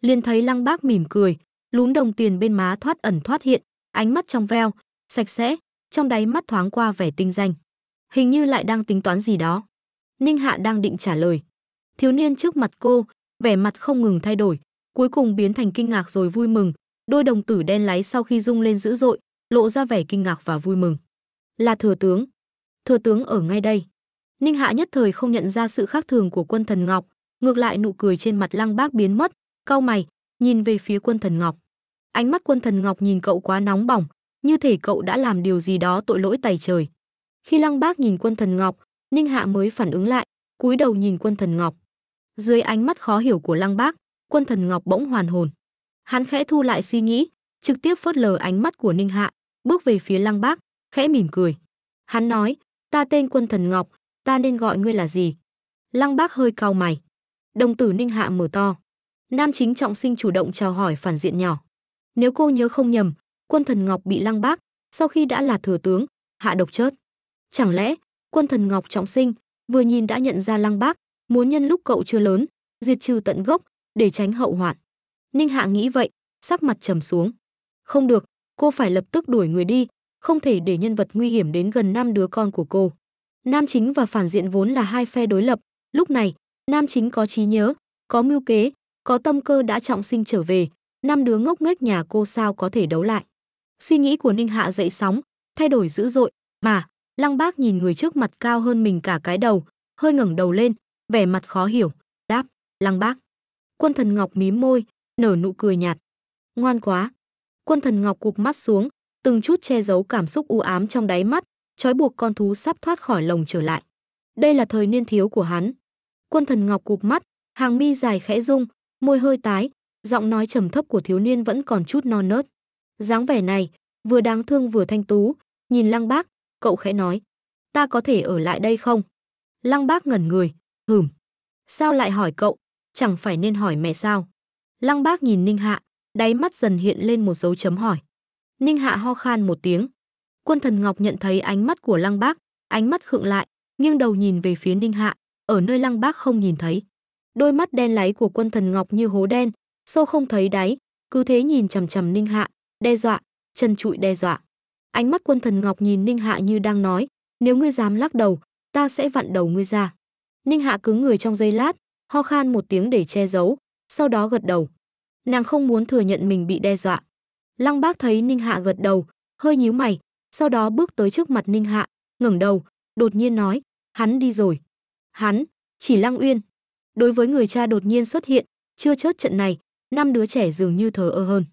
liền thấy Lăng Bác mỉm cười, lúm đồng tiền bên má thoát ẩn thoát hiện, ánh mắt trong veo, sạch sẽ, trong đáy mắt thoáng qua vẻ tinh danh. Hình như lại đang tính toán gì đó. Ninh Hạ đang định trả lời. Thiếu niên trước mặt cô, vẻ mặt không ngừng thay đổi, cuối cùng biến thành kinh ngạc rồi vui mừng, đôi đồng tử đen láy sau khi rung lên dữ dội, lộ ra vẻ kinh ngạc và vui mừng. Là thừa tướng. Thừa tướng ở ngay đây. Ninh Hạ nhất thời không nhận ra sự khác thường của Quân Thần Ngọc, ngược lại nụ cười trên mặt Lăng Bác biến mất, cau mày, nhìn về phía Quân Thần Ngọc. Ánh mắt Quân Thần Ngọc nhìn cậu quá nóng bỏng, như thể cậu đã làm điều gì đó tội lỗi tày trời. Khi Lăng Bác nhìn Quân Thần Ngọc, Ninh Hạ mới phản ứng lại, cúi đầu nhìn Quân Thần Ngọc. Dưới ánh mắt khó hiểu của Lăng Bác, Quân Thần Ngọc bỗng hoàn hồn. Hắn khẽ thu lại suy nghĩ, trực tiếp phớt lờ ánh mắt của Ninh Hạ, bước về phía Lăng Bác, khẽ mỉm cười. Hắn nói, ta tên Quân Thần Ngọc, ta nên gọi ngươi là gì? Lăng Bác hơi cau mày. Đồng tử Ninh Hạ mở to. Nam chính trọng sinh chủ động chào hỏi phản diện nhỏ. Nếu cô nhớ không nhầm, Quân Thần Ngọc bị Lăng Bác, sau khi đã là thừa tướng, hạ độc chết. Chẳng lẽ Quân Thần Ngọc trọng sinh, vừa nhìn đã nhận ra Lăng Bác, muốn nhân lúc cậu chưa lớn, diệt trừ tận gốc để tránh hậu hoạn. Ninh Hạ nghĩ vậy, sắc mặt trầm xuống. Không được, cô phải lập tức đuổi người đi, không thể để nhân vật nguy hiểm đến gần 5 đứa con của cô. Nam chính và phản diện vốn là hai phe đối lập, lúc này, nam chính có trí nhớ, có mưu kế, có tâm cơ đã trọng sinh trở về, 5 đứa ngốc nghếch nhà cô sao có thể đấu lại. Suy nghĩ của Ninh Hạ dậy sóng, thay đổi dữ dội, mà Lăng Bác nhìn người trước mặt cao hơn mình cả cái đầu, hơi ngẩng đầu lên, vẻ mặt khó hiểu, đáp, Lăng Bác. Quân Thần Ngọc mím môi, nở nụ cười nhạt. Ngoan quá. Quân Thần Ngọc cụp mắt xuống, từng chút che giấu cảm xúc u ám trong đáy mắt, trói buộc con thú sắp thoát khỏi lồng trở lại. Đây là thời niên thiếu của hắn. Quân Thần Ngọc cụp mắt, hàng mi dài khẽ rung, môi hơi tái, giọng nói trầm thấp của thiếu niên vẫn còn chút non nớt. Dáng vẻ này, vừa đáng thương vừa thanh tú, nhìn Lăng Bác, cậu khẽ nói, ta có thể ở lại đây không? Lăng Bác ngẩn người, hửm. Sao lại hỏi cậu, chẳng phải nên hỏi mẹ sao? Lăng Bác nhìn Ninh Hạ, đáy mắt dần hiện lên một dấu chấm hỏi. Ninh Hạ ho khan một tiếng. Quân Thần Ngọc nhận thấy ánh mắt của Lăng Bác, ánh mắt khựng lại, nghiêng đầu nhìn về phía Ninh Hạ, ở nơi Lăng Bác không nhìn thấy. Đôi mắt đen láy của Quân Thần Ngọc như hố đen, sâu không thấy đáy, cứ thế nhìn chằm chằm Ninh Hạ, đe dọa, chân trụi đe dọa. Ánh mắt Quân Thần Ngọc nhìn Ninh Hạ như đang nói, nếu ngươi dám lắc đầu, ta sẽ vặn đầu ngươi ra. Ninh Hạ cứng người trong giây lát, ho khan một tiếng để che giấu, sau đó gật đầu. Nàng không muốn thừa nhận mình bị đe dọa. Lăng Bác thấy Ninh Hạ gật đầu, hơi nhíu mày, sau đó bước tới trước mặt Ninh Hạ, ngẩng đầu, đột nhiên nói, hắn đi rồi. Hắn, chỉ Lăng Uyên. Đối với người cha đột nhiên xuất hiện, chưa chớt trận này, 5 đứa trẻ dường như thờ ơ hơn.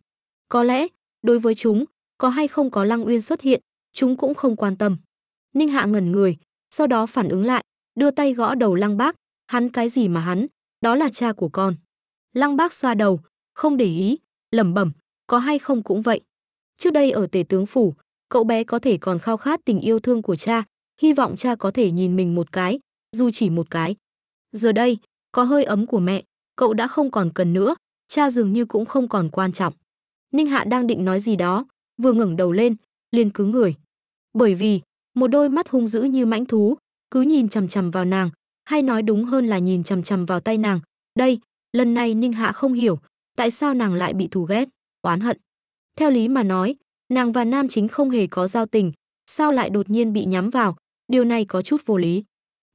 Có lẽ, đối với chúng, có hay không có Lăng Uyên xuất hiện, chúng cũng không quan tâm. Ninh Hạ ngẩn người, sau đó phản ứng lại, đưa tay gõ đầu Lăng Bác, hắn cái gì mà hắn, đó là cha của con. Lăng Bác xoa đầu, không để ý, lẩm bẩm, có hay không cũng vậy. Trước đây ở Tể tướng phủ, cậu bé có thể còn khao khát tình yêu thương của cha, hy vọng cha có thể nhìn mình một cái, dù chỉ một cái. Giờ đây, có hơi ấm của mẹ, cậu đã không còn cần nữa, cha dường như cũng không còn quan trọng. Ninh Hạ đang định nói gì đó, vừa ngẩng đầu lên, liền cứng người. Bởi vì, một đôi mắt hung dữ như mãnh thú, cứ nhìn chằm chằm vào nàng, hay nói đúng hơn là nhìn chằm chằm vào tay nàng. Đây, lần này Ninh Hạ không hiểu, tại sao nàng lại bị thù ghét, oán hận. Theo lý mà nói, nàng và nam chính không hề có giao tình, sao lại đột nhiên bị nhắm vào, điều này có chút vô lý.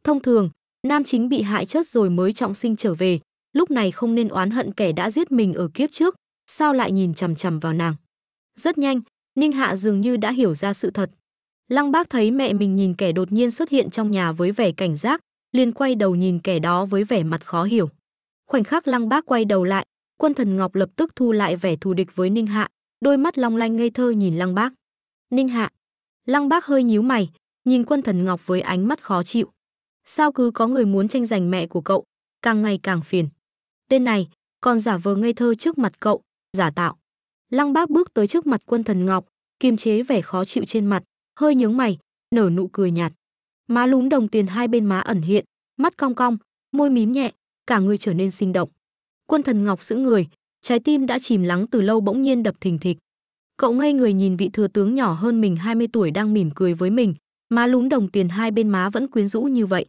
Thông thường, nam chính bị hại chết rồi mới trọng sinh trở về, lúc này không nên oán hận kẻ đã giết mình ở kiếp trước, sao lại nhìn chằm chằm vào nàng. Rất nhanh, Ninh Hạ dường như đã hiểu ra sự thật. Lăng Bác thấy mẹ mình nhìn kẻ đột nhiên xuất hiện trong nhà với vẻ cảnh giác, liền quay đầu nhìn kẻ đó với vẻ mặt khó hiểu. Khoảnh khắc Lăng Bác quay đầu lại, Quân Thần Ngọc lập tức thu lại vẻ thù địch với Ninh Hạ, đôi mắt long lanh ngây thơ nhìn Lăng Bác. Ninh Hạ. Lăng Bác hơi nhíu mày, nhìn Quân Thần Ngọc với ánh mắt khó chịu. Sao cứ có người muốn tranh giành mẹ của cậu, càng ngày càng phiền. Tên này, còn giả vờ ngây thơ trước mặt cậu, giả tạo. Lăng Bác bước tới trước mặt Quân Thần Ngọc, kiềm chế vẻ khó chịu trên mặt, hơi nhướng mày, nở nụ cười nhạt. Má lúm đồng tiền hai bên má ẩn hiện, mắt cong cong, môi mím nhẹ, cả người trở nên sinh động. Quân Thần Ngọc sững người, trái tim đã chìm lắng từ lâu bỗng nhiên đập thình thịch. Cậu ngây người nhìn vị thừa tướng nhỏ hơn mình 20 tuổi đang mỉm cười với mình, má lúm đồng tiền hai bên má vẫn quyến rũ như vậy.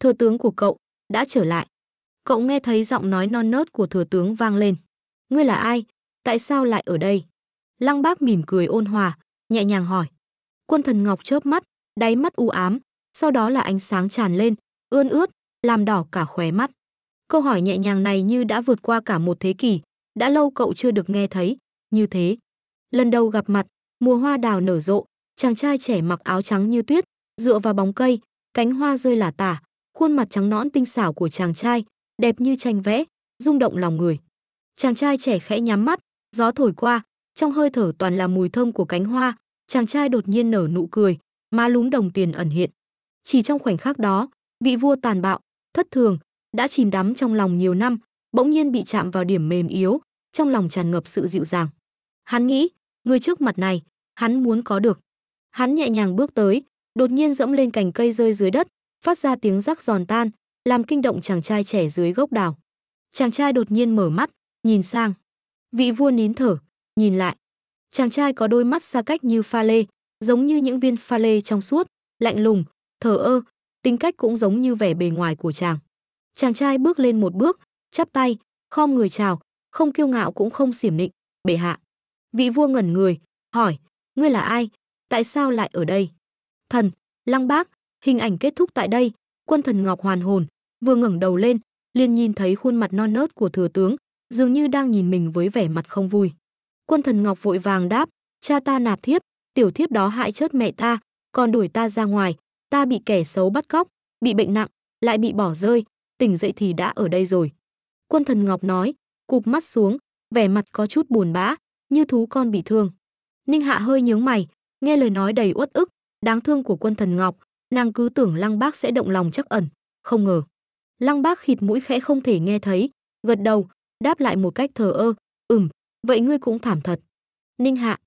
Thừa tướng của cậu đã trở lại. Cậu nghe thấy giọng nói non nớt của thừa tướng vang lên. Ngươi là ai? Tại sao lại ở đây? Lăng Bác mỉm cười ôn hòa, nhẹ nhàng hỏi. Quân Thần Ngọc chớp mắt, đáy mắt u ám, sau đó là ánh sáng tràn lên, ươn ướt, làm đỏ cả khóe mắt. Câu hỏi nhẹ nhàng này như đã vượt qua cả một thế kỷ, đã lâu cậu chưa được nghe thấy như thế. Lần đầu gặp mặt, mùa hoa đào nở rộ, chàng trai trẻ mặc áo trắng như tuyết, dựa vào bóng cây, cánh hoa rơi lả tả, khuôn mặt trắng nõn tinh xảo của chàng trai, đẹp như tranh vẽ, rung động lòng người. Chàng trai trẻ khẽ nhắm mắt, gió thổi qua, trong hơi thở toàn là mùi thơm của cánh hoa, chàng trai đột nhiên nở nụ cười, má lúm đồng tiền ẩn hiện. Chỉ trong khoảnh khắc đó, vị vua tàn bạo, thất thường, đã chìm đắm trong lòng nhiều năm, bỗng nhiên bị chạm vào điểm mềm yếu, trong lòng tràn ngập sự dịu dàng. Hắn nghĩ, người trước mặt này, hắn muốn có được. Hắn nhẹ nhàng bước tới, đột nhiên dẫm lên cành cây rơi dưới đất, phát ra tiếng rắc giòn tan, làm kinh động chàng trai trẻ dưới gốc đào. Chàng trai đột nhiên mở mắt, nhìn sang. Vị vua nín thở, nhìn lại. Chàng trai có đôi mắt xa cách như pha lê, giống như những viên pha lê trong suốt, lạnh lùng, thờ ơ, tính cách cũng giống như vẻ bề ngoài của chàng. Chàng trai bước lên một bước, chắp tay, khom người chào, không kiêu ngạo cũng không xiểm nịnh, bệ hạ. Vị vua ngẩn người, hỏi, ngươi là ai, tại sao lại ở đây? Thần, Lăng Bác. Hình ảnh kết thúc tại đây. Quân Thần Ngọc hoàn hồn, vừa ngẩng đầu lên, liền nhìn thấy khuôn mặt non nớt của thừa tướng, dường như đang nhìn mình với vẻ mặt không vui. Quân Thần Ngọc vội vàng đáp, cha ta nạp thiếp, tiểu thiếp đó hại chết mẹ ta, còn đuổi ta ra ngoài, ta bị kẻ xấu bắt cóc, bị bệnh nặng, lại bị bỏ rơi, tỉnh dậy thì đã ở đây rồi. Quân Thần Ngọc nói, cụp mắt xuống, vẻ mặt có chút buồn bã, như thú con bị thương. Ninh Hạ hơi nhướng mày, nghe lời nói đầy uất ức, đáng thương của Quân Thần Ngọc, nàng cứ tưởng Lăng Bác sẽ động lòng trắc ẩn, không ngờ. Lăng Bác khịt mũi khẽ không thể nghe thấy, gật đầu, đáp lại một cách thờ ơ, vậy ngươi cũng thảm thật. Ninh Hạ.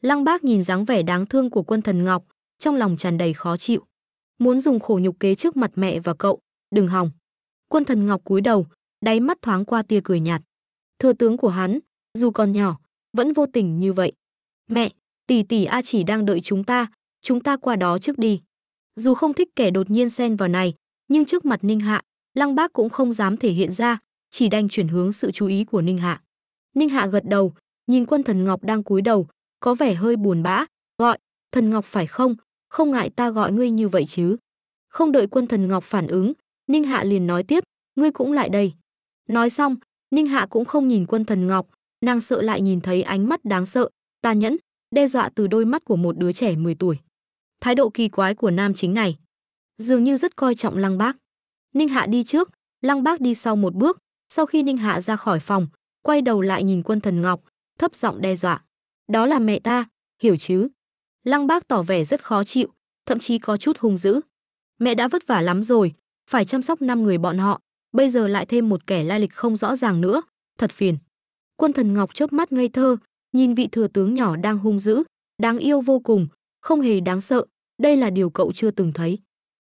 Lăng Bác nhìn dáng vẻ đáng thương của Quân Thần Ngọc, trong lòng tràn đầy khó chịu. Muốn dùng khổ nhục kế trước mặt mẹ và cậu, đừng hòng. Quân Thần Ngọc cúi đầu, đáy mắt thoáng qua tia cười nhạt. Thừa tướng của hắn, dù còn nhỏ, vẫn vô tình như vậy. Mẹ, tỷ tỷ A Chỉ đang đợi chúng ta qua đó trước đi. Dù không thích kẻ đột nhiên xen vào này, nhưng trước mặt Ninh Hạ, Lăng Bác cũng không dám thể hiện ra, chỉ đành chuyển hướng sự chú ý của Ninh Hạ. Ninh Hạ gật đầu, nhìn Quân Thần Ngọc đang cúi đầu, có vẻ hơi buồn bã, gọi, Thần Ngọc phải không, không ngại ta gọi ngươi như vậy chứ. Không đợi Quân Thần Ngọc phản ứng, Ninh Hạ liền nói tiếp, ngươi cũng lại đây. Nói xong, Ninh Hạ cũng không nhìn Quân Thần Ngọc, nàng sợ lại nhìn thấy ánh mắt đáng sợ, tàn nhẫn, đe dọa từ đôi mắt của một đứa trẻ 10 tuổi. Thái độ kỳ quái của nam chính này dường như rất coi trọng Lăng Bác. Ninh Hạ đi trước, Lăng Bác đi sau một bước. Sau khi Ninh Hạ ra khỏi phòng, quay đầu lại nhìn Quân Thần Ngọc, thấp giọng đe dọa. Đó là mẹ ta, hiểu chứ? Lăng Bác tỏ vẻ rất khó chịu, thậm chí có chút hung dữ. Mẹ đã vất vả lắm rồi, phải chăm sóc 5 người bọn họ, bây giờ lại thêm một kẻ lai lịch không rõ ràng nữa, thật phiền. Quân Thần Ngọc chớp mắt ngây thơ, nhìn vị thừa tướng nhỏ đang hung dữ, đáng yêu vô cùng, không hề đáng sợ, đây là điều cậu chưa từng thấy.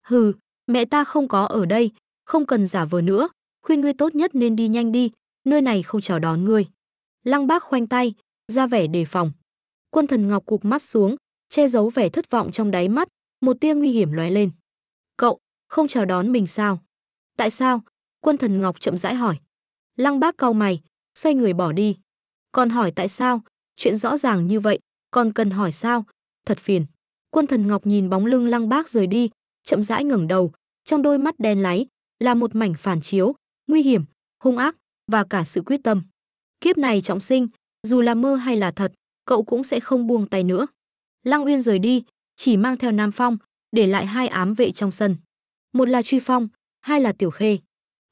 Hừ, mẹ ta không có ở đây, không cần giả vờ nữa, khuyên ngươi tốt nhất nên đi nhanh đi, nơi này không chào đón ngươi. Lăng Bác khoanh tay, ra vẻ đề phòng. Quân Thần Ngọc cụp mắt xuống, che giấu vẻ thất vọng trong đáy mắt, một tia nguy hiểm lóe lên. Cậu, không chào đón mình sao? Tại sao? Quân Thần Ngọc chậm rãi hỏi. Lăng Bác cau mày, xoay người bỏ đi. Còn hỏi tại sao? Chuyện rõ ràng như vậy, còn cần hỏi sao? Thật phiền. Quân Thần Ngọc nhìn bóng lưng Lăng Bác rời đi, chậm rãi ngẩng đầu, trong đôi mắt đen láy là một mảnh phản chiếu, nguy hiểm, hung ác và cả sự quyết tâm. Kiếp này trọng sinh, dù là mơ hay là thật, cậu cũng sẽ không buông tay nữa. Lăng Uyên rời đi, chỉ mang theo Nam Phong, để lại 2 ám vệ trong sân. Một là Truy Phong, hai là Tiểu Khê.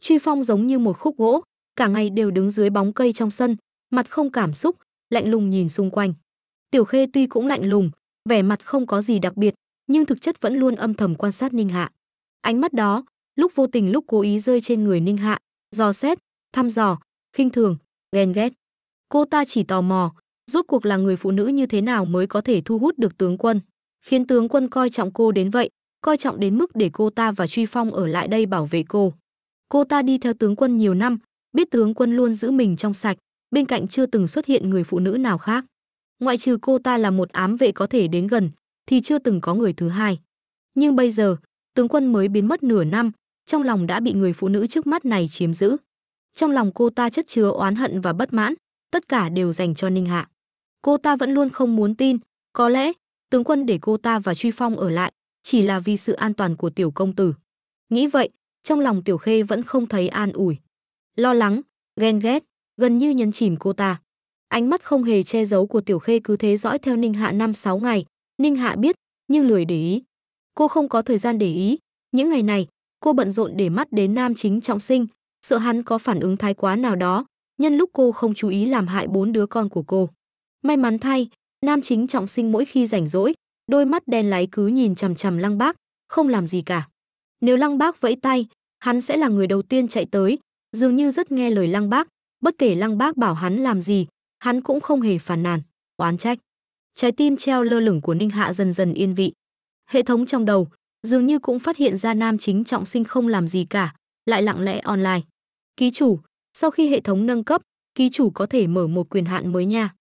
Truy Phong giống như một khúc gỗ, cả ngày đều đứng dưới bóng cây trong sân, mặt không cảm xúc, lạnh lùng nhìn xung quanh. Tiểu Khê tuy cũng lạnh lùng, vẻ mặt không có gì đặc biệt, nhưng thực chất vẫn luôn âm thầm quan sát Ninh Hạ. Ánh mắt đó, lúc vô tình lúc cố ý rơi trên người Ninh Hạ, dò xét, thăm dò, khinh thường, ghen ghét. Cô ta chỉ tò mò, rốt cuộc là người phụ nữ như thế nào mới có thể thu hút được tướng quân, khiến tướng quân coi trọng cô đến vậy, coi trọng đến mức để cô ta và Truy Phong ở lại đây bảo vệ cô. Cô ta đi theo tướng quân nhiều năm, biết tướng quân luôn giữ mình trong sạch, bên cạnh chưa từng xuất hiện người phụ nữ nào khác. Ngoại trừ cô ta là một ám vệ có thể đến gần, thì chưa từng có người thứ hai. Nhưng bây giờ, tướng quân mới biến mất nửa năm, trong lòng đã bị người phụ nữ trước mắt này chiếm giữ. Trong lòng cô ta chất chứa oán hận và bất mãn, tất cả đều dành cho Ninh Hạ. Cô ta vẫn luôn không muốn tin, có lẽ tướng quân để cô ta và Truy Phong ở lại chỉ là vì sự an toàn của tiểu công tử. Nghĩ vậy, trong lòng Tiểu Khê vẫn không thấy an ủi. Lo lắng, ghen ghét, gần như nhấn chìm cô ta. Ánh mắt không hề che giấu của Tiểu Khê cứ thế dõi theo Ninh Hạ 5-6 ngày. Ninh Hạ biết, nhưng lười để ý. Cô không có thời gian để ý. Những ngày này, cô bận rộn để mắt đến nam chính trọng sinh, sợ hắn có phản ứng thái quá nào đó, nhân lúc cô không chú ý làm hại 4 đứa con của cô. May mắn thay, nam chính trọng sinh mỗi khi rảnh rỗi, đôi mắt đen láy cứ nhìn chằm chằm Lăng Bác, không làm gì cả. Nếu Lăng Bác vẫy tay, hắn sẽ là người đầu tiên chạy tới, dường như rất nghe lời Lăng Bác, bất kể Lăng Bác bảo hắn làm gì, hắn cũng không hề phàn nàn, oán trách. Trái tim treo lơ lửng của Ninh Hạ dần dần yên vị. Hệ thống trong đầu dường như cũng phát hiện ra nam chính trọng sinh không làm gì cả, lại lặng lẽ online. Ký chủ, sau khi hệ thống nâng cấp, ký chủ có thể mở một quyền hạn mới nha.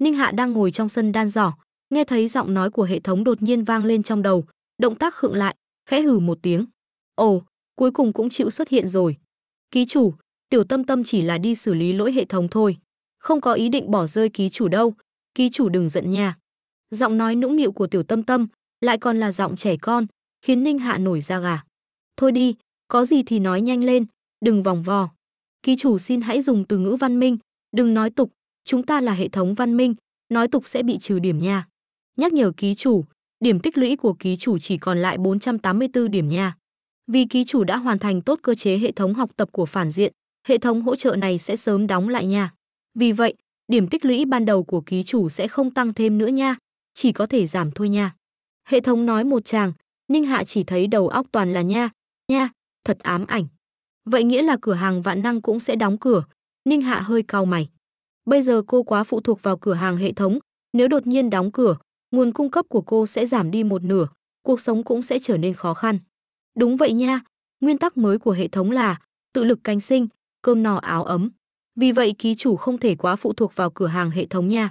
Ninh Hạ đang ngồi trong sân đan giỏ, nghe thấy giọng nói của hệ thống đột nhiên vang lên trong đầu, động tác khựng lại, khẽ hừ một tiếng. Ồ, cuối cùng cũng chịu xuất hiện rồi. Ký chủ, Tiểu Tâm Tâm chỉ là đi xử lý lỗi hệ thống thôi, không có ý định bỏ rơi ký chủ đâu, ký chủ đừng giận nha. Giọng nói nũng nịu của Tiểu Tâm Tâm lại còn là giọng trẻ con, khiến Ninh Hạ nổi da gà. Thôi đi, có gì thì nói nhanh lên, đừng vòng vo. Ký chủ xin hãy dùng từ ngữ văn minh, đừng nói tục, chúng ta là hệ thống văn minh, nói tục sẽ bị trừ điểm nha. Nhắc nhở ký chủ, điểm tích lũy của ký chủ chỉ còn lại 484 điểm nha. Vì ký chủ đã hoàn thành tốt cơ chế hệ thống học tập của phản diện, hệ thống hỗ trợ này sẽ sớm đóng lại nha. Vì vậy, điểm tích lũy ban đầu của ký chủ sẽ không tăng thêm nữa nha, chỉ có thể giảm thôi nha. Hệ thống nói một tràng, Ninh Hạ chỉ thấy đầu óc toàn là nha, nha, thật ám ảnh. Vậy nghĩa là cửa hàng vạn năng cũng sẽ đóng cửa. Ninh Hạ hơi cau mày. Bây giờ cô quá phụ thuộc vào cửa hàng hệ thống, nếu đột nhiên đóng cửa, nguồn cung cấp của cô sẽ giảm đi một nửa, cuộc sống cũng sẽ trở nên khó khăn. Đúng vậy nha, nguyên tắc mới của hệ thống là tự lực cánh sinh, cơm no áo ấm. Vì vậy ký chủ không thể quá phụ thuộc vào cửa hàng hệ thống nha.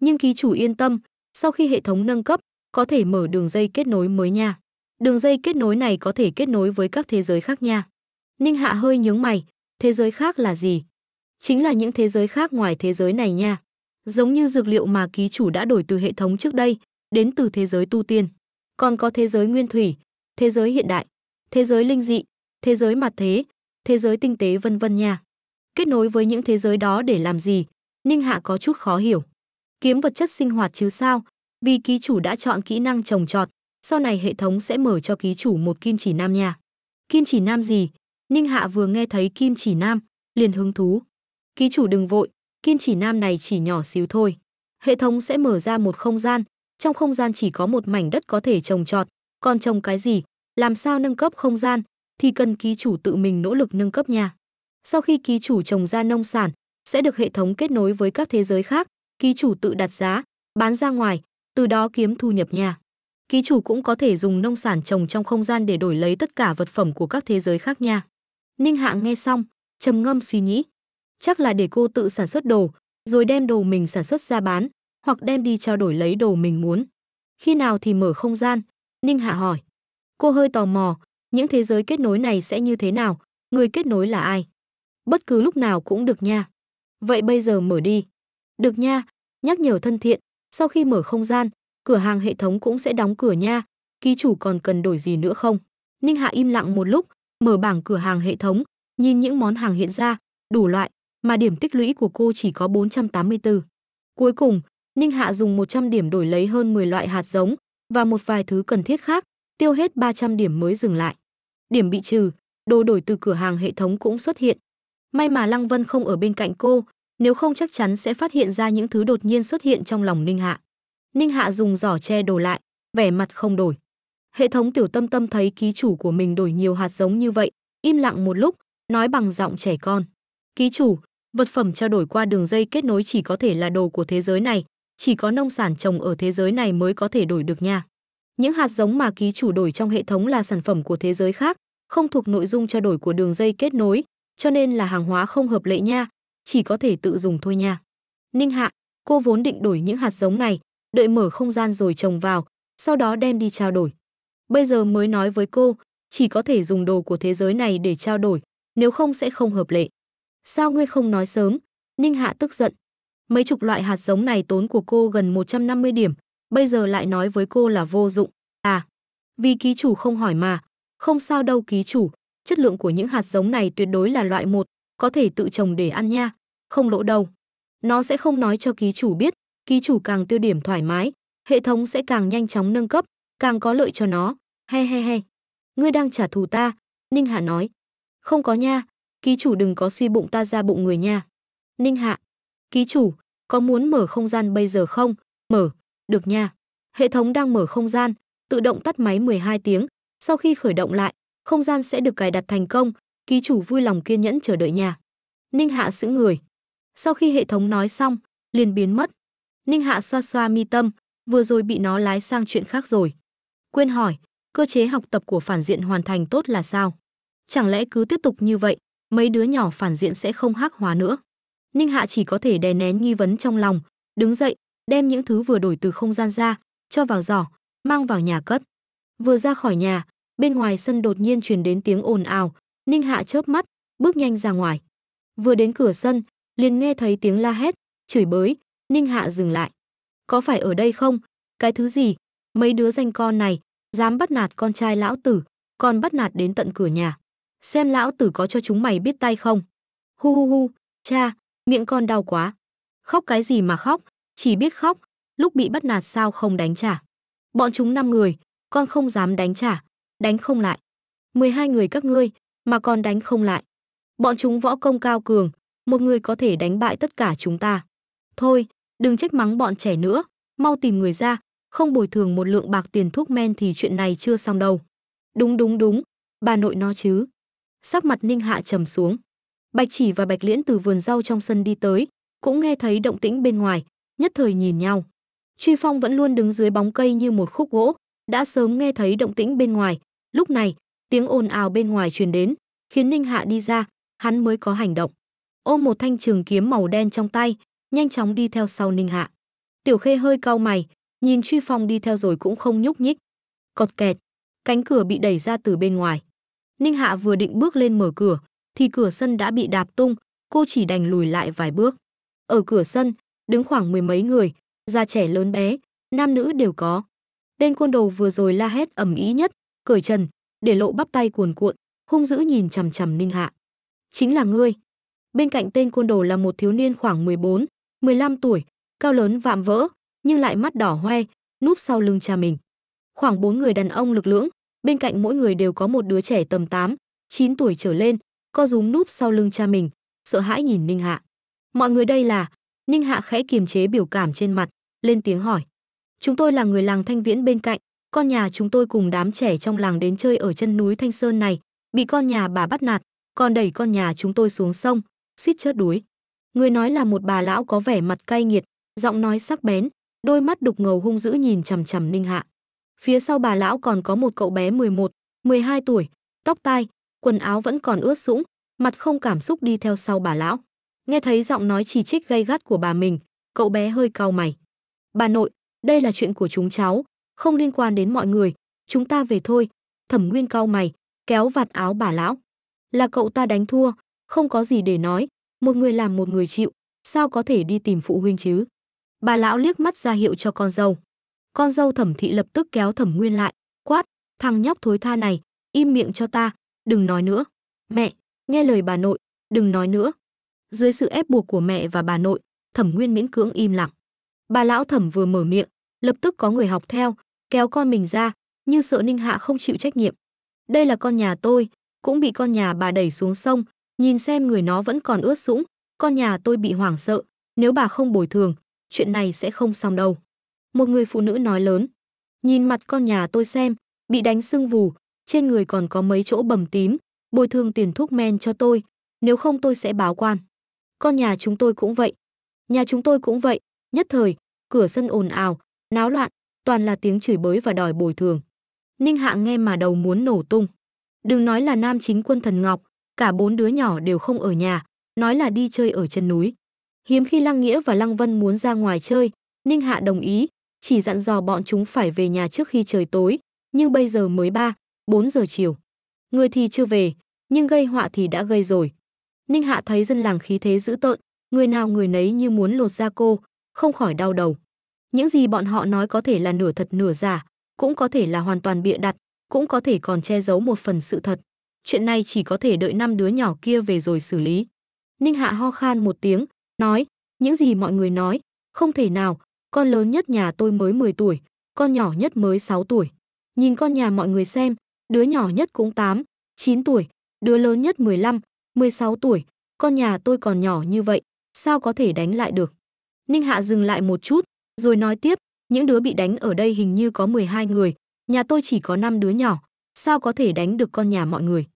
Nhưng ký chủ yên tâm, sau khi hệ thống nâng cấp, có thể mở đường dây kết nối mới nha. Đường dây kết nối này có thể kết nối với các thế giới khác nha. Ninh Hạ hơi nhướng mày, thế giới khác là gì? Chính là những thế giới khác ngoài thế giới này nha. Giống như dược liệu mà ký chủ đã đổi từ hệ thống trước đây, đến từ thế giới tu tiên. Còn có thế giới nguyên thủy, thế giới hiện đại, thế giới linh dị, thế giới mặt thế, thế giới tinh tế vân vân nha. Kết nối với những thế giới đó để làm gì? Ninh Hạ có chút khó hiểu. Kiếm vật chất sinh hoạt chứ sao? Vì ký chủ đã chọn kỹ năng trồng trọt, sau này hệ thống sẽ mở cho ký chủ một kim chỉ nam nha. Kim chỉ nam gì? Ninh Hạ vừa nghe thấy kim chỉ nam, liền hứng thú. Ký chủ đừng vội, kim chỉ nam này chỉ nhỏ xíu thôi. Hệ thống sẽ mở ra một không gian, trong không gian chỉ có một mảnh đất có thể trồng trọt, còn trồng cái gì, làm sao nâng cấp không gian, thì cần ký chủ tự mình nỗ lực nâng cấp nha. Sau khi ký chủ trồng ra nông sản, sẽ được hệ thống kết nối với các thế giới khác, ký chủ tự đặt giá, bán ra ngoài, từ đó kiếm thu nhập nha. Ký chủ cũng có thể dùng nông sản trồng trong không gian để đổi lấy tất cả vật phẩm của các thế giới khác nha. Ninh Hạ nghe xong, trầm ngâm suy nghĩ. Chắc là để cô tự sản xuất đồ, rồi đem đồ mình sản xuất ra bán, hoặc đem đi trao đổi lấy đồ mình muốn. Khi nào thì mở không gian? Ninh Hạ hỏi. Cô hơi tò mò, những thế giới kết nối này sẽ như thế nào? Người kết nối là ai? Bất cứ lúc nào cũng được nha. Vậy bây giờ mở đi. Được nha, nhắc nhở thân thiện. Sau khi mở không gian, cửa hàng hệ thống cũng sẽ đóng cửa nha. Ký chủ còn cần đổi gì nữa không? Ninh Hạ im lặng một lúc, mở bảng cửa hàng hệ thống, nhìn những món hàng hiện ra, đủ loại, mà điểm tích lũy của cô chỉ có 484. Cuối cùng, Ninh Hạ dùng 100 điểm đổi lấy hơn 10 loại hạt giống và một vài thứ cần thiết khác, tiêu hết 300 điểm mới dừng lại. Điểm bị trừ, đồ đổi từ cửa hàng hệ thống cũng xuất hiện. May mà Lăng Vân không ở bên cạnh cô, nếu không chắc chắn sẽ phát hiện ra những thứ đột nhiên xuất hiện trong lòng Ninh Hạ. Ninh Hạ dùng giỏ che đồ lại, vẻ mặt không đổi. Hệ thống Tiểu Tâm Tâm thấy ký chủ của mình đổi nhiều hạt giống như vậy, im lặng một lúc, nói bằng giọng trẻ con. Ký chủ, vật phẩm trao đổi qua đường dây kết nối chỉ có thể là đồ của thế giới này, chỉ có nông sản trồng ở thế giới này mới có thể đổi được nha. Những hạt giống mà ký chủ đổi trong hệ thống là sản phẩm của thế giới khác, không thuộc nội dung trao đổi của đường dây kết nối, cho nên là hàng hóa không hợp lệ nha, chỉ có thể tự dùng thôi nha. Ninh Hạ, cô vốn định đổi những hạt giống này, đợi mở không gian rồi trồng vào, sau đó đem đi trao đổi. Bây giờ mới nói với cô, chỉ có thể dùng đồ của thế giới này để trao đổi, nếu không sẽ không hợp lệ. Sao ngươi không nói sớm? Ninh Hạ tức giận. Mấy chục loại hạt giống này tốn của cô gần 150 điểm, bây giờ lại nói với cô là vô dụng. À, vì ký chủ không hỏi mà. Không sao đâu ký chủ, chất lượng của những hạt giống này tuyệt đối là loại một, có thể tự trồng để ăn nha, không lỗ đâu. Nó sẽ không nói cho ký chủ biết, ký chủ càng tiêu điểm thoải mái, hệ thống sẽ càng nhanh chóng nâng cấp, càng có lợi cho nó. He he he. Ngươi đang trả thù ta? Ninh Hạ nói. Không có nha, ký chủ đừng có suy bụng ta ra bụng người nha. Ninh Hạ. Ký chủ, có muốn mở không gian bây giờ không? Mở, được nha. Hệ thống đang mở không gian, tự động tắt máy 12 tiếng, sau khi khởi động lại, không gian sẽ được cài đặt thành công, ký chủ vui lòng kiên nhẫn chờ đợi nha. Ninh Hạ sững người. Sau khi hệ thống nói xong, liền biến mất. Ninh Hạ xoa xoa mi tâm, vừa rồi bị nó lái sang chuyện khác rồi. Quên hỏi, cơ chế học tập của phản diện hoàn thành tốt là sao? Chẳng lẽ cứ tiếp tục như vậy, mấy đứa nhỏ phản diện sẽ không hắc hóa nữa. Ninh Hạ chỉ có thể đè nén nghi vấn trong lòng, đứng dậy, đem những thứ vừa đổi từ không gian ra, cho vào giỏ, mang vào nhà cất. Vừa ra khỏi nhà, bên ngoài sân đột nhiên truyền đến tiếng ồn ào, Ninh Hạ chớp mắt, bước nhanh ra ngoài. Vừa đến cửa sân, liền nghe thấy tiếng la hét, chửi bới, Ninh Hạ dừng lại. Có phải ở đây không? Cái thứ gì? Mấy đứa danh con này, dám bắt nạt con trai lão tử, còn bắt nạt đến tận cửa nhà. Xem lão tử có cho chúng mày biết tay không? Hu hu hu, cha, miệng con đau quá. Khóc cái gì mà khóc, chỉ biết khóc, lúc bị bắt nạt sao không đánh trả. Bọn chúng 5 người, con không dám đánh trả, đánh không lại. 12 người các ngươi, mà còn đánh không lại. Bọn chúng võ công cao cường, một người có thể đánh bại tất cả chúng ta. Thôi, đừng trách mắng bọn trẻ nữa, mau tìm người ra, không bồi thường một lượng bạc tiền thuốc men thì chuyện này chưa xong đâu. Đúng đúng đúng, bà nội nó chứ. Sắc mặt Ninh Hạ trầm xuống. Bạch Chỉ và Bạch Liễn từ vườn rau trong sân đi tới, cũng nghe thấy động tĩnh bên ngoài, nhất thời nhìn nhau. Truy Phong vẫn luôn đứng dưới bóng cây như một khúc gỗ, đã sớm nghe thấy động tĩnh bên ngoài, lúc này, tiếng ồn ào bên ngoài truyền đến, khiến Ninh Hạ đi ra, hắn mới có hành động. Ôm một thanh trường kiếm màu đen trong tay, nhanh chóng đi theo sau Ninh Hạ. Tiểu Khê hơi cau mày, nhìn Truy Phong đi theo rồi cũng không nhúc nhích. Cọt kẹt, cánh cửa bị đẩy ra từ bên ngoài. Ninh Hạ vừa định bước lên mở cửa, thì cửa sân đã bị đạp tung, cô chỉ đành lùi lại vài bước. Ở cửa sân, đứng khoảng 10 mấy người, già trẻ lớn bé, nam nữ đều có. Tên côn đồ vừa rồi la hét ầm ĩ nhất, cởi trần, để lộ bắp tay cuồn cuộn, hung dữ nhìn chằm chằm Ninh Hạ. Chính là ngươi. Bên cạnh tên côn đồ là một thiếu niên khoảng 14, 15 tuổi, cao lớn vạm vỡ, nhưng lại mắt đỏ hoe, núp sau lưng cha mình. Khoảng 4 người đàn ông lực lưỡng, bên cạnh mỗi người đều có một đứa trẻ tầm 8, 9 tuổi trở lên, co rúm núp sau lưng cha mình, sợ hãi nhìn Ninh Hạ. Mọi người đây là... Ninh Hạ khẽ kiềm chế biểu cảm trên mặt, lên tiếng hỏi. Chúng tôi là người làng Thanh Viễn bên cạnh, con nhà chúng tôi cùng đám trẻ trong làng đến chơi ở chân núi Thanh Sơn này, bị con nhà bà bắt nạt, còn đẩy con nhà chúng tôi xuống sông, suýt chết đuối. Người nói là một bà lão có vẻ mặt cay nghiệt, giọng nói sắc bén, đôi mắt đục ngầu hung dữ nhìn chằm chằm Ninh Hạ. Phía sau bà lão còn có một cậu bé 11, 12 tuổi, tóc tai, quần áo vẫn còn ướt sũng, mặt không cảm xúc đi theo sau bà lão. Nghe thấy giọng nói chỉ trích gay gắt của bà mình, cậu bé hơi cau mày. Bà nội, đây là chuyện của chúng cháu, không liên quan đến mọi người, chúng ta về thôi. Thẩm Nguyên cau mày, kéo vạt áo bà lão. Là cậu ta đánh thua, không có gì để nói, một người làm một người chịu, sao có thể đi tìm phụ huynh chứ. Bà lão liếc mắt ra hiệu cho con dâu. Con dâu Thẩm Thị lập tức kéo Thẩm Nguyên lại, quát, thằng nhóc thối tha này, im miệng cho ta, đừng nói nữa. Mẹ, nghe lời bà nội, đừng nói nữa. Dưới sự ép buộc của mẹ và bà nội, Thẩm Nguyên miễn cưỡng im lặng. Bà lão Thẩm vừa mở miệng, lập tức có người học theo, kéo con mình ra, như sợ Ninh Hạ không chịu trách nhiệm. Đây là con nhà tôi, cũng bị con nhà bà đẩy xuống sông, nhìn xem người nó vẫn còn ướt sũng, con nhà tôi bị hoảng sợ, nếu bà không bồi thường, chuyện này sẽ không xong đâu. Một người phụ nữ nói lớn, nhìn mặt con nhà tôi xem, bị đánh sưng vù, trên người còn có mấy chỗ bầm tím, bồi thường tiền thuốc men cho tôi, nếu không tôi sẽ báo quan. Con nhà chúng tôi cũng vậy. Nhà chúng tôi cũng vậy. Nhất thời, cửa sân ồn ào, náo loạn, toàn là tiếng chửi bới và đòi bồi thường. Ninh Hạ nghe mà đầu muốn nổ tung. Đừng nói là nam chính Quân Thần Ngọc, cả 4 đứa nhỏ đều không ở nhà, nói là đi chơi ở chân núi. Hiếm khi Lăng Nghĩa và Lăng Vân muốn ra ngoài chơi, Ninh Hạ đồng ý, chỉ dặn dò bọn chúng phải về nhà trước khi trời tối, nhưng bây giờ mới 3-4 giờ chiều. Người thì chưa về, nhưng gây họa thì đã gây rồi. Ninh Hạ thấy dân làng khí thế dữ tợn, người nào người nấy như muốn lột da cô, không khỏi đau đầu. Những gì bọn họ nói có thể là nửa thật nửa giả, cũng có thể là hoàn toàn bịa đặt, cũng có thể còn che giấu một phần sự thật. Chuyện này chỉ có thể đợi 5 đứa nhỏ kia về rồi xử lý. Ninh Hạ ho khan một tiếng, nói, những gì mọi người nói, không thể nào, con lớn nhất nhà tôi mới 10 tuổi, con nhỏ nhất mới 6 tuổi. Nhìn con nhà mọi người xem, đứa nhỏ nhất cũng 8, 9 tuổi, đứa lớn nhất 15. 16 tuổi, con nhà tôi còn nhỏ như vậy, sao có thể đánh lại được? Ninh Hạ dừng lại một chút, rồi nói tiếp, những đứa bị đánh ở đây hình như có 12 người, nhà tôi chỉ có 5 đứa nhỏ, sao có thể đánh được con nhà mọi người?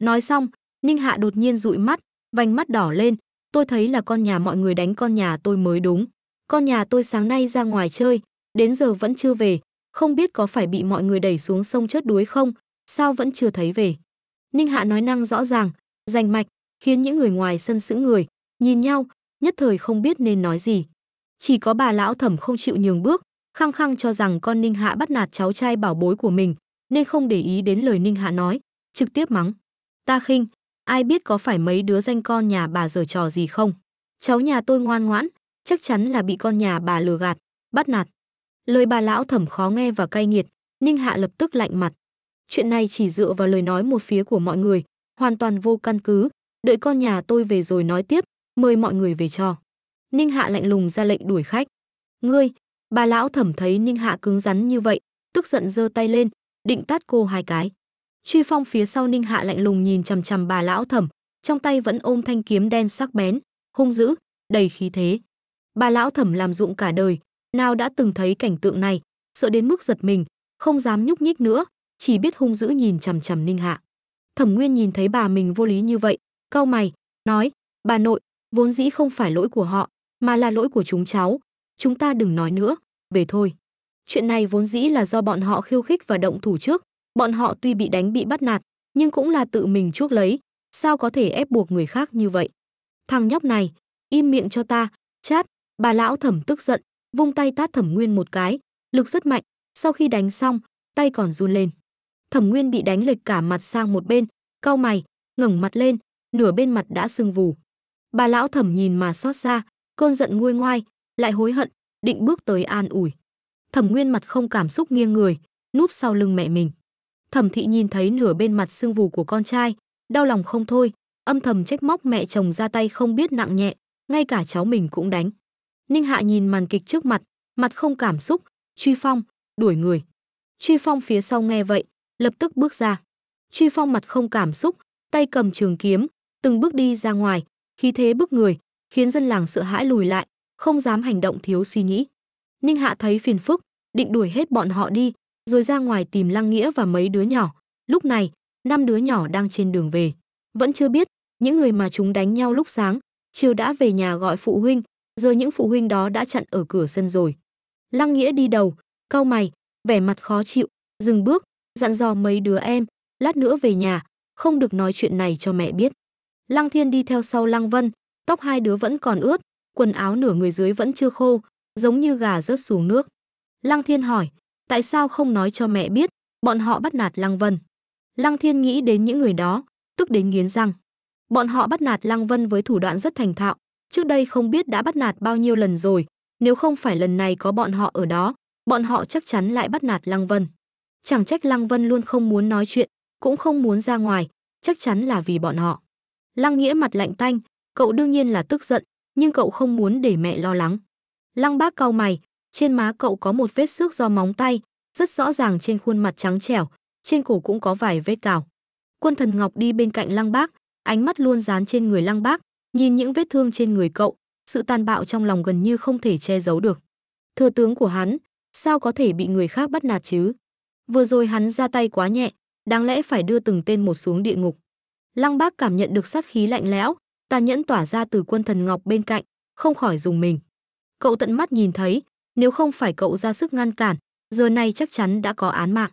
Nói xong, Ninh Hạ đột nhiên dụi mắt, vành mắt đỏ lên, tôi thấy là con nhà mọi người đánh con nhà tôi mới đúng. Con nhà tôi sáng nay ra ngoài chơi, đến giờ vẫn chưa về, không biết có phải bị mọi người đẩy xuống sông chết đuối không, sao vẫn chưa thấy về. Ninh Hạ nói năng rõ ràng, rành mạch, khiến những người ngoài sân sững người, nhìn nhau, nhất thời không biết nên nói gì. Chỉ có bà lão Thẩm không chịu nhường bước, khăng khăng cho rằng con Ninh Hạ bắt nạt cháu trai bảo bối của mình, nên không để ý đến lời Ninh Hạ nói, trực tiếp mắng. Ta khinh, ai biết có phải mấy đứa danh con nhà bà giở trò gì không? Cháu nhà tôi ngoan ngoãn, chắc chắn là bị con nhà bà lừa gạt, bắt nạt. Lời bà lão Thẩm khó nghe và cay nghiệt, Ninh Hạ lập tức lạnh mặt. Chuyện này chỉ dựa vào lời nói một phía của mọi người, hoàn toàn vô căn cứ, đợi con nhà tôi về rồi nói tiếp, mời mọi người về cho. Ninh Hạ lạnh lùng ra lệnh đuổi khách. Ngươi, bà lão Thẩm thấy Ninh Hạ cứng rắn như vậy, tức giận giơ tay lên, định tát cô hai cái. Truy Phong phía sau Ninh Hạ lạnh lùng nhìn chằm chằm bà lão Thẩm, trong tay vẫn ôm thanh kiếm đen sắc bén, hung dữ, đầy khí thế. Bà lão Thẩm làm ruộng cả đời, nào đã từng thấy cảnh tượng này, sợ đến mức giật mình, không dám nhúc nhích nữa, chỉ biết hung dữ nhìn chằm chằm Ninh Hạ. Thẩm Nguyên nhìn thấy bà mình vô lý như vậy, cau mày, nói, bà nội, vốn dĩ không phải lỗi của họ, mà là lỗi của chúng cháu, chúng ta đừng nói nữa, về thôi. Chuyện này vốn dĩ là do bọn họ khiêu khích và động thủ trước, bọn họ tuy bị đánh bị bắt nạt, nhưng cũng là tự mình chuốc lấy, sao có thể ép buộc người khác như vậy. Thằng nhóc này, im miệng cho ta, chát, bà lão Thẩm tức giận, vung tay tát Thẩm Nguyên một cái, lực rất mạnh, sau khi đánh xong, tay còn run lên. Thẩm Nguyên bị đánh lệch cả mặt sang một bên, cau mày, ngẩng mặt lên, nửa bên mặt đã sưng vù. Bà lão Thẩm nhìn mà xót xa, cơn giận nguôi ngoai, lại hối hận, định bước tới an ủi. Thẩm Nguyên mặt không cảm xúc nghiêng người, núp sau lưng mẹ mình. Thẩm Thị nhìn thấy nửa bên mặt sưng vù của con trai, đau lòng không thôi, âm thầm trách móc mẹ chồng ra tay không biết nặng nhẹ, ngay cả cháu mình cũng đánh. Ninh Hạ nhìn màn kịch trước mặt, mặt không cảm xúc, Truy Phong, đuổi người. Truy Phong phía sau nghe vậy, lập tức bước ra. Truy Phong mặt không cảm xúc, tay cầm trường kiếm, từng bước đi ra ngoài, khí thế bức người, khiến dân làng sợ hãi lùi lại, không dám hành động thiếu suy nghĩ. Ninh Hạ thấy phiền phức, định đuổi hết bọn họ đi, rồi ra ngoài tìm Lăng Nghĩa và mấy đứa nhỏ. Lúc này, 5 đứa nhỏ đang trên đường về. Vẫn chưa biết, những người mà chúng đánh nhau lúc sáng, chiều đã về nhà gọi phụ huynh, giờ những phụ huynh đó đã chặn ở cửa sân rồi. Lăng Nghĩa đi đầu, cau mày, vẻ mặt khó chịu, dừng bước, dặn dò mấy đứa em, lát nữa về nhà, không được nói chuyện này cho mẹ biết. Lăng Thiên đi theo sau Lăng Vân, tóc hai đứa vẫn còn ướt, quần áo nửa người dưới vẫn chưa khô, giống như gà rớt xuống nước. Lăng Thiên hỏi, tại sao không nói cho mẹ biết, bọn họ bắt nạt Lăng Vân. Lăng Thiên nghĩ đến những người đó, tức đến nghiến răng. Bọn họ bắt nạt Lăng Vân với thủ đoạn rất thành thạo, trước đây không biết đã bắt nạt bao nhiêu lần rồi, nếu không phải lần này có bọn họ ở đó, bọn họ chắc chắn lại bắt nạt Lăng Vân. Chẳng trách Lăng Vân luôn không muốn nói chuyện, cũng không muốn ra ngoài, chắc chắn là vì bọn họ. Lăng Nghĩa mặt lạnh tanh, cậu đương nhiên là tức giận, nhưng cậu không muốn để mẹ lo lắng. Lăng Bác cau mày, trên má cậu có một vết xước do móng tay, rất rõ ràng trên khuôn mặt trắng trẻo, trên cổ cũng có vài vết cào. Quân Thần Ngọc đi bên cạnh Lăng Bác, ánh mắt luôn dán trên người Lăng Bác, nhìn những vết thương trên người cậu, sự tàn bạo trong lòng gần như không thể che giấu được. Thừa tướng của hắn, sao có thể bị người khác bắt nạt chứ? Vừa rồi hắn ra tay quá nhẹ, đáng lẽ phải đưa từng tên một xuống địa ngục. Lăng Bác cảm nhận được sát khí lạnh lẽo, tàn nhẫn tỏa ra từ Quân Thần Ngọc bên cạnh, không khỏi rùng mình. Cậu tận mắt nhìn thấy, nếu không phải cậu ra sức ngăn cản, giờ này chắc chắn đã có án mạng.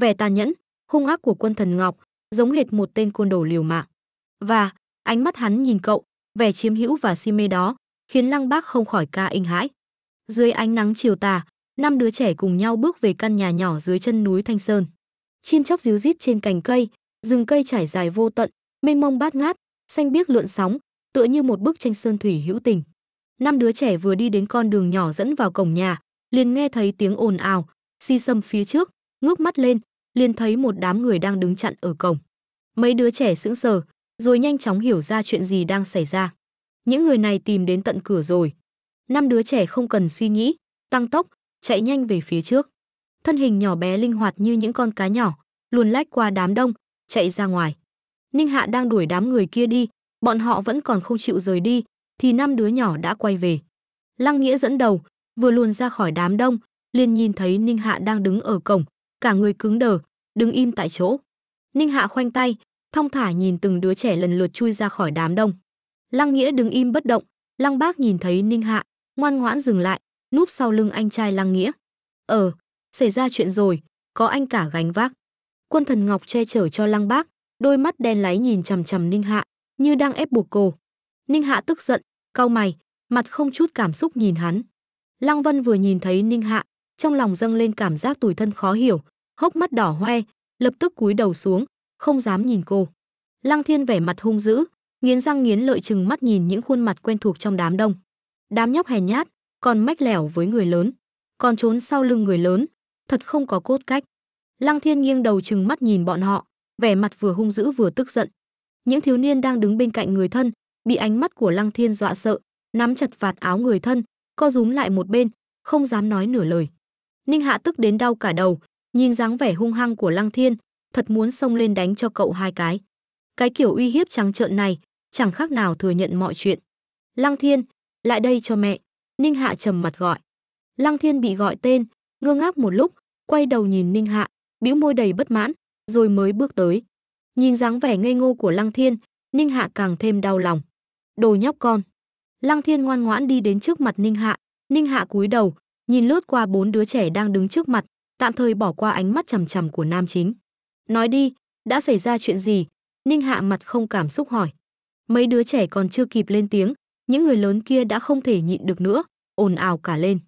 Vẻ tàn nhẫn, hung ác của Quân Thần Ngọc, giống hệt một tên côn đồ liều mạng. Và ánh mắt hắn nhìn cậu, vẻ chiếm hữu và si mê đó, khiến Lăng Bác không khỏi ca kinh hãi. Dưới ánh nắng chiều tà, 5 đứa trẻ cùng nhau bước về căn nhà nhỏ dưới chân núi Thanh Sơn. Chim chóc ríu rít trên cành cây, rừng cây trải dài vô tận, mênh mông bát ngát, xanh biếc lượn sóng, tựa như một bức tranh sơn thủy hữu tình. 5 đứa trẻ vừa đi đến con đường nhỏ dẫn vào cổng nhà, liền nghe thấy tiếng ồn ào, xì xầm phía trước, ngước mắt lên, liền thấy một đám người đang đứng chặn ở cổng. Mấy đứa trẻ sững sờ, rồi nhanh chóng hiểu ra chuyện gì đang xảy ra. Những người này tìm đến tận cửa rồi. 5 đứa trẻ không cần suy nghĩ, tăng tốc, chạy nhanh về phía trước. Thân hình nhỏ bé linh hoạt như những con cá nhỏ, luồn lách qua đám đông, chạy ra ngoài. Ninh Hạ đang đuổi đám người kia đi, bọn họ vẫn còn không chịu rời đi, thì 5 đứa nhỏ đã quay về. Lăng Nghĩa dẫn đầu, vừa luồn ra khỏi đám đông, liền nhìn thấy Ninh Hạ đang đứng ở cổng, cả người cứng đờ, đứng im tại chỗ. Ninh Hạ khoanh tay, thong thả nhìn từng đứa trẻ lần lượt chui ra khỏi đám đông. Lăng Nghĩa đứng im bất động, Lăng Bác nhìn thấy Ninh Hạ, ngoan ngoãn dừng lại, núp sau lưng anh trai Lăng Nghĩa. Xảy ra chuyện rồi, có anh cả gánh vác. Quân Thần Ngọc che chở cho Lăng Bác, đôi mắt đen láy nhìn chằm chằm Ninh Hạ, như đang ép buộc cô. Ninh Hạ tức giận, cau mày, mặt không chút cảm xúc nhìn hắn. Lăng Vân vừa nhìn thấy Ninh Hạ, trong lòng dâng lên cảm giác tủi thân khó hiểu, hốc mắt đỏ hoe, lập tức cúi đầu xuống, không dám nhìn cô. Lăng Thiên vẻ mặt hung dữ, nghiến răng nghiến lợi chừng mắt nhìn những khuôn mặt quen thuộc trong đám đông. Đám nhóc hèn nhát, còn mách lẻo với người lớn, còn trốn sau lưng người lớn, thật không có cốt cách. Lăng Thiên nghiêng đầu chừng mắt nhìn bọn họ, vẻ mặt vừa hung dữ vừa tức giận. Những thiếu niên đang đứng bên cạnh người thân, bị ánh mắt của Lăng Thiên dọa sợ, nắm chặt vạt áo người thân, co rúm lại một bên, không dám nói nửa lời. Ninh Hạ tức đến đau cả đầu, nhìn dáng vẻ hung hăng của Lăng Thiên, thật muốn xông lên đánh cho cậu hai cái. Cái kiểu uy hiếp trắng trợn này, chẳng khác nào thừa nhận mọi chuyện. Lăng Thiên, lại đây cho mẹ. Ninh Hạ trầm mặt gọi. Lăng Thiên bị gọi tên, ngơ ngác một lúc, quay đầu nhìn Ninh Hạ, bĩu môi đầy bất mãn, rồi mới bước tới. Nhìn dáng vẻ ngây ngô của Lăng Thiên, Ninh Hạ càng thêm đau lòng. Đồ nhóc con. Lăng Thiên ngoan ngoãn đi đến trước mặt Ninh Hạ. Ninh Hạ cúi đầu, nhìn lướt qua bốn đứa trẻ đang đứng trước mặt, tạm thời bỏ qua ánh mắt chằm chằm của nam chính. Nói đi, đã xảy ra chuyện gì? Ninh Hạ mặt không cảm xúc hỏi. Mấy đứa trẻ còn chưa kịp lên tiếng, những người lớn kia đã không thể nhịn được nữa, ồn ào cả lên.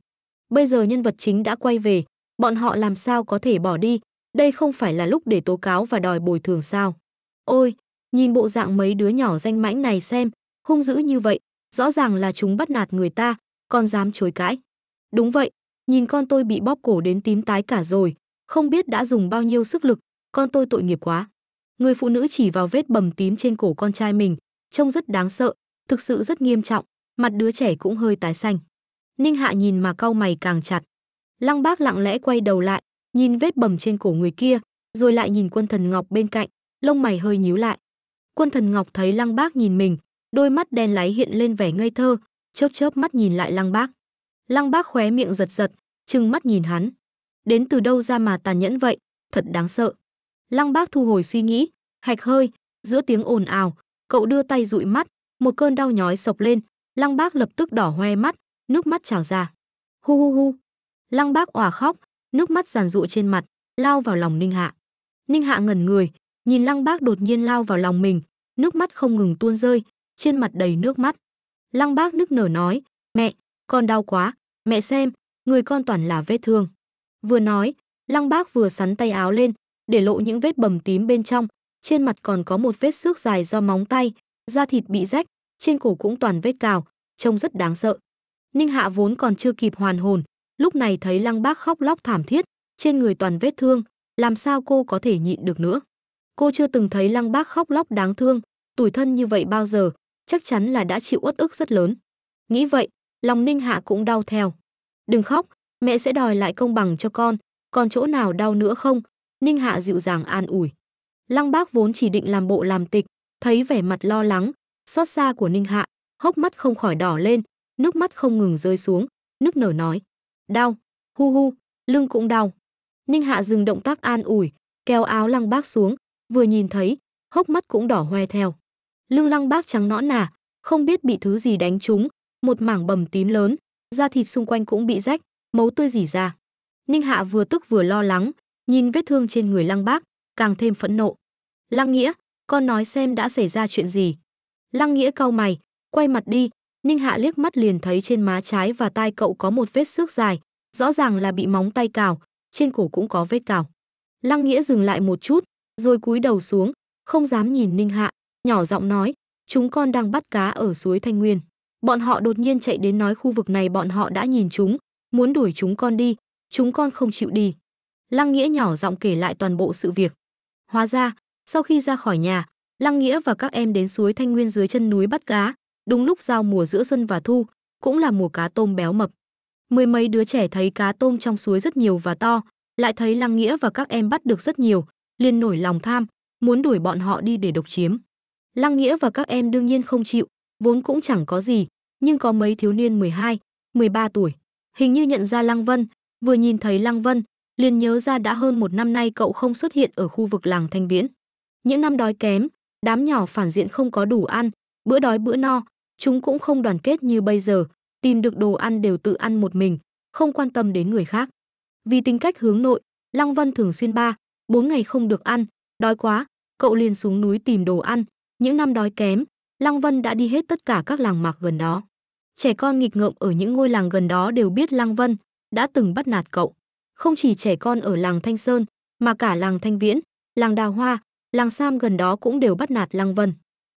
Bây giờ nhân vật chính đã quay về, bọn họ làm sao có thể bỏ đi? Đây không phải là lúc để tố cáo và đòi bồi thường sao? Ôi, nhìn bộ dạng mấy đứa nhỏ danh mãnh này xem, hung dữ như vậy, rõ ràng là chúng bắt nạt người ta, còn dám chối cãi. Đúng vậy, nhìn con tôi bị bóp cổ đến tím tái cả rồi, không biết đã dùng bao nhiêu sức lực, con tôi tội nghiệp quá. Người phụ nữ chỉ vào vết bầm tím trên cổ con trai mình, trông rất đáng sợ, thực sự rất nghiêm trọng, mặt đứa trẻ cũng hơi tái xanh. Ninh Hạ nhìn mà cau mày càng chặt. Lăng Bác lặng lẽ quay đầu lại, nhìn vết bầm trên cổ người kia, rồi lại nhìn Quân Thần Ngọc bên cạnh, lông mày hơi nhíu lại. Quân Thần Ngọc thấy Lăng Bác nhìn mình, đôi mắt đen láy hiện lên vẻ ngây thơ, chớp chớp mắt nhìn lại Lăng Bác. Lăng Bác khóe miệng giật giật, trừng mắt nhìn hắn. Đến từ đâu ra mà tàn nhẫn vậy, thật đáng sợ. Lăng Bác thu hồi suy nghĩ, hạch hơi, giữa tiếng ồn ào, cậu đưa tay dụi mắt, một cơn đau nhói sộc lên, Lăng Bác lập tức đỏ hoe mắt, nước mắt trào ra. Hu hu hu. Lăng Bác òa khóc, nước mắt giàn giụa trên mặt, lao vào lòng Ninh Hạ. Ninh Hạ ngẩn người, nhìn Lăng Bác đột nhiên lao vào lòng mình, nước mắt không ngừng tuôn rơi, trên mặt đầy nước mắt. Lăng Bác nức nở nói, mẹ, con đau quá, mẹ xem, người con toàn là vết thương. Vừa nói, Lăng Bác vừa xắn tay áo lên, để lộ những vết bầm tím bên trong, trên mặt còn có một vết xước dài do móng tay, da thịt bị rách, trên cổ cũng toàn vết cào, trông rất đáng sợ. Ninh Hạ vốn còn chưa kịp hoàn hồn, lúc này thấy Lăng Bác khóc lóc thảm thiết, trên người toàn vết thương, làm sao cô có thể nhịn được nữa. Cô chưa từng thấy Lăng Bác khóc lóc đáng thương, tủi thân như vậy bao giờ, chắc chắn là đã chịu uất ức rất lớn. Nghĩ vậy, lòng Ninh Hạ cũng đau theo. Đừng khóc, mẹ sẽ đòi lại công bằng cho con, còn chỗ nào đau nữa không? Ninh Hạ dịu dàng an ủi. Lăng Bác vốn chỉ định làm bộ làm tịch, thấy vẻ mặt lo lắng, xót xa của Ninh Hạ, hốc mắt không khỏi đỏ lên, nước mắt không ngừng rơi xuống, nức nở nói. Đau, hu hu, lưng cũng đau. Ninh Hạ dừng động tác an ủi, kéo áo Lăng Bác xuống, vừa nhìn thấy, hốc mắt cũng đỏ hoe theo. Lưng Lăng Bác trắng nõn nà, không biết bị thứ gì đánh trúng, một mảng bầm tím lớn, da thịt xung quanh cũng bị rách, máu tươi rỉ ra. Ninh Hạ vừa tức vừa lo lắng, nhìn vết thương trên người Lăng Bác, càng thêm phẫn nộ. Lăng Nghĩa, con nói xem đã xảy ra chuyện gì. Lăng Nghĩa cau mày, quay mặt đi, Ninh Hạ liếc mắt liền thấy trên má trái và tai cậu có một vết xước dài, rõ ràng là bị móng tay cào, trên cổ cũng có vết cào. Lăng Nghĩa dừng lại một chút, rồi cúi đầu xuống, không dám nhìn Ninh Hạ, nhỏ giọng nói, chúng con đang bắt cá ở suối Thanh Nguyên. Bọn họ đột nhiên chạy đến nói khu vực này bọn họ đã nhìn chúng, muốn đuổi chúng con đi, chúng con không chịu đi. Lăng Nghĩa nhỏ giọng kể lại toàn bộ sự việc. Hóa ra, sau khi ra khỏi nhà, Lăng Nghĩa và các em đến suối Thanh Nguyên dưới chân núi bắt cá, đúng lúc giao mùa giữa xuân và thu, cũng là mùa cá tôm béo mập. Mười mấy đứa trẻ thấy cá tôm trong suối rất nhiều và to, lại thấy Lăng Nghĩa và các em bắt được rất nhiều, liền nổi lòng tham, muốn đuổi bọn họ đi để độc chiếm. Lăng Nghĩa và các em đương nhiên không chịu, vốn cũng chẳng có gì, nhưng có mấy thiếu niên 12, 13 tuổi, hình như nhận ra Lăng Vân, vừa nhìn thấy Lăng Vân, liền nhớ ra đã hơn một năm nay cậu không xuất hiện ở khu vực làng Thanh Viễn. Những năm đói kém, đám nhỏ phản diện không có đủ ăn, bữa đói bữa no, chúng cũng không đoàn kết như bây giờ, tìm được đồ ăn đều tự ăn một mình, không quan tâm đến người khác. Vì tính cách hướng nội, Lăng Vân thường xuyên 3, 4 ngày không được ăn, đói quá, cậu liền xuống núi tìm đồ ăn. Những năm đói kém, Lăng Vân đã đi hết tất cả các làng mạc gần đó. Trẻ con nghịch ngợm ở những ngôi làng gần đó đều biết Lăng Vân đã từng bắt nạt cậu. Không chỉ trẻ con ở làng Thanh Sơn, mà cả làng Thanh Viễn, làng Đào Hoa, làng Sam gần đó cũng đều bắt nạt Lăng Vân.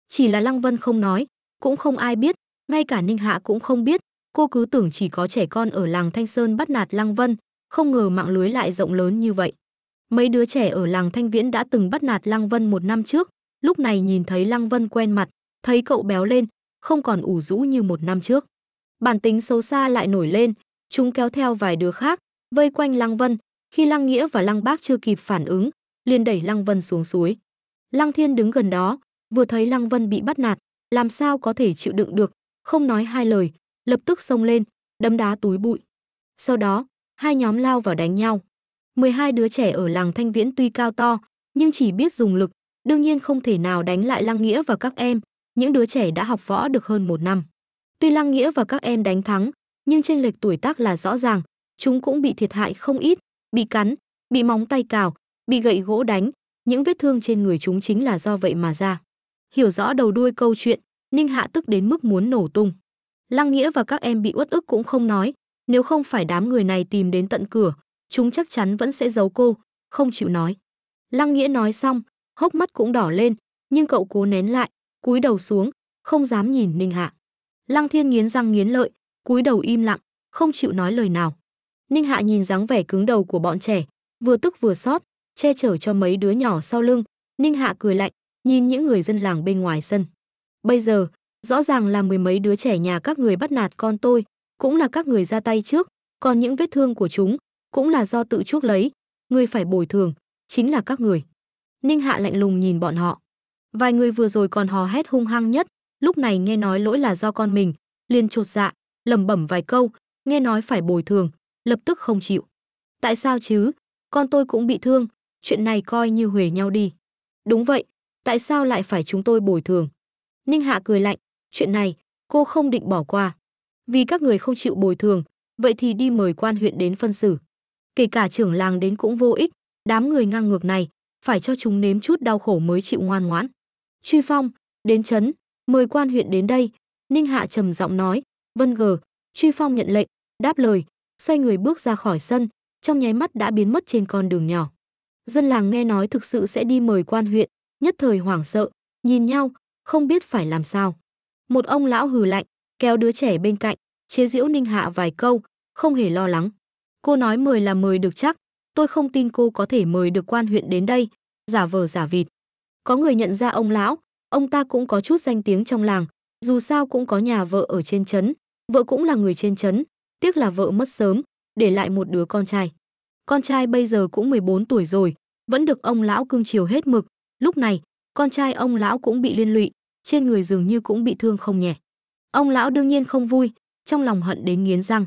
Chỉ là Lăng Vân không nói, cũng không ai biết, ngay cả Ninh Hạ cũng không biết. Cô cứ tưởng chỉ có trẻ con ở làng Thanh Sơn bắt nạt Lăng Vân, không ngờ mạng lưới lại rộng lớn như vậy. Mấy đứa trẻ ở làng Thanh Viễn đã từng bắt nạt Lăng Vân một năm trước, lúc này nhìn thấy Lăng Vân quen mặt, thấy cậu béo lên, không còn ủ rũ như một năm trước. Bản tính xấu xa lại nổi lên, chúng kéo theo vài đứa khác, vây quanh Lăng Vân. Khi Lăng Nghĩa và Lăng Bác chưa kịp phản ứng, liền đẩy Lăng Vân xuống suối. Lăng Thiên đứng gần đó, vừa thấy Lăng Vân bị bắt nạt, làm sao có thể chịu đựng được, không nói hai lời, lập tức xông lên, đấm đá túi bụi. Sau đó, hai nhóm lao vào đánh nhau. 12 đứa trẻ ở làng Thanh Viễn tuy cao to, nhưng chỉ biết dùng lực, đương nhiên không thể nào đánh lại Lăng Nghĩa và các em, những đứa trẻ đã học võ được hơn một năm. Tuy Lăng Nghĩa và các em đánh thắng, nhưng chênh lệch tuổi tác là rõ ràng, chúng cũng bị thiệt hại không ít, bị cắn, bị móng tay cào, bị gậy gỗ đánh, những vết thương trên người chúng chính là do vậy mà ra. Hiểu rõ đầu đuôi câu chuyện, Ninh Hạ tức đến mức muốn nổ tung. Lăng Nghĩa và các em bị uất ức cũng không nói, nếu không phải đám người này tìm đến tận cửa, chúng chắc chắn vẫn sẽ giấu cô, không chịu nói. Lăng Nghĩa nói xong, hốc mắt cũng đỏ lên, nhưng cậu cố nén lại, cúi đầu xuống, không dám nhìn Ninh Hạ. Lăng Thiên nghiến răng nghiến lợi, cúi đầu im lặng, không chịu nói lời nào. Ninh Hạ nhìn dáng vẻ cứng đầu của bọn trẻ, vừa tức vừa xót, che chở cho mấy đứa nhỏ sau lưng. Ninh Hạ cười lạnh, nhìn những người dân làng bên ngoài sân. Bây giờ, rõ ràng là mười mấy đứa trẻ nhà các người bắt nạt con tôi, cũng là các người ra tay trước, còn những vết thương của chúng cũng là do tự chuốc lấy, người phải bồi thường chính là các người. Ninh Hạ lạnh lùng nhìn bọn họ. Vài người vừa rồi còn hò hét hung hăng nhất, lúc này nghe nói lỗi là do con mình, liền chột dạ, lẩm bẩm vài câu, nghe nói phải bồi thường, lập tức không chịu. Tại sao chứ? Con tôi cũng bị thương, chuyện này coi như huề nhau đi. Đúng vậy, tại sao lại phải chúng tôi bồi thường? Ninh Hạ cười lạnh, chuyện này cô không định bỏ qua. Vì các người không chịu bồi thường, vậy thì đi mời quan huyện đến phân xử. Kể cả trưởng làng đến cũng vô ích, đám người ngang ngược này, phải cho chúng nếm chút đau khổ mới chịu ngoan ngoãn. Truy Phong, đến trấn, mời quan huyện đến đây. Ninh Hạ trầm giọng nói, vâng gờ. Truy Phong nhận lệnh, đáp lời, xoay người bước ra khỏi sân, trong nháy mắt đã biến mất trên con đường nhỏ. Dân làng nghe nói thực sự sẽ đi mời quan huyện, nhất thời hoảng sợ, nhìn nhau, không biết phải làm sao. Một ông lão hừ lạnh, kéo đứa trẻ bên cạnh, chế giễu Ninh Hạ vài câu, không hề lo lắng. Cô nói mời là mời được chắc, tôi không tin cô có thể mời được quan huyện đến đây, giả vờ giả vịt. Có người nhận ra ông lão, ông ta cũng có chút danh tiếng trong làng, dù sao cũng có nhà vợ ở trên trấn, vợ cũng là người trên trấn, tiếc là vợ mất sớm, để lại một đứa con trai. Con trai bây giờ cũng 14 tuổi rồi, vẫn được ông lão cưng chiều hết mực, lúc này, con trai ông lão cũng bị liên lụy, trên người dường như cũng bị thương không nhẹ. Ông lão đương nhiên không vui, trong lòng hận đến nghiến răng.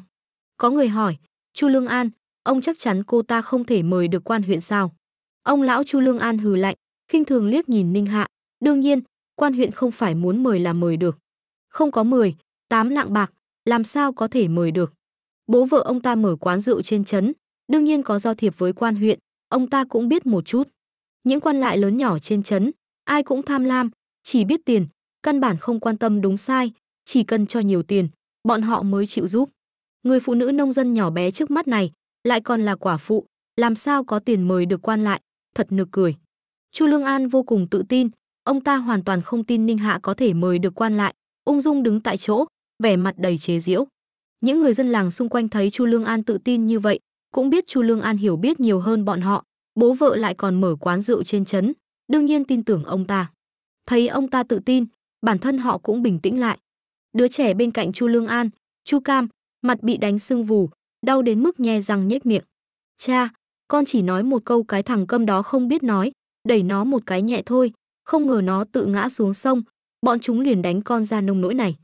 Có người hỏi, Chu Lương An, ông chắc chắn cô ta không thể mời được quan huyện sao? Ông lão Chu Lương An hừ lạnh, khinh thường liếc nhìn Ninh Hạ, đương nhiên, quan huyện không phải muốn mời là mời được. Không có 18 lạng bạc, làm sao có thể mời được? Bố vợ ông ta mở quán rượu trên trấn, đương nhiên có giao thiệp với quan huyện, ông ta cũng biết một chút. Những quan lại lớn nhỏ trên trấn, ai cũng tham lam, chỉ biết tiền, căn bản không quan tâm đúng sai, chỉ cần cho nhiều tiền, bọn họ mới chịu giúp. Người phụ nữ nông dân nhỏ bé trước mắt này, lại còn là quả phụ, làm sao có tiền mời được quan lại, thật nực cười. Chu Lương An vô cùng tự tin, ông ta hoàn toàn không tin Ninh Hạ có thể mời được quan lại, ung dung đứng tại chỗ, vẻ mặt đầy chế giễu. Những người dân làng xung quanh thấy Chu Lương An tự tin như vậy, cũng biết Chu Lương An hiểu biết nhiều hơn bọn họ, bố vợ lại còn mở quán rượu trên trấn, đương nhiên tin tưởng ông ta. Thấy ông ta tự tin, bản thân họ cũng bình tĩnh lại. Đứa trẻ bên cạnh Chu Lương An, Chu Cam, mặt bị đánh sưng vù, đau đến mức nhe răng nhếch miệng. Cha, con chỉ nói một câu, cái thằng câm đó không biết nói, đẩy nó một cái nhẹ thôi, không ngờ nó tự ngã xuống sông, bọn chúng liền đánh con ra nông nỗi này.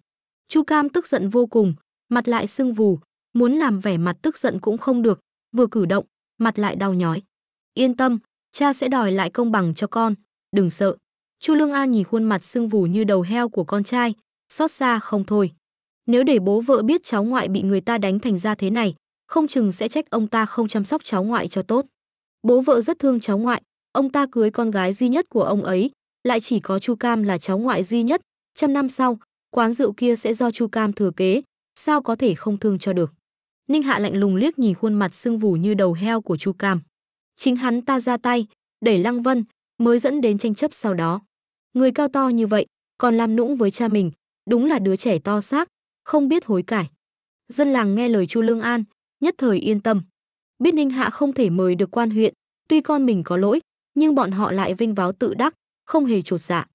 Chu Cam tức giận vô cùng, mặt lại sưng vù, muốn làm vẻ mặt tức giận cũng không được, vừa cử động, mặt lại đau nhói. Yên tâm, cha sẽ đòi lại công bằng cho con, đừng sợ. Chu Lương An nhìn khuôn mặt sưng vù như đầu heo của con trai, xót xa không thôi. Nếu để bố vợ biết cháu ngoại bị người ta đánh thành ra thế này, không chừng sẽ trách ông ta không chăm sóc cháu ngoại cho tốt. Bố vợ rất thương cháu ngoại, Ông ta cưới con gái duy nhất của ông ấy, lại chỉ có Chu Cam là cháu ngoại duy nhất. Trăm năm sau, quán rượu kia sẽ do Chu Cam thừa kế, sao có thể không thương cho được. Ninh Hạ lạnh lùng liếc nhìn khuôn mặt sưng vù như đầu heo của Chu Cam. Chính hắn ta ra tay, đẩy Lăng Vân, mới dẫn đến tranh chấp sau đó. Người cao to như vậy, còn làm nũng với cha mình, đúng là đứa trẻ to xác, không biết hối cải. Dân làng nghe lời Chu Lương An, nhất thời yên tâm. Biết Ninh Hạ không thể mời được quan huyện, tuy con mình có lỗi, nhưng bọn họ lại vênh váo tự đắc, không hề chột dạ.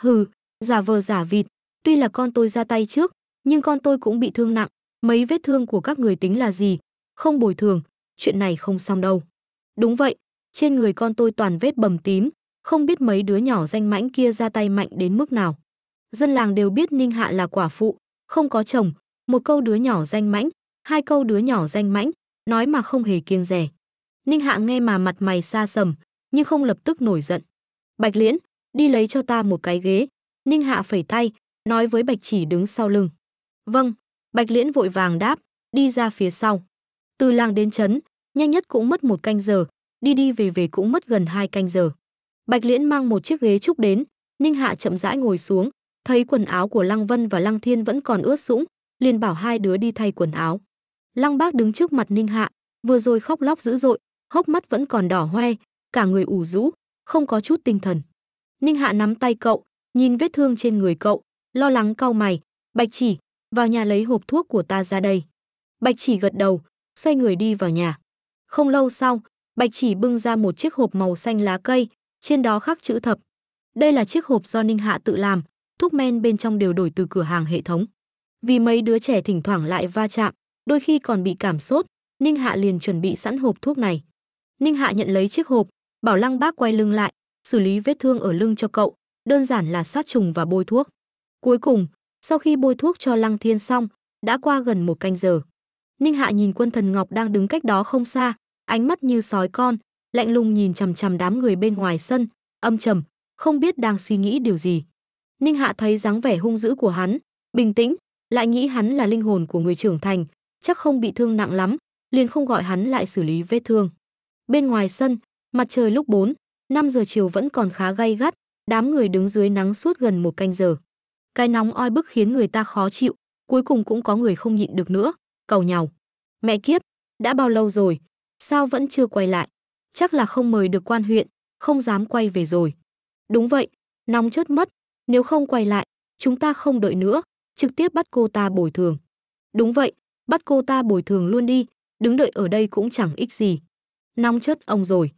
Hừ, giả vờ giả vịt, tuy là con tôi ra tay trước, nhưng con tôi cũng bị thương nặng, mấy vết thương của các người tính là gì, không bồi thường, chuyện này không xong đâu. Đúng vậy, trên người con tôi toàn vết bầm tím, không biết mấy đứa nhỏ danh mãnh kia ra tay mạnh đến mức nào. Dân làng đều biết Ninh Hạ là quả phụ, không có chồng, một câu đứa nhỏ danh mãnh, hai câu đứa nhỏ danh mãnh, nói mà không hề kiêng dè. Ninh Hạ nghe mà mặt mày xa sầm, nhưng không lập tức nổi giận. Bạch Liễn, đi lấy cho ta một cái ghế. Ninh Hạ phẩy tay, nói với Bạch Chỉ đứng sau lưng. Vâng, Bạch Liễn vội vàng đáp, đi ra phía sau. Từ làng đến trấn, nhanh nhất cũng mất một canh giờ, đi về về cũng mất gần 2 canh giờ. Bạch Liễn mang một chiếc ghế trúc đến, Ninh Hạ chậm rãi ngồi xuống, thấy quần áo của Lăng Vân và Lăng Thiên vẫn còn ướt sũng, liền bảo hai đứa đi thay quần áo. Lăng Bác đứng trước mặt Ninh Hạ, vừa rồi khóc lóc dữ dội, hốc mắt vẫn còn đỏ hoe, cả người ủ rũ, không có chút tinh thần. Ninh Hạ nắm tay cậu, nhìn vết thương trên người cậu, lo lắng cau mày. Bạch Chỉ, vào nhà lấy hộp thuốc của ta ra đây. Bạch Chỉ gật đầu, xoay người đi vào nhà. Không lâu sau, Bạch Chỉ bưng ra một chiếc hộp màu xanh lá cây, trên đó khắc chữ Thập. Đây là chiếc hộp do Ninh Hạ tự làm, thuốc men bên trong đều đổi từ cửa hàng hệ thống. Vì mấy đứa trẻ thỉnh thoảng lại va chạm, đôi khi còn bị cảm sốt, Ninh Hạ liền chuẩn bị sẵn hộp thuốc này. Ninh Hạ nhận lấy chiếc hộp, bảo Lăng Bác quay lưng lại, xử lý vết thương ở lưng cho cậu, đơn giản là sát trùng và bôi thuốc. Cuối cùng, sau khi bôi thuốc cho Lăng Thiên xong, đã qua gần 1 canh giờ. Ninh Hạ nhìn Quân Thần Ngọc đang đứng cách đó không xa, ánh mắt như sói con, lạnh lùng nhìn chằm chằm đám người bên ngoài sân, âm trầm, không biết đang suy nghĩ điều gì. Ninh Hạ thấy dáng vẻ hung dữ của hắn, bình tĩnh, lại nghĩ hắn là linh hồn của người trưởng thành, chắc không bị thương nặng lắm, liền không gọi hắn lại xử lý vết thương. Bên ngoài sân, mặt trời lúc 4, 5 giờ chiều vẫn còn khá gay gắt, đám người đứng dưới nắng suốt gần 1 canh giờ. Cái nóng oi bức khiến người ta khó chịu, cuối cùng cũng có người không nhịn được nữa, cầu nhàu. Mẹ kiếp, đã bao lâu rồi, sao vẫn chưa quay lại? Chắc là không mời được quan huyện, không dám quay về rồi. Đúng vậy, nóng chớt mất, nếu không quay lại, chúng ta không đợi nữa, trực tiếp bắt cô ta bồi thường. Đúng vậy, bắt cô ta bồi thường luôn đi, đứng đợi ở đây cũng chẳng ích gì. Nóng chớt ông rồi.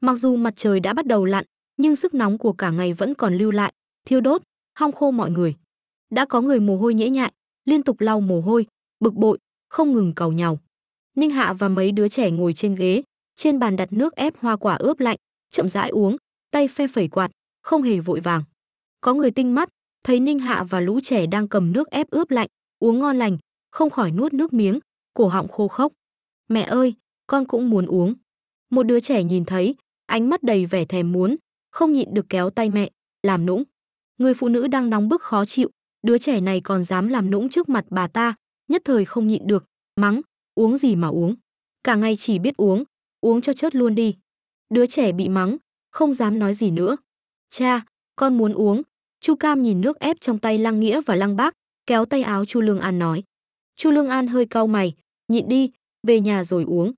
Mặc dù mặt trời đã bắt đầu lặn, nhưng sức nóng của cả ngày vẫn còn lưu lại, thiêu đốt, hong khô mọi người. Đã có người mồ hôi nhễ nhại, liên tục lau mồ hôi, bực bội, không ngừng cầu nhàu. Ninh Hạ và mấy đứa trẻ ngồi trên ghế, trên bàn đặt nước ép hoa quả ướp lạnh, chậm rãi uống, tay phe phẩy quạt, không hề vội vàng. Có người tinh mắt, thấy Ninh Hạ và lũ trẻ đang cầm nước ép ướp lạnh, uống ngon lành, không khỏi nuốt nước miếng, cổ họng khô khốc. Mẹ ơi, con cũng muốn uống. Một đứa trẻ nhìn thấy, ánh mắt đầy vẻ thèm muốn, không nhịn được kéo tay mẹ, làm nũng. Người phụ nữ đang nóng bức khó chịu, đứa trẻ này còn dám làm nũng trước mặt bà ta, nhất thời không nhịn được, mắng, uống gì mà uống. Cả ngày chỉ biết uống cho chết luôn đi. Đứa trẻ bị mắng, không dám nói gì nữa. Cha, con muốn uống. Chu Cam nhìn nước ép trong tay Lăng Nghĩa và Lăng Bác, kéo tay áo Chu Lương An nói. Chu Lương An hơi cau mày, nhịn đi, về nhà rồi uống.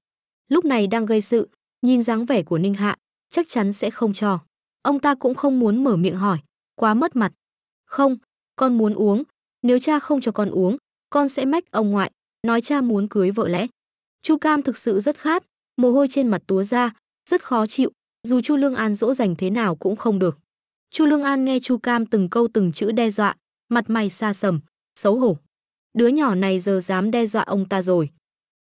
Lúc này đang gây sự, nhìn dáng vẻ của Ninh Hạ, chắc chắn sẽ không cho. Ông ta cũng không muốn mở miệng hỏi, quá mất mặt. Không, con muốn uống, nếu cha không cho con uống, con sẽ mách ông ngoại, nói cha muốn cưới vợ lẽ. Chu Cam thực sự rất khát, mồ hôi trên mặt túa ra, rất khó chịu, dù Chu Lương An dỗ dành thế nào cũng không được. Chu Lương An nghe Chu Cam từng câu từng chữ đe dọa, mặt mày xa sầm, xấu hổ. Đứa nhỏ này giờ dám đe dọa ông ta rồi.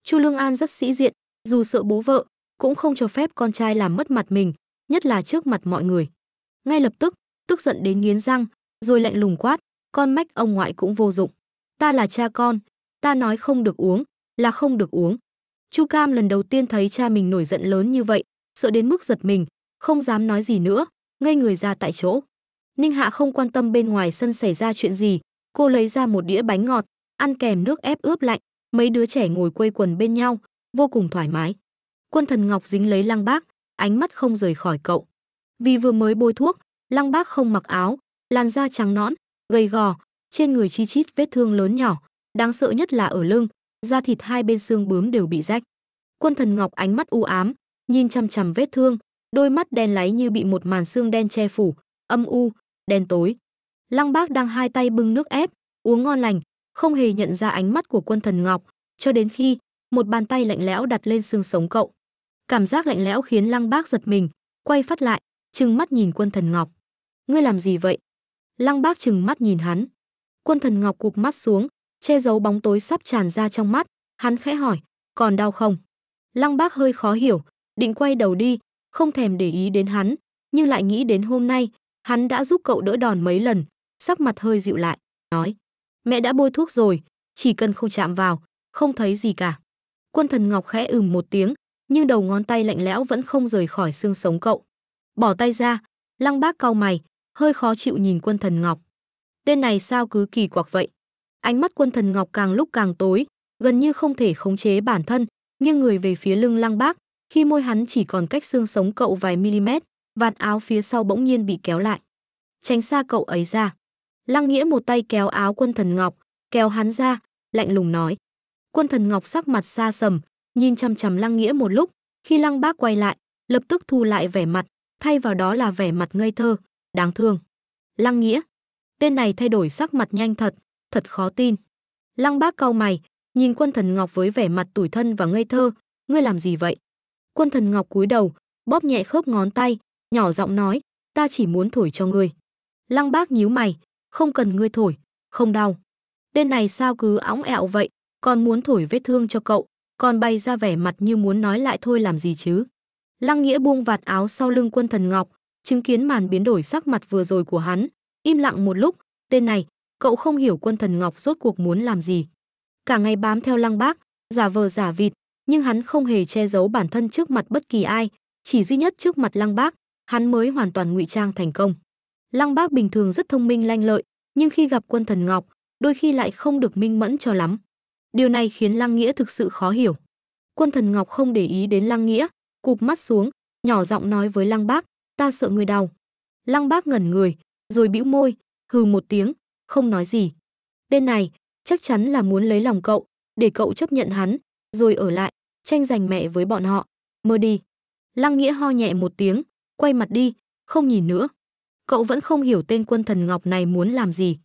Chu Lương An rất sĩ diện, dù sợ bố vợ, cũng không cho phép con trai làm mất mặt mình, nhất là trước mặt mọi người. Ngay lập tức, tức giận đến nghiến răng, rồi lạnh lùng quát, con mách ông ngoại cũng vô dụng. Ta là cha con, ta nói không được uống, là không được uống. Chu Cam lần đầu tiên thấy cha mình nổi giận lớn như vậy, sợ đến mức giật mình, không dám nói gì nữa, ngây người ra tại chỗ. Ninh Hạ không quan tâm bên ngoài sân xảy ra chuyện gì, cô lấy ra một đĩa bánh ngọt, ăn kèm nước ép ướp lạnh, mấy đứa trẻ ngồi quây quần bên nhau, vô cùng thoải mái. Quân Thần Ngọc dính lấy Lăng Bác, ánh mắt không rời khỏi cậu. Vì vừa mới bôi thuốc, Lăng Bác không mặc áo, làn da trắng nõn, gầy gò, trên người chi chít vết thương lớn nhỏ, đáng sợ nhất là ở lưng, da thịt hai bên xương bướm đều bị rách. Quân Thần Ngọc ánh mắt u ám, nhìn chằm chằm vết thương, đôi mắt đen láy như bị một màn xương đen che phủ, âm u, đen tối. Lăng Bác đang hai tay bưng nước ép, uống ngon lành, không hề nhận ra ánh mắt của Quân Thần Ngọc, cho đến khi một bàn tay lạnh lẽo đặt lên xương sống cậu. Cảm giác lạnh lẽo khiến Lăng Bác giật mình, quay phát lại, trừng mắt nhìn Quân Thần Ngọc. Ngươi làm gì vậy? Lăng Bác trừng mắt nhìn hắn. Quân Thần Ngọc cụp mắt xuống, che giấu bóng tối sắp tràn ra trong mắt, hắn khẽ hỏi, còn đau không? Lăng Bác hơi khó hiểu, định quay đầu đi, không thèm để ý đến hắn, nhưng lại nghĩ đến hôm nay, hắn đã giúp cậu đỡ đòn mấy lần, sắc mặt hơi dịu lại, nói, mẹ đã bôi thuốc rồi, chỉ cần không chạm vào, không thấy gì cả. Quân Thần Ngọc khẽ ừm một tiếng, nhưng đầu ngón tay lạnh lẽo vẫn không rời khỏi xương sống cậu. Bỏ tay ra, Lăng Bác cau mày, hơi khó chịu nhìn Quân Thần Ngọc. Tên này sao cứ kỳ quặc vậy? Ánh mắt Quân Thần Ngọc càng lúc càng tối, gần như không thể khống chế bản thân, nghiêng người về phía lưng Lăng Bác, khi môi hắn chỉ còn cách xương sống cậu vài mm, vạt áo phía sau bỗng nhiên bị kéo lại. Tránh xa cậu ấy ra. Lăng Nghĩa một tay kéo áo Quân Thần Ngọc, kéo hắn ra, lạnh lùng nói. Quân Thần Ngọc sắc mặt xa sầm, nhìn chằm chằm Lăng Nghĩa một lúc, khi Lăng Bác quay lại, lập tức thu lại vẻ mặt, thay vào đó là vẻ mặt ngây thơ, đáng thương. Lăng Nghĩa, tên này thay đổi sắc mặt nhanh thật, thật khó tin. Lăng Bác cau mày, nhìn Quân Thần Ngọc với vẻ mặt tủi thân và ngây thơ, ngươi làm gì vậy? Quân Thần Ngọc cúi đầu, bóp nhẹ khớp ngón tay, nhỏ giọng nói, ta chỉ muốn thổi cho ngươi. Lăng Bác nhíu mày, không cần ngươi thổi, không đau. Tên này sao cứ õng ẹo vậy, còn muốn thổi vết thương cho cậu, còn bày ra vẻ mặt như muốn nói lại thôi làm gì chứ. Lăng Nghĩa buông vạt áo sau lưng Quân Thần Ngọc, chứng kiến màn biến đổi sắc mặt vừa rồi của hắn, im lặng một lúc, tên này, cậu không hiểu Quân Thần Ngọc rốt cuộc muốn làm gì. Cả ngày bám theo Lăng Bác, giả vờ giả vịt, nhưng hắn không hề che giấu bản thân trước mặt bất kỳ ai, chỉ duy nhất trước mặt Lăng Bác, hắn mới hoàn toàn ngụy trang thành công. Lăng Bác bình thường rất thông minh lanh lợi, nhưng khi gặp Quân Thần Ngọc, đôi khi lại không được minh mẫn cho lắm. Điều này khiến Lăng Nghĩa thực sự khó hiểu. Quân Thần Ngọc không để ý đến Lăng Nghĩa, cụp mắt xuống, nhỏ giọng nói với Lăng Bác, ta sợ người đau. Lăng Bác ngẩn người, rồi bĩu môi, hừ một tiếng, không nói gì. Tên này, chắc chắn là muốn lấy lòng cậu, để cậu chấp nhận hắn, rồi ở lại, tranh giành mẹ với bọn họ, mơ đi. Lăng Nghĩa ho nhẹ một tiếng, quay mặt đi, không nhìn nữa. Cậu vẫn không hiểu tên Quân Thần Ngọc này muốn làm gì.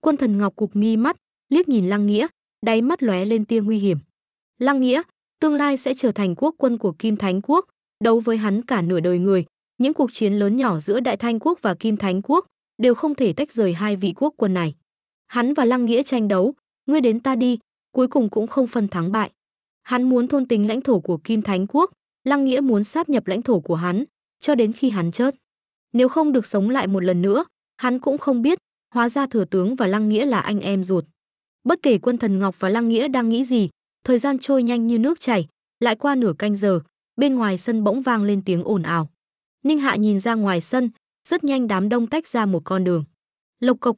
Quân Thần Ngọc cụp mi mắt, liếc nhìn Lăng Nghĩa, đáy mắt lóe lên tia nguy hiểm. Lăng Nghĩa, tương lai sẽ trở thành quốc quân của Kim Thánh Quốc, đấu với hắn cả nửa đời người. Những cuộc chiến lớn nhỏ giữa Đại Thanh Quốc và Kim Thánh Quốc đều không thể tách rời hai vị quốc quân này. Hắn và Lăng Nghĩa tranh đấu, ngươi đến ta đi, cuối cùng cũng không phân thắng bại. Hắn muốn thôn tính lãnh thổ của Kim Thánh Quốc, Lăng Nghĩa muốn sáp nhập lãnh thổ của hắn, cho đến khi hắn chết. Nếu không được sống lại một lần nữa, hắn cũng không biết, hóa ra Thừa Tướng và Lăng Nghĩa là anh em ruột. Bất kể Quân Thần Ngọc và Lăng Nghĩa đang nghĩ gì, thời gian trôi nhanh như nước chảy, lại qua nửa canh giờ, bên ngoài sân bỗng vang lên tiếng ồn ào. Ninh Hạ nhìn ra ngoài sân, rất nhanh đám đông tách ra một con đường. Lộc cộc,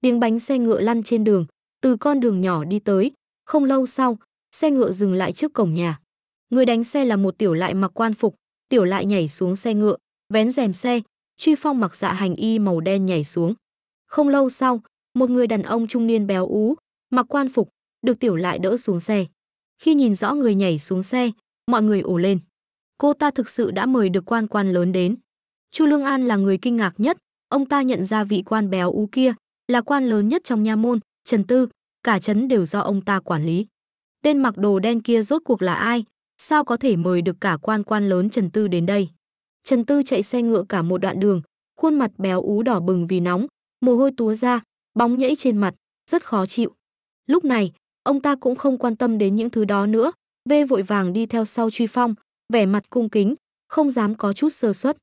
tiếng bánh xe ngựa lăn trên đường, từ con đường nhỏ đi tới, không lâu sau, xe ngựa dừng lại trước cổng nhà. Người đánh xe là một tiểu lại mặc quan phục, tiểu lại nhảy xuống xe ngựa, vén rèm xe, Truy Phong mặc dạ hành y màu đen nhảy xuống. Không lâu sau, một người đàn ông trung niên béo ú, mặc quan phục, được tiểu lại đỡ xuống xe. Khi nhìn rõ người nhảy xuống xe, mọi người ồ lên. Cô ta thực sự đã mời được quan lớn đến. Chu Lương An là người kinh ngạc nhất, ông ta nhận ra vị quan béo ú kia là quan lớn nhất trong nha môn, Trần Tư, cả trấn đều do ông ta quản lý. Tên mặc đồ đen kia rốt cuộc là ai, sao có thể mời được cả quan lớn Trần Tư đến đây? Trần Tư chạy xe ngựa cả một đoạn đường, khuôn mặt béo ú đỏ bừng vì nóng, mồ hôi túa ra, bóng nhẫy trên mặt, rất khó chịu. Lúc này, ông ta cũng không quan tâm đến những thứ đó nữa, vê vội vàng đi theo sau Truy Phong, vẻ mặt cung kính, không dám có chút sơ suất.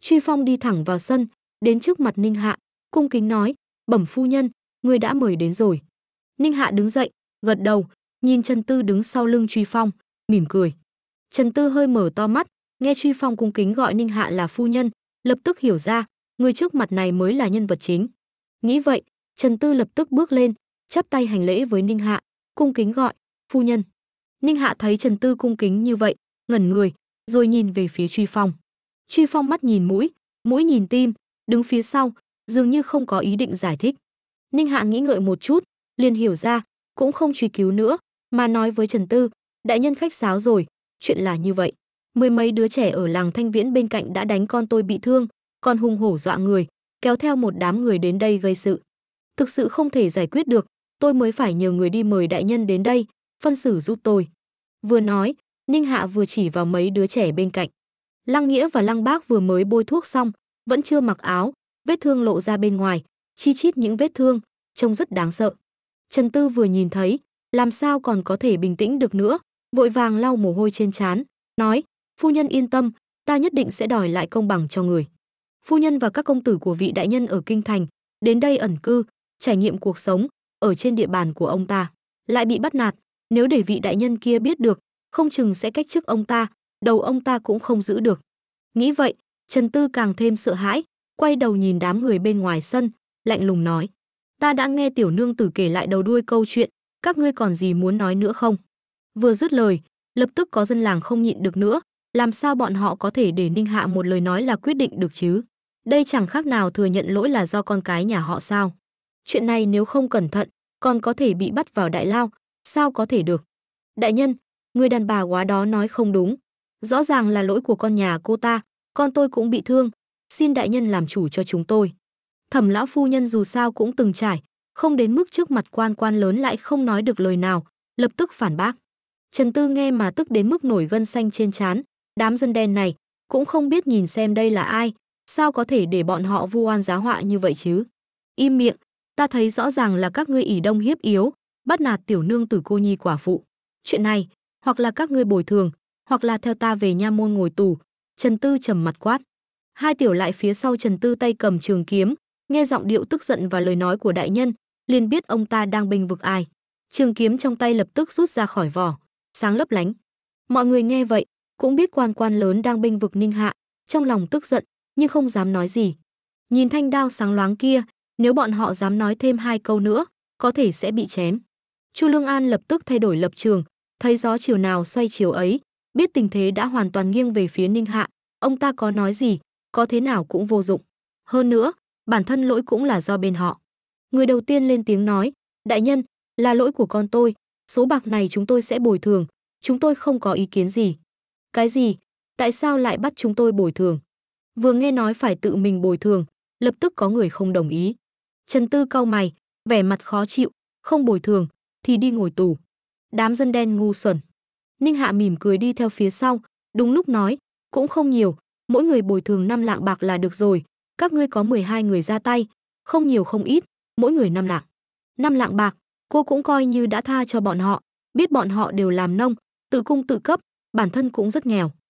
Truy Phong đi thẳng vào sân, đến trước mặt Ninh Hạ, cung kính nói, bẩm phu nhân, người đã mời đến rồi. Ninh Hạ đứng dậy, gật đầu, nhìn Trần Tư đứng sau lưng Truy Phong, mỉm cười. Trần Tư hơi mở to mắt, nghe Truy Phong cung kính gọi Ninh Hạ là phu nhân, lập tức hiểu ra, người trước mặt này mới là nhân vật chính. Nghĩ vậy, Trần Tư lập tức bước lên, chắp tay hành lễ với Ninh Hạ, cung kính gọi, phu nhân. Ninh Hạ thấy Trần Tư cung kính như vậy, ngẩn người, rồi nhìn về phía Truy Phong. Truy Phong mắt nhìn mũi, mũi nhìn tim, đứng phía sau, dường như không có ý định giải thích. Ninh Hạ nghĩ ngợi một chút, liền hiểu ra, cũng không truy cứu nữa, mà nói với Trần Tư, đại nhân khách sáo rồi, chuyện là như vậy. Mười mấy đứa trẻ ở làng Thanh Viễn bên cạnh đã đánh con tôi bị thương, còn hung hổ dọa người, kéo theo một đám người đến đây gây sự. Thực sự không thể giải quyết được, tôi mới phải nhờ người đi mời đại nhân đến đây, phân xử giúp tôi. Vừa nói, Ninh Hạ vừa chỉ vào mấy đứa trẻ bên cạnh. Lăng Nghĩa và Lăng Bác vừa mới bôi thuốc xong, vẫn chưa mặc áo, vết thương lộ ra bên ngoài, chi chít những vết thương, trông rất đáng sợ. Trần Tư vừa nhìn thấy, làm sao còn có thể bình tĩnh được nữa, vội vàng lau mồ hôi trên trán, nói, phu nhân yên tâm, ta nhất định sẽ đòi lại công bằng cho người. Phu nhân và các công tử của vị đại nhân ở Kinh Thành, đến đây ẩn cư, trải nghiệm cuộc sống, ở trên địa bàn của ông ta, lại bị bắt nạt, nếu để vị đại nhân kia biết được, không chừng sẽ cách chức ông ta, đầu ông ta cũng không giữ được. Nghĩ vậy, Trần Tư càng thêm sợ hãi, quay đầu nhìn đám người bên ngoài sân, lạnh lùng nói. Ta đã nghe tiểu nương tử kể lại đầu đuôi câu chuyện, các ngươi còn gì muốn nói nữa không? Vừa dứt lời, lập tức có dân làng không nhịn được nữa, làm sao bọn họ có thể để Ninh Hạ một lời nói là quyết định được chứ? Đây chẳng khác nào thừa nhận lỗi là do con cái nhà họ sao? Chuyện này nếu không cẩn thận, còn có thể bị bắt vào đại lao, sao có thể được? Đại nhân, người đàn bà quá đó nói không đúng. Rõ ràng là lỗi của con nhà cô ta, con tôi cũng bị thương, xin đại nhân làm chủ cho chúng tôi. Thẩm lão phu nhân dù sao cũng từng trải, không đến mức trước mặt quan lớn lại không nói được lời nào, lập tức phản bác. Trần Tư nghe mà tức đến mức nổi gân xanh trên trán, đám dân đen này cũng không biết nhìn xem đây là ai, sao có thể để bọn họ vu oan giá họa như vậy chứ? Im miệng, ta thấy rõ ràng là các ngươi ỷ đông hiếp yếu, bắt nạt tiểu nương tử cô nhi quả phụ. Chuyện này, hoặc là các ngươi bồi thường, hoặc là theo ta về nha môn ngồi tù. Trần Tư trầm mặt quát. Hai tiểu lại phía sau Trần Tư tay cầm trường kiếm, nghe giọng điệu tức giận và lời nói của đại nhân, liền biết ông ta đang bênh vực ai. Trường kiếm trong tay lập tức rút ra khỏi vỏ, sáng lấp lánh. Mọi người nghe vậy, cũng biết quan lớn đang bênh vực Ninh Hạ, trong lòng tức giận, nhưng không dám nói gì. Nhìn thanh đao sáng loáng kia, nếu bọn họ dám nói thêm hai câu nữa, có thể sẽ bị chém. Chu Lương An lập tức thay đổi lập trường, thấy gió chiều nào xoay chiều ấy, biết tình thế đã hoàn toàn nghiêng về phía Ninh Hạ, ông ta có nói gì, có thế nào cũng vô dụng. Hơn nữa, bản thân lỗi cũng là do bên họ. Người đầu tiên lên tiếng nói, đại nhân, là lỗi của con tôi, số bạc này chúng tôi sẽ bồi thường, chúng tôi không có ý kiến gì. Cái gì? Tại sao lại bắt chúng tôi bồi thường? Vừa nghe nói phải tự mình bồi thường, lập tức có người không đồng ý. Trần Tư cau mày, vẻ mặt khó chịu, không bồi thường, thì đi ngồi tù. Đám dân đen ngu xuẩn. Ninh Hạ mỉm cười đi theo phía sau, đúng lúc nói, cũng không nhiều, mỗi người bồi thường 5 lạng bạc là được rồi, các ngươi có 12 người ra tay, không nhiều không ít, mỗi người 5 lạng. 5 lạng bạc, cô cũng coi như đã tha cho bọn họ, biết bọn họ đều làm nông, tự cung tự cấp, bản thân cũng rất nghèo.